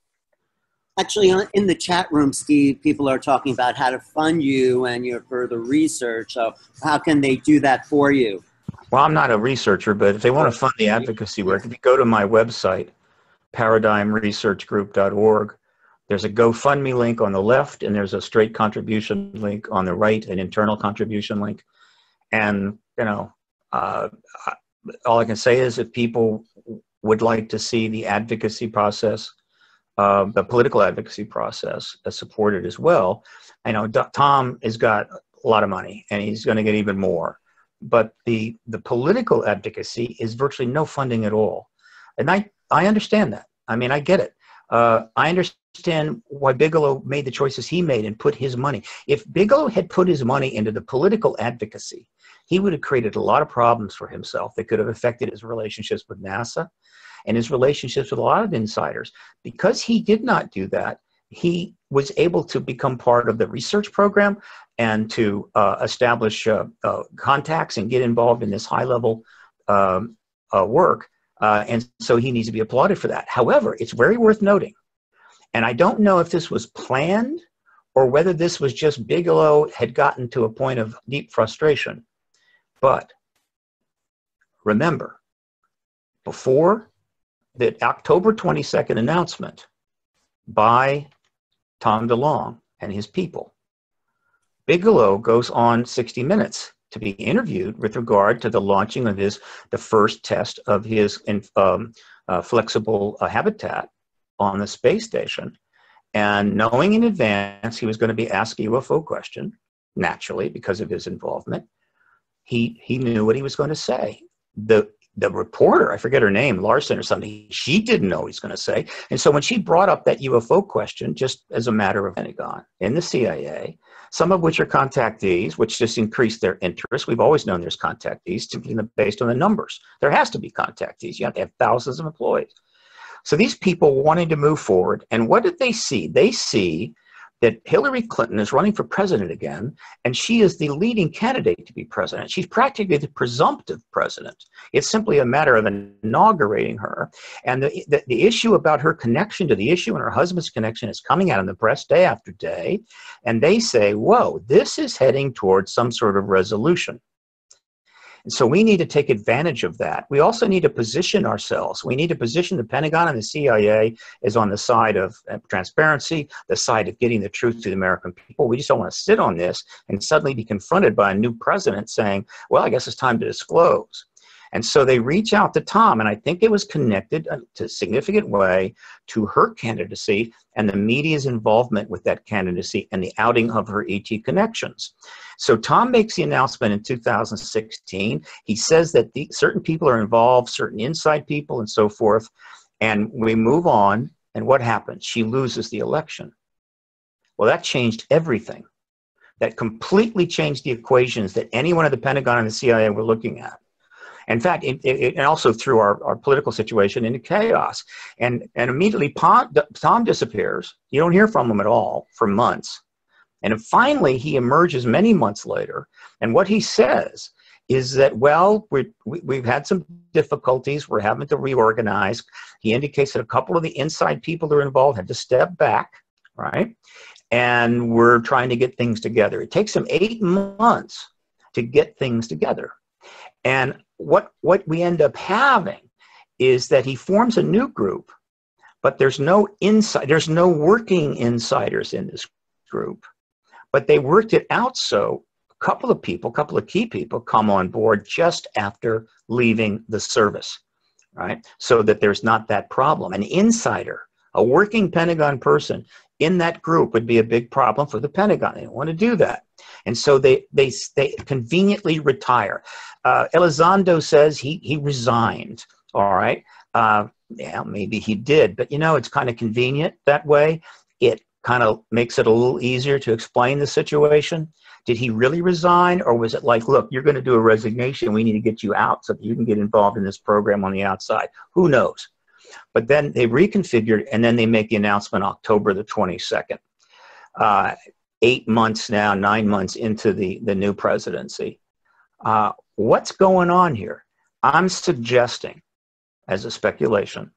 Actually, in the chat room, Steve, people are talking about how to fund you and your further research. So how can they do that for you? Well, I'm not a researcher, but if they want to fund the advocacy work, if you go to my website, paradigm research group dot org. There's a GoFundMe link on the left, and there's a straight contribution link on the right, an internal contribution link. And, you know, uh, all I can say is if people would like to see the advocacy process, uh, the political advocacy process uh, supported as well, I know Tom has got a lot of money, and he's going to get even more. But the, the political advocacy is virtually no funding at all. And I I understand that. I mean, I get it. Uh, I understand why Bigelow made the choices he made and put his money. If Bigelow had put his money into the political advocacy, he would have created a lot of problems for himself that could have affected his relationships with NASA and his relationships with a lot of insiders. Because he did not do that, he was able to become part of the research program and to uh, establish uh, uh, contacts and get involved in this high-level um, uh, work. Uh, and so he needs to be applauded for that. However, it's very worth noting, and I don't know if this was planned or whether this was just Bigelow had gotten to a point of deep frustration. But remember, before the October twenty-second announcement by Tom DeLonge and his people, Bigelow goes on sixty minutes to be interviewed with regard to the launching of his, the first test of his um, uh, flexible uh, habitat on the space station. And knowing in advance he was going to be asked a U F O question, naturally, because of his involvement, he, he knew what he was going to say. The, the reporter, I forget her name, Larson or something, she didn't know what he was going to say. And so when she brought up that U F O question, just as a matter of Pentagon and the C I A, some of which are contactees, which just increased their interest. We've always known there's contactees simply based on the numbers. There has to be contactees. You have to have thousands of employees. So these people wanted to move forward. And what did they see? They see that Hillary Clinton is running for president again, and she is the leading candidate to be president. She's practically the presumptive president. It's simply a matter of inaugurating her. And the, the, the issue about her connection to the issue and her husband's connection is coming out in the press day after day. And they say, whoa, this is heading towards some sort of resolution. And so we need to take advantage of that. We also need to position ourselves. We need to position the Pentagon and the C I A as on the side of transparency, the side of getting the truth to the American people. We just don't want to sit on this and suddenly be confronted by a new president saying, well, I guess it's time to disclose. And so they reach out to Tom, and I think it was connected to a significant way to her candidacy and the media's involvement with that candidacy and the outing of her E T connections. So Tom makes the announcement in two thousand sixteen. He says that the, certain people are involved, certain inside people and so forth, and we move on, and what happens? She loses the election. Well, that changed everything. That completely changed the equations that anyone at the Pentagon and the C I A were looking at. In fact, it, it, it also threw our, our political situation into chaos. And, and immediately, Tom disappears. You don't hear from him at all for months. And finally, he emerges many months later. And what he says is that, well, we, we, we've had some difficulties. We're having to reorganize. He indicates that a couple of the inside people that are involved had to step back, right? And we're trying to get things together. It takes him eight months to get things together. And what, what we end up having is that he forms a new group, but there's no inside, there's no working insiders in this group, but they worked it out. So a couple of people, a couple of key people come on board just after leaving the service, right? So that there's not that problem. An insider, a working Pentagon person in that group would be a big problem for the Pentagon. They don't want to do that. And so they, they, they conveniently retire. Uh, Elizondo says he, he resigned, all right? Uh, yeah, maybe he did, but you know, it's kind of convenient that way. It kind of makes it a little easier to explain the situation. Did he really resign, or was it like, look, you're going to do a resignation, we need to get you out so that you can get involved in this program on the outside? Who knows? But then they reconfigured, and then they make the announcement October the twenty-second. Uh, eight months now, nine months into the, the new presidency. Uh, what's going on here? I'm suggesting, as a speculation,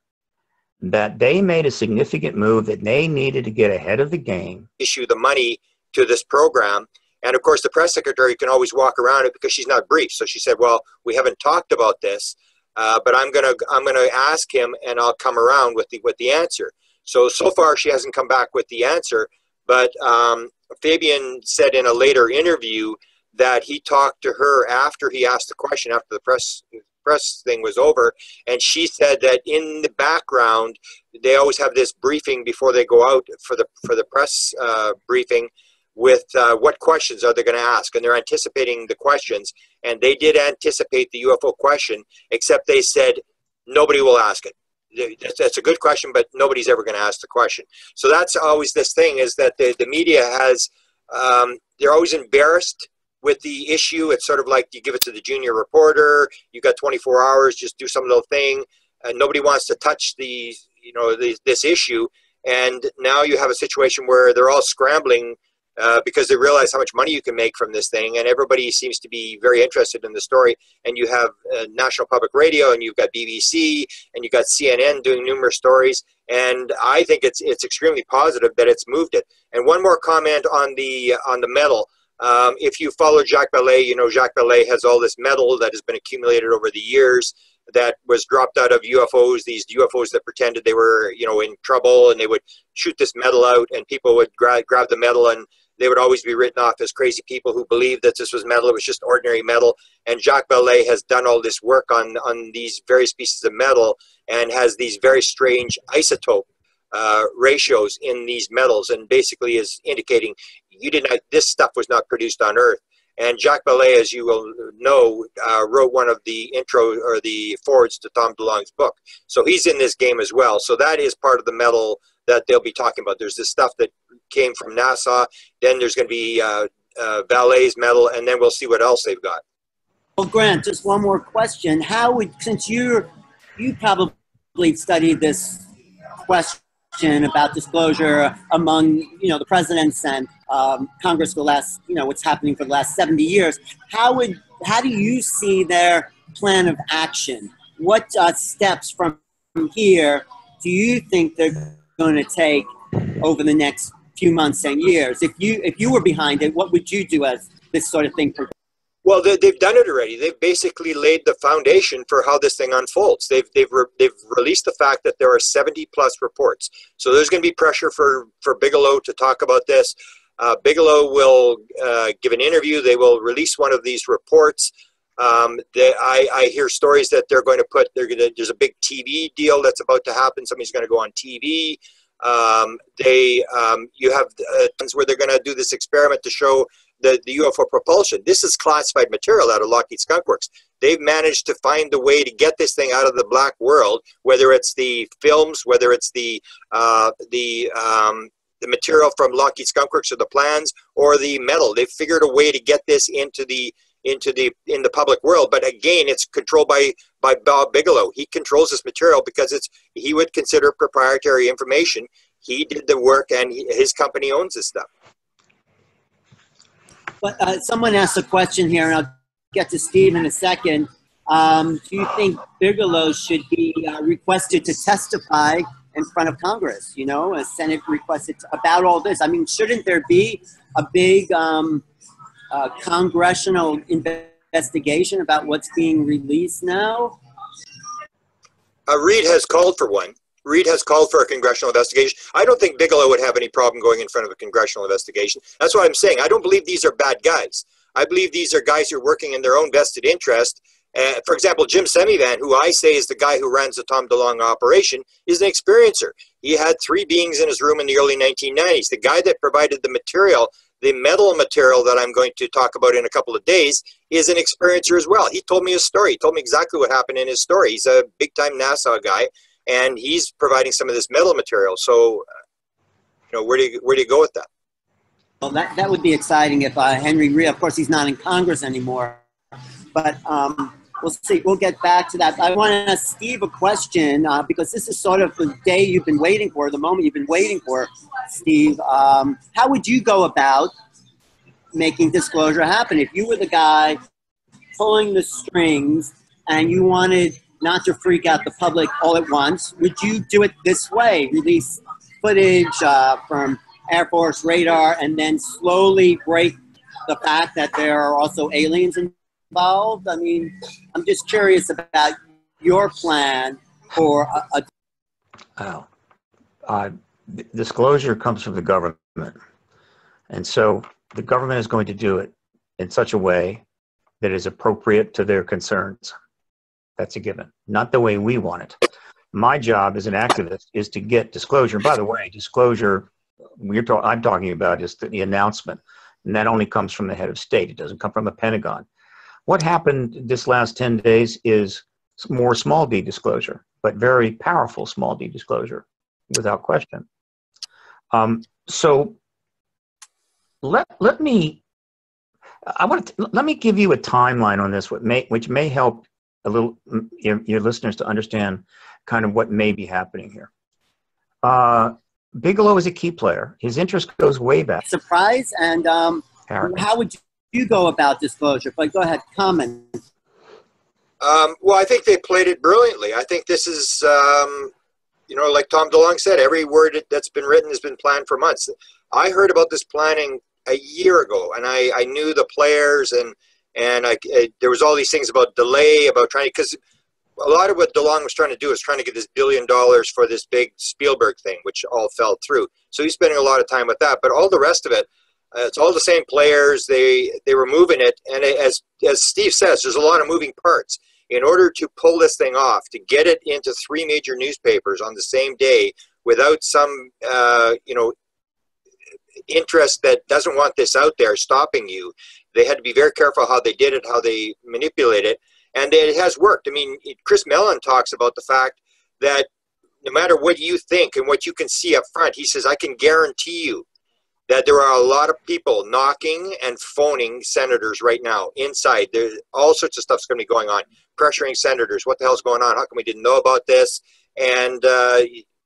that they made a significant move, that they needed to get ahead of the game. Issue the money to this program. And of course, the press secretary can always walk around it because she's not briefed. So she said, well, we haven't talked about this. Uh, but I'm gonna I'm gonna ask him, and I'll come around with the with the answer. So so far she hasn't come back with the answer. But um, Fabian said in a later interview that he talked to her after he asked the question, after the press press thing was over, and she said that in the background they always have this briefing before they go out for the for the press uh, briefing with uh, what questions are they going to ask, and they're anticipating the questions, and they did anticipate the U F O question, except they said nobody will ask it. That's a good question, but nobody's ever going to ask the question. So that's always this thing, is that the, the media has, um, they're always embarrassed with the issue. It's sort of like you give it to the junior reporter, you got twenty-four hours, just do some little thing, and nobody wants to touch the, you know, the, this issue, and now you have a situation where they're all scrambling uh, because they realize how much money you can make from this thing. And everybody seems to be very interested in the story. And you have uh, National Public Radio, and you've got B B C, and you've got C N N doing numerous stories. And I think it's, it's extremely positive that it's moved it. And one more comment on the, on the medal. Um, if you follow Jacques Vallée, you know Jacques Vallée has all this metal that has been accumulated over the years that was dropped out of U F Os, these U F Os that pretended they were, you know, in trouble, and they would shoot this metal out, and people would gra grab the metal, and they would always be written off as crazy people who believed that this was metal. It was just ordinary metal. And Jacques Vallée has done all this work on, on these various pieces of metal, and has these very strange isotope uh, ratios in these metals, and basically is indicating you did not, this stuff was not produced on Earth. And Jacques Vallée, as you will know, uh, wrote one of the intro or the forwards to Tom DeLonge's book. So he's in this game as well. So that is part of the metal that they'll be talking about. There's this stuff that came from NASA. Then there's going to be uh, uh, Vallée's metal, and then we'll see what else they've got. Well, Grant, just one more question. How would, since you're, you probably studied this question about disclosure among, you know, the presidents and Um, Congress for the last, you know, what's happening for the last seventy years. How would, how do you see their plan of action? What uh, steps from here do you think they're going to take over the next few months and years? If you, if you were behind it, what would you do as this sort of thing progresses? Well, they, they've done it already. They've basically laid the foundation for how this thing unfolds. They've, they've, re, they've released the fact that there are seventy plus reports. So there's going to be pressure for, for Bigelow to talk about this. Uh, Bigelow will uh, give an interview. They will release one of these reports. Um, they, I, I hear stories that they're going to put, they're going to, there's a big T V deal that's about to happen. Somebody's going to go on T V. Um, they, um, you have uh, times where they're going to do this experiment to show the, the U F O propulsion. This is classified material out of Lockheed Skunk Works. They've managed to find a way to get this thing out of the black world, whether it's the films, whether it's the, uh, the, um, the material from Lockheed Skunk Works, or the plans, or the metal. They've figured a way to get this into the into the in the public world. But again, it's controlled by by Bob Bigelow. He controls this material because it's, he would consider proprietary information. He did the work, and he, his company owns this stuff. But uh, someone asked a question here, and I'll get to Steve in a second. Um, do you think Bigelow should be uh, requested to testify in front of Congress, you know, a Senate requested about all this? I mean, shouldn't there be a big um, uh, congressional investigation about what's being released now? Uh, Reid has called for one. Reid has called for a congressional investigation. I don't think Bigelow would have any problem going in front of a congressional investigation. That's what I'm saying. I don't believe these are bad guys. I believe these are guys who are working in their own vested interest. Uh, for example, Jim Semivan, who I say is the guy who runs the Tom DeLonge operation, is an experiencer. He had three beings in his room in the early nineteen nineties. The guy that provided the material, the metal material that I'm going to talk about in a couple of days, is an experiencer as well. He told me his story. He told me exactly what happened in his story. He's a big-time NASA guy, and he's providing some of this metal material. So, you know, where do you, where do you go with that? Well, that, that would be exciting if uh, Henry Reid, of course, he's not in Congress anymore, but... Um, we'll see. We'll get back to that. I want to ask Steve a question uh, because this is sort of the day you've been waiting for, the moment you've been waiting for, Steve. Um, how would you go about making disclosure happen? If you were the guy pulling the strings and you wanted not to freak out the public all at once, would you do it this way? Release footage uh, from Air Force radar and then slowly break the fact that there are also aliens in involved? I mean, I'm just curious about your plan for a... a oh. uh, disclosure comes from the government. And so the government is going to do it in such a way that is appropriate to their concerns. That's a given. Not the way we want it. My job as an activist is to get disclosure. By the way, disclosure we're ta- I'm talking about is the, the announcement. And that only comes from the head of state. It doesn't come from the Pentagon. What happened this last ten days is more small d disclosure, but very powerful small d disclosure, without question. Um, so let, let me, I want to, let me give you a timeline on this, what may, which may help a little your, your listeners to understand kind of what may be happening here. Uh, Bigelow is a key player. His interest goes way back. Surprise. And um, how would you go about disclosure? But go ahead, comment. Um, well, I think they played it brilliantly. I think this is, um, you know, like Tom DeLonge said, every word that's been written has been planned for months. I heard about this planning a year ago, and I, I knew the players, and and I, I, there was all these things about delay, about trying, because a lot of what DeLonge was trying to do is trying to get this billion dollars for this big Spielberg thing, which all fell through. So he's spending a lot of time with that, but all the rest of it, uh, it's all the same players. They they were moving it, and it, as as Steve says, there's a lot of moving parts. In order to pull this thing off, to get it into three major newspapers on the same day without some, uh, you know, interest that doesn't want this out there stopping you, they had to be very careful how they did it, how they manipulate it. And it has worked. I mean, Chris Mellon talks about the fact that no matter what you think and what you can see up front, he says, I can guarantee you that there are a lot of people knocking and phoning senators right now inside. There's all sorts of stuff's going to be going on, pressuring senators. What the hell's going on? How come we didn't know about this? And uh,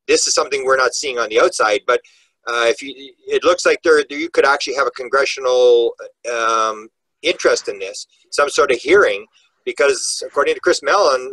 this is something we're not seeing on the outside. But uh, if you, it looks like there, you could actually have a congressional um, interest in this, some sort of hearing. Because according to Chris Mellon,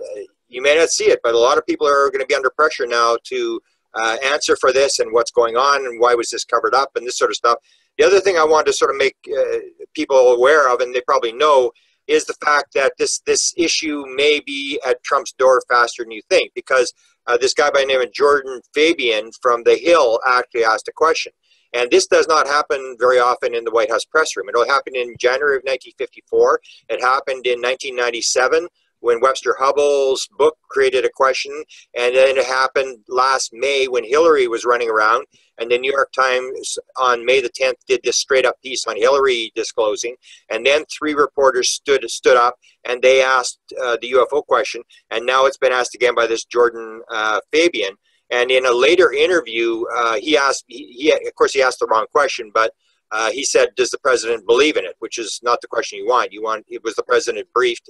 you may not see it, but a lot of people are going to be under pressure now to uh, answer for this and what's going on and why was this covered up and this sort of stuff. The other thing I wanted to sort of make uh, people aware of, and they probably know, is the fact that this, this issue may be at Trump's door faster than you think, because uh, this guy by the name of Jordan Fabian from The Hill actually asked a question. And this does not happen very often in the White House press room. It happened in January of nineteen fifty-four. It happened in nineteen ninety-seven when Webster Hubbell's book created a question. And then it happened last May when Hillary was running around. And the New York Times on May the tenth did this straight-up piece on Hillary disclosing. And then three reporters stood, stood up, and they asked uh, the U F O question. And now it's been asked again by this Jordan uh, Fabian. And in a later interview, uh, he asked, he, he, of course, he asked the wrong question, but uh, he said, does the president believe in it? Which is not the question you want. You want, it was the president briefed.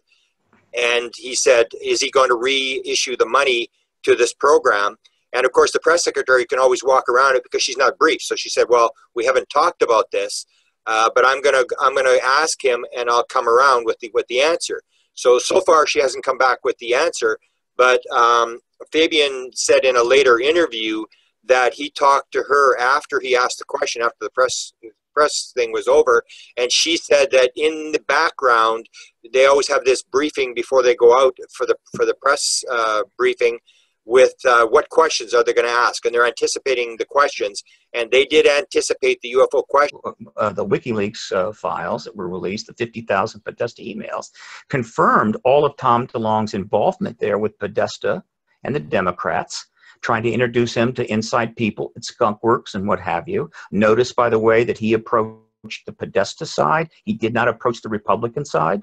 And he said, is he going to reissue the money to this program? And of course, the press secretary can always walk around it because she's not briefed. So she said, well, we haven't talked about this, uh, but I'm going to, I'm going to ask him and I'll come around with the, with the answer. So, so far she hasn't come back with the answer, but, um, Fabian said in a later interview that he talked to her after he asked the question, after the press press thing was over, and she said that in the background they always have this briefing before they go out for the for the press uh, briefing with uh, what questions are they going to ask, and they're anticipating the questions, and they did anticipate the U F O question. Uh, the WikiLeaks uh, files that were released, the fifty thousand Podesta emails, confirmed all of Tom DeLonge's involvement there with Podesta and the Democrats, trying to introduce him to inside people at Skunk Works and what have you. Notice, by the way, that he approached the Podesta side. He did not approach the Republican side.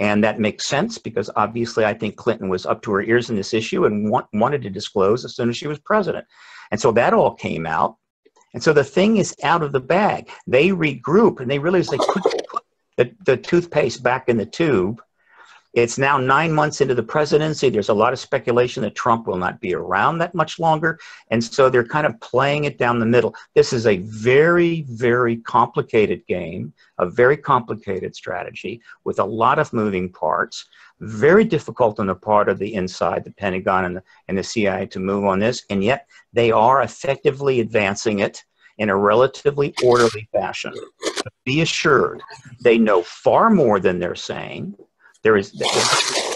And that makes sense because obviously I think Clinton was up to her ears in this issue and want, wanted to disclose as soon as she was president. And so that all came out. And so the thing is out of the bag. They regroup and they realize they couldn't put the, the toothpaste back in the tube. It's now nine months into the presidency. There's a lot of speculation that Trump will not be around that much longer. And so they're kind of playing it down the middle. This is a very, very complicated game, a very complicated strategy with a lot of moving parts, very difficult on the part of the inside, the Pentagon and the, and the C I A to move on this. And yet they are effectively advancing it in a relatively orderly fashion. But be assured, they know far more than they're saying. There is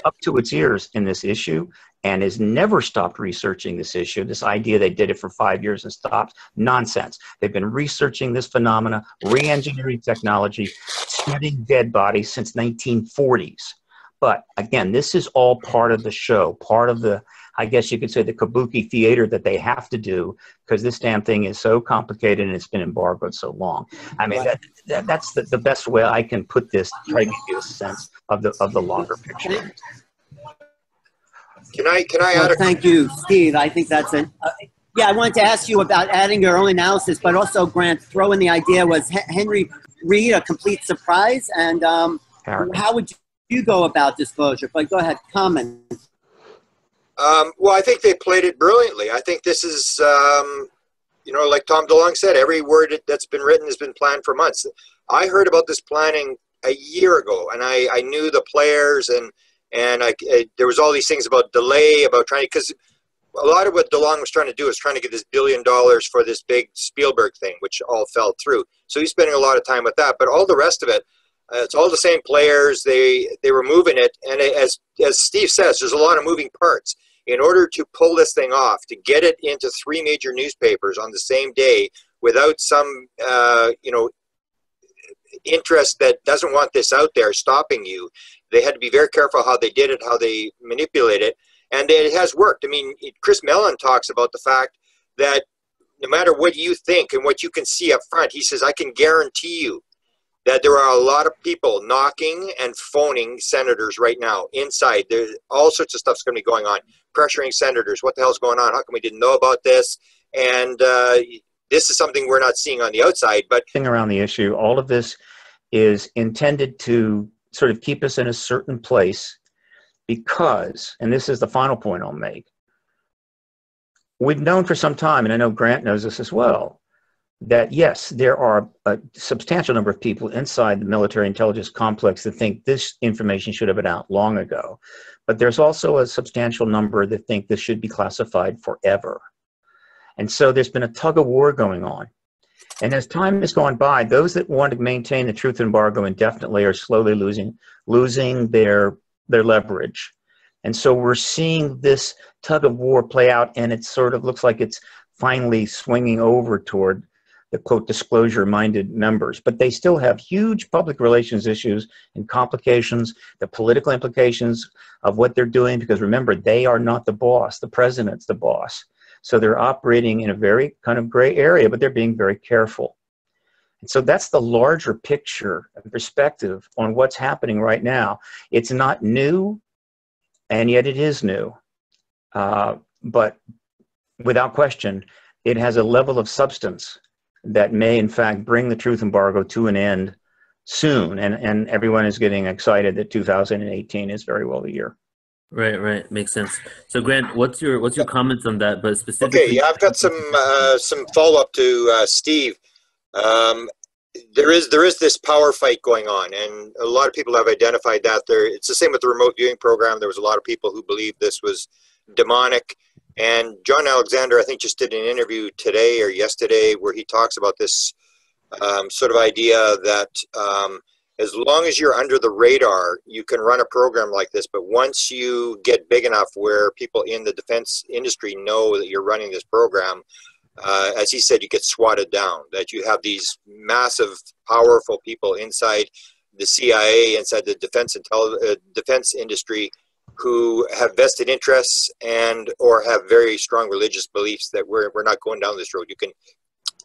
up to its ears in this issue and has never stopped researching this issue. This idea they did it for five years and stopped, nonsense. They've been researching this phenomena, re-engineering technology, studying dead bodies since nineteen forties. But again, this is all part of the show, part of the, I guess you could say the kabuki theater that they have to do because this damn thing is so complicated and it's been embargoed so long. I mean, that, that, that's the, the best way I can put this, try to give you a sense of the, of the longer picture. Can I, can I add a- Thank you, Steve. I think that's it. Uh, yeah, I wanted to ask you about adding your own analysis, but also, Grant, throw in the idea was Henry Reid, a complete surprise, and um, how would you you go about disclosure, but go ahead, comment. Um, well, I think they played it brilliantly. I think this is, um, you know, like Tom DeLonge said, every word that's been written has been planned for months. I heard about this planning a year ago, and I, I knew the players, and and I, I, there was all these things about delay, about trying, because a lot of what DeLonge was trying to do is trying to get this billion dollars for this big Spielberg thing, which all fell through. So he's spending a lot of time with that, but all the rest of it, uh, it's all the same players. They they were moving it, and it, as as Steve says, there's a lot of moving parts. In order to pull this thing off, to get it into three major newspapers on the same day without some, uh, you know, interest that doesn't want this out there stopping you, they had to be very careful how they did it, how they manipulate it. And it has worked. I mean, Chris Mellon talks about the fact that no matter what you think and what you can see up front, he says, I can guarantee you that there are a lot of people knocking and phoning senators right now inside. There's all sorts of stuff's going to be going on, pressuring senators. What the hell's going on? How come we didn't know about this? And uh, this is something we're not seeing on the outside. But thing around the issue, all of this is intended to sort of keep us in a certain place. Because, and this is the final point I'll make, we've known for some time, and I know Grant knows this as well, that yes, there are a substantial number of people inside the military intelligence complex that think this information should have been out long ago. But there's also a substantial number that think this should be classified forever. And so there's been a tug of war going on. And as time has gone by, those that want to maintain the truth embargo indefinitely are slowly losing, losing their their leverage. And so we're seeing this tug of war play out, and it sort of looks like it's finally swinging over toward the, quote, disclosure-minded members. But they still have huge public relations issues and complications, the political implications of what they're doing, because remember, they are not the boss. The president's the boss. So they're operating in a very kind of gray area, but they're being very careful. And so that's the larger picture and perspective on what's happening right now. It's not new, and yet it is new. Uh, but without question, it has a level of substance that may, in fact, bring the truth embargo to an end soon. And, and everyone is getting excited that two thousand eighteen is very well the year. Right, right, makes sense. So, Grant, what's your what's your comments on that? But specifically, okay, yeah, I've got some uh, some follow up to uh, Steve. Um, there is there is this power fight going on, and a lot of people have identified that. There, it's the same with the remote viewing program. There was a lot of people who believed this was demonic, and John Alexander, I think, just did an interview today or yesterday where he talks about this um, sort of idea that um, as long as you're under the radar, you can run a program like this, but once you get big enough where people in the defense industry know that you're running this program, Uh, as he said, you get swatted down, that you have these massive, powerful people inside the C I A, inside the defense uh, defense industry, who have vested interests and or have very strong religious beliefs that we're, we're not going down this road. You can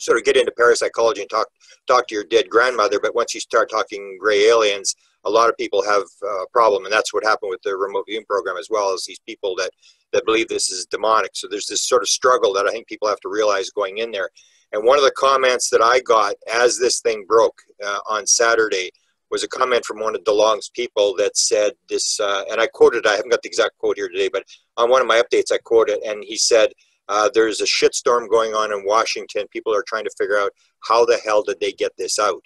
sort of get into parapsychology and talk, talk to your dead grandmother, but once you start talking gray aliens, a lot of people have a problem, and that's what happened with the remote viewing program as well, as these people that, that believe this is demonic. So there's this sort of struggle that I think people have to realize going in there. And one of the comments that I got as this thing broke uh, on Saturday was a comment from one of DeLonge's people that said this, uh, and I quoted, I haven't got the exact quote here today, but on one of my updates I quoted, and he said, uh, there's a shitstorm going on in Washington. People are trying to figure out how the hell did they get this out?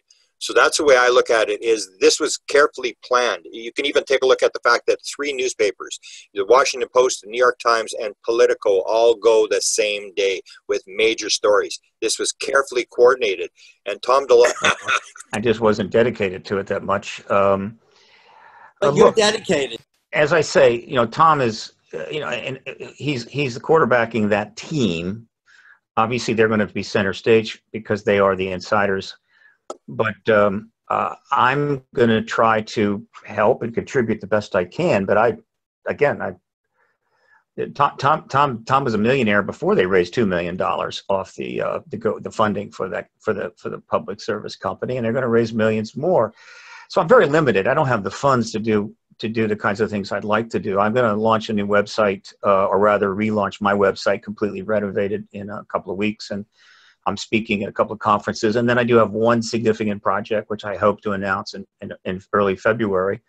So that's the way I look at it, is this was carefully planned. You can even take a look at the fact that three newspapers, the Washington Post, the New York Times, and Politico all go the same day with major stories. This was carefully coordinated. And Tom DeLonge... I just wasn't dedicated to it that much. Um, but you're look, dedicated. As I say, you know, Tom is, uh, you know, and he's, he's the quarterbacking that team. Obviously, they're going to be center stage because they are the insiders. But um, uh, I'm going to try to help and contribute the best I can. But I, again, I Tom Tom Tom, Tom was a millionaire before they raised two million dollars off the uh, the go, the funding for that for the for the public service company, and they're going to raise millions more. So I'm very limited. I don't have the funds to do to do the kinds of things I'd like to do. I'm going to launch a new website, uh, or rather, relaunch my website, completely renovated in a couple of weeks, and I'm speaking at a couple of conferences, and then I do have one significant project, which I hope to announce in, in, in early February.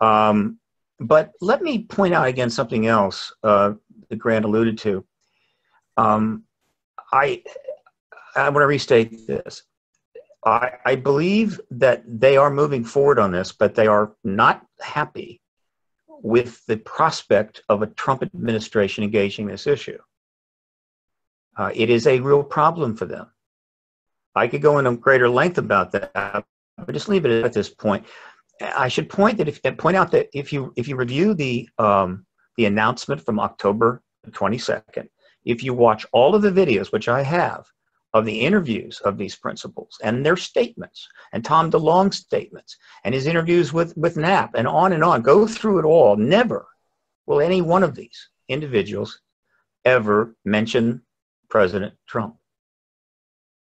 Um, but let me point out again something else uh, that Grant alluded to. Um, I, I want to restate this. I, I believe that they are moving forward on this, but they are not happy with the prospect of a Trump administration engaging this issue. Uh, it is a real problem for them. I could go into greater length about that, but just leave it at this point. I should point that if point out that if you if you review the um, the announcement from October twenty-second, if you watch all of the videos, which I have, of the interviews of these principals and their statements, and Tom DeLonge's statements, and his interviews with with Knapp, and on and on, go through it all. Never will any one of these individuals ever mention President Trump.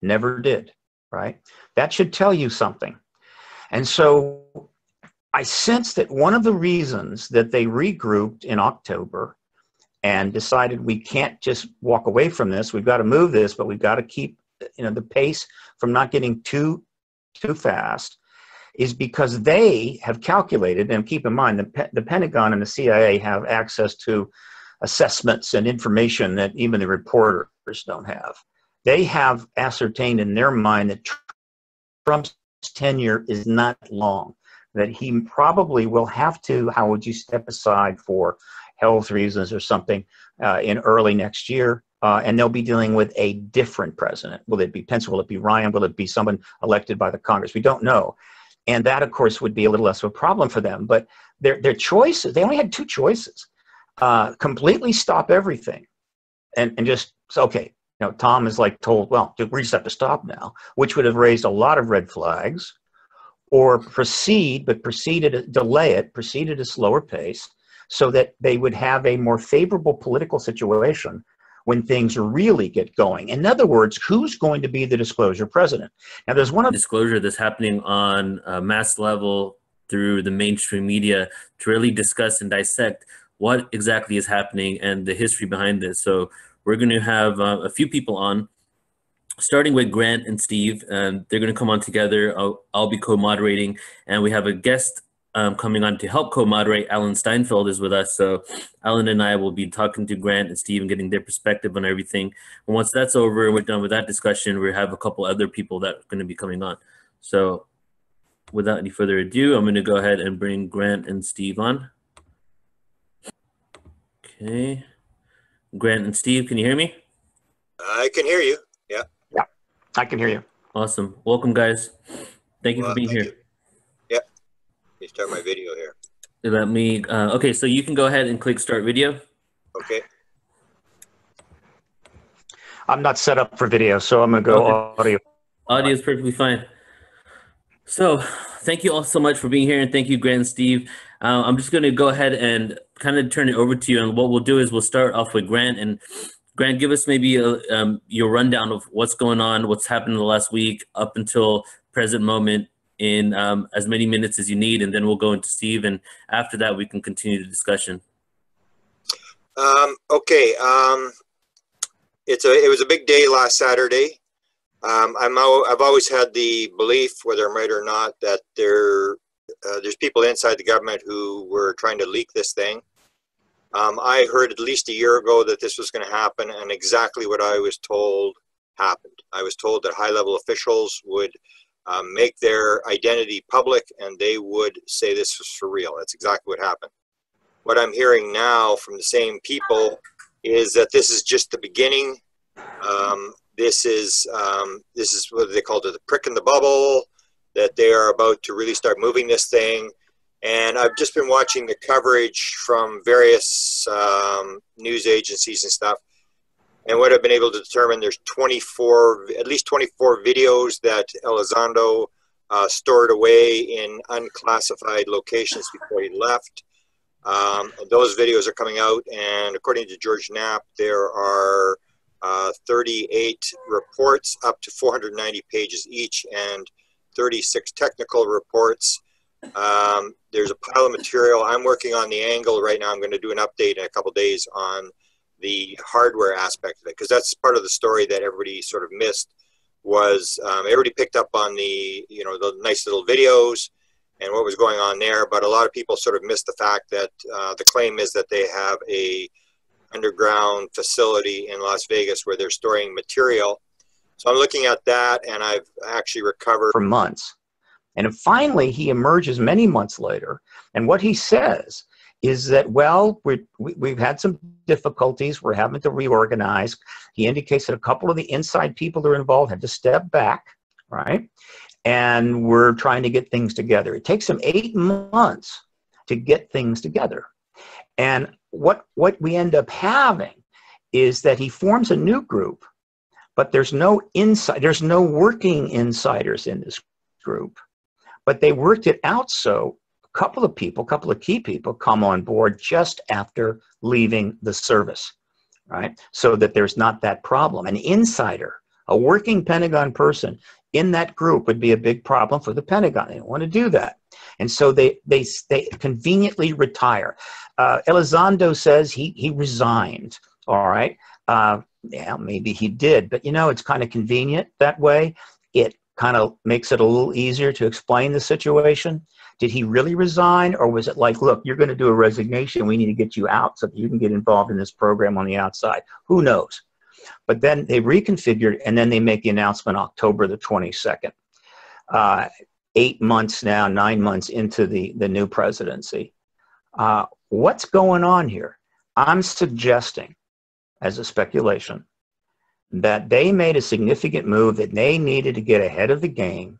Never did, right? That should tell you something. And so I sense that one of the reasons that they regrouped in October and decided we can't just walk away from this, we've got to move this, but we've got to keep, you know, the pace from not getting too, too fast, is because they have calculated, and keep in mind, the, the Pentagon and the C I A have access to assessments and information that even the reporters don't have. They have ascertained in their mind that Trump's tenure is not long, that he probably will have to, how would you step aside for health reasons or something uh, in early next year, uh, and they'll be dealing with a different president. Will it be Pence? Will it be Ryan? Will it be someone elected by the Congress? We don't know. And that, of course, would be a little less of a problem for them. But their, their choices, they only had two choices, uh, completely stop everything and, and just, okay, you know, Tom is like told, well, we just have to stop now, which would have raised a lot of red flags, or proceed, but proceeded, delay it, proceeded at a slower pace so that they would have a more favorable political situation when things really get going. In other words, who's going to be the disclosure president? Now, there's one of disclosure that's happening on a mass level through the mainstream media to really discuss and dissect what exactly is happening and the history behind this. So we're going to have uh, a few people on, starting with Grant and Steve, and they're going to come on together. I'll, I'll be co-moderating, and we have a guest um, coming on to help co-moderate. Alan Steinfeld is with us, so Alan and I will be talking to Grant and Steve and getting their perspective on everything. And once that's over and we're done with that discussion, we have a couple other people that are going to be coming on. So without any further ado, I'm going to go ahead and bring Grant and Steve on. Okay. Grant and Steve, can you hear me? I can hear you. Yeah. Yeah, I can hear you. Awesome. Welcome, guys. Thank you well, for being here. You. Yeah. Let me start my video here. Let me, uh, okay, so you can go ahead and click start video. Okay. I'm not set up for video, so I'm going to go okay. Audio. Audio is perfectly fine. So thank you all so much for being here, and thank you, Grant and Steve. Uh, I'm just going to go ahead and kind of turn it over to you, and what we'll do is we'll start off with Grant. And Grant, give us maybe a, um, your rundown of what's going on, what's happened in the last week up until present moment in um, as many minutes as you need, and then we'll go into Steve, and after that we can continue the discussion. Um, okay, um, it's a, it was a big day last Saturday. Um, I'm, I've always had the belief, whether I'm right or not, that there, uh, there's people inside the government who were trying to leak this thing. Um, I heard at least a year ago that this was going to happen, and exactly what I was told happened. I was told that high-level officials would um, make their identity public, and they would say this was for real. That's exactly what happened. What I'm hearing now from the same people is that this is just the beginning. Um, This is, um, this is what they call the prick in the bubble, that they are about to really start moving this thing. And I've just been watching the coverage from various um, news agencies and stuff. And what I've been able to determine, there's twenty-four, at least twenty-four videos that Elizondo uh, stored away in unclassified locations before he left. Um, those videos are coming out. And according to George Knapp, there are Uh, thirty-eight reports up to four hundred ninety pages each, and thirty-six technical reports. Um, there's a pile of material. I'm working on the angle right now. I'm going to do an update in a couple days on the hardware aspect of it, because that's part of the story that everybody sort of missed. Was um, everybody picked up on the, you know, the nice little videos and what was going on there, but a lot of people sort of missed the fact that uh, the claim is that they have a underground facility in Las Vegas where they're storing material. So I'm looking at that, and I've actually recovered for months. And finally, he emerges many months later, and what he says is that, well, we're, we, we've had some difficulties. We're having to reorganize. He indicates that a couple of the inside people that are involved had to step back, right? And we're trying to get things together. It takes them eight months to get things together. And what, what we end up having is that he forms a new group, but there's no inside, there's no working insiders in this group. But they worked it out so a couple of people, a couple of key people come on board just after leaving the service, right? So that there's not that problem. An insider, a working Pentagon person in that group would be a big problem for the Pentagon. They don't want to do that. And so they, they, they conveniently retire. Uh, Elizondo says he, he resigned, all right? Uh, yeah, maybe he did, but you know, it's kind of convenient that way. It kind of makes it a little easier to explain the situation. Did he really resign, or was it like, look, you're going to do a resignation, we need to get you out so that you can get involved in this program on the outside? Who knows? But then they reconfigured, and then they make the announcement October the twenty-second. Uh, eight months now, nine months into the, the new presidency. Uh, what's going on here? I'm suggesting, as a speculation, that they made a significant move, that they needed to get ahead of the game,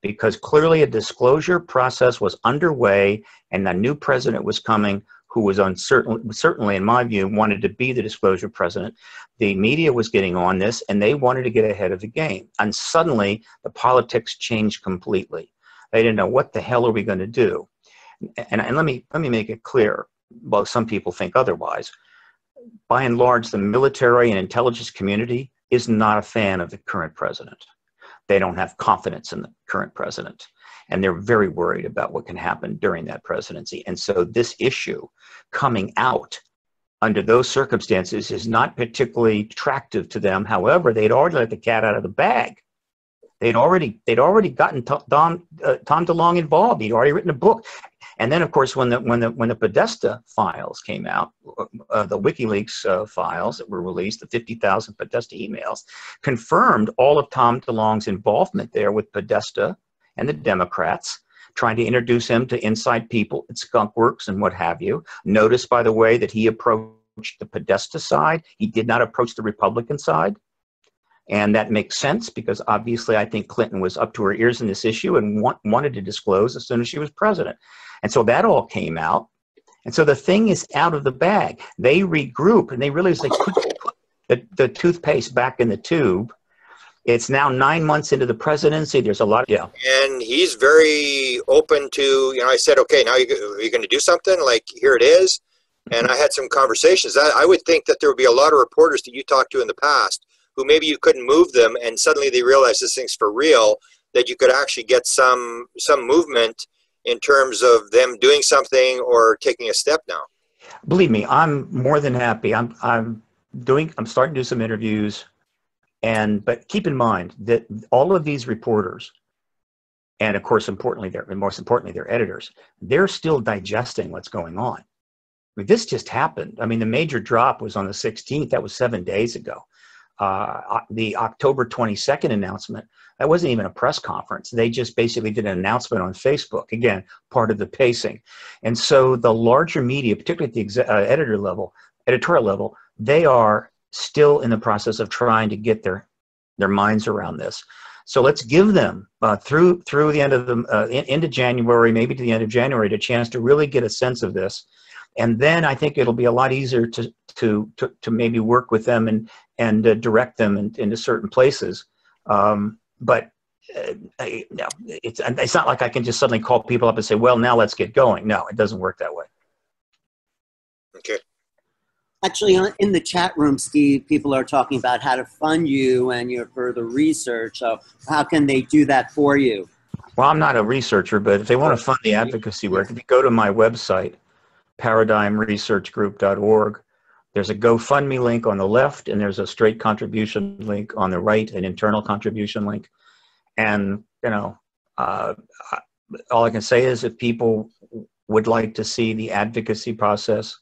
because clearly a disclosure process was underway and a new president was coming who was uncertain, certainly in my view, wanted to be the disclosure president. The media was getting on this, and they wanted to get ahead of the game. And suddenly the politics changed completely. They didn't know, what the hell are we going to do? And, and let me, let me make it clear, well, some people think otherwise. By and large, the military and intelligence community is not a fan of the current president. They don't have confidence in the current president, and they're very worried about what can happen during that presidency. And so this issue coming out under those circumstances is not particularly attractive to them. However, they'd already let the cat out of the bag. They'd already, they'd already gotten Tom, uh, Tom DeLonge involved. He'd already written a book. And then, of course, when the, when the, when the Podesta files came out, uh, the WikiLeaks uh, files that were released, the fifty thousand Podesta emails, confirmed all of Tom DeLonge's involvement there with Podesta and the Democrats, trying to introduce him to inside people at Skunk Works and what have you. Notice, by the way, that he approached the Podesta side. He did not approach the Republican side. And that makes sense, because obviously I think Clinton was up to her ears in this issue and want, wanted to disclose as soon as she was president. And so that all came out. And so the thing is out of the bag. They regroup, and they realize they couldn't put the, the toothpaste back in the tube. It's now nine months into the presidency. There's a lot. Yeah. And he's very open to, you know, I said, okay, now you, you're going to do something? Like, here it is. And I had some conversations. I, I would think that there would be a lot of reporters that you talked to in the past who maybe you couldn't move them, and suddenly they realize this thing's for real, that you could actually get some some movement in terms of them doing something or taking a step now. Believe me, I'm more than happy. I'm I'm doing I'm starting to do some interviews, and but keep in mind that all of these reporters, and of course importantly their and most importantly their editors, they're still digesting what's going on. I mean, this just happened. I mean, the major drop was on the sixteenth. That was seven days ago. Uh, the October twenty-second announcement, that wasn't even a press conference. They just basically did an announcement on Facebook, again, part of the pacing. And so the larger media, particularly at the ex uh, editor level, editorial level, they are still in the process of trying to get their, their minds around this. So let's give them uh, through, through the end of the, uh, in, into January, maybe to the end of January, the chance to really get a sense of this. And then I think it'll be a lot easier to, to, to, to maybe work with them and, and uh, direct them in, into certain places. Um, but uh, I, no, it's, it's not like I can just suddenly call people up and say, well, now let's get going. No, it doesn't work that way. Okay. Actually, in the chat room, Steve, people are talking about how to fund you and your further research. So how can they do that for you? Well, I'm not a researcher, but if they want to fund the advocacy work, if you go to my website, paradigm research group dot org. There's a GoFundMe link on the left, and there's a straight contribution link on the right, an internal contribution link. And, you know, uh, all I can say is if people would like to see the advocacy process,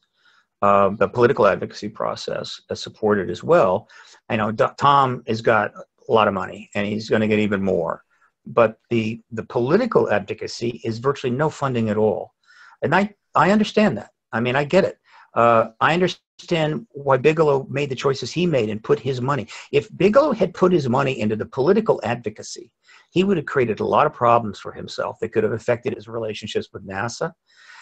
uh, the political advocacy process, uh, supported as well, I know Tom has got a lot of money, and he's going to get even more. But the, the political advocacy is virtually no funding at all. And I, I understand that. I mean, I get it. Uh, I understand why Bigelow made the choices he made and put his money. If Bigelow had put his money into the political advocacy, he would have created a lot of problems for himself that could have affected his relationships with NASA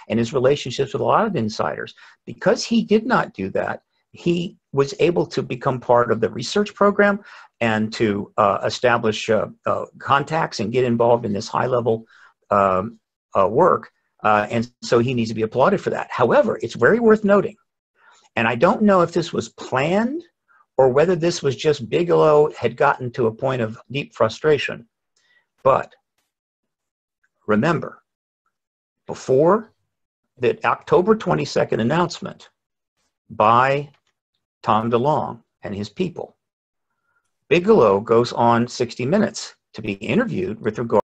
and his relationships with a lot of insiders. Because he did not do that, he was able to become part of the research program and to uh, establish uh, uh, contacts and get involved in this high-level um, uh, work. Uh, and so he needs to be applauded for that. However, it's very worth noting, and I don't know if this was planned or whether this was just Bigelow had gotten to a point of deep frustration, but remember, before the October twenty-second announcement by Tom DeLonge and his people, Bigelow goes on sixty minutes to be interviewed with regard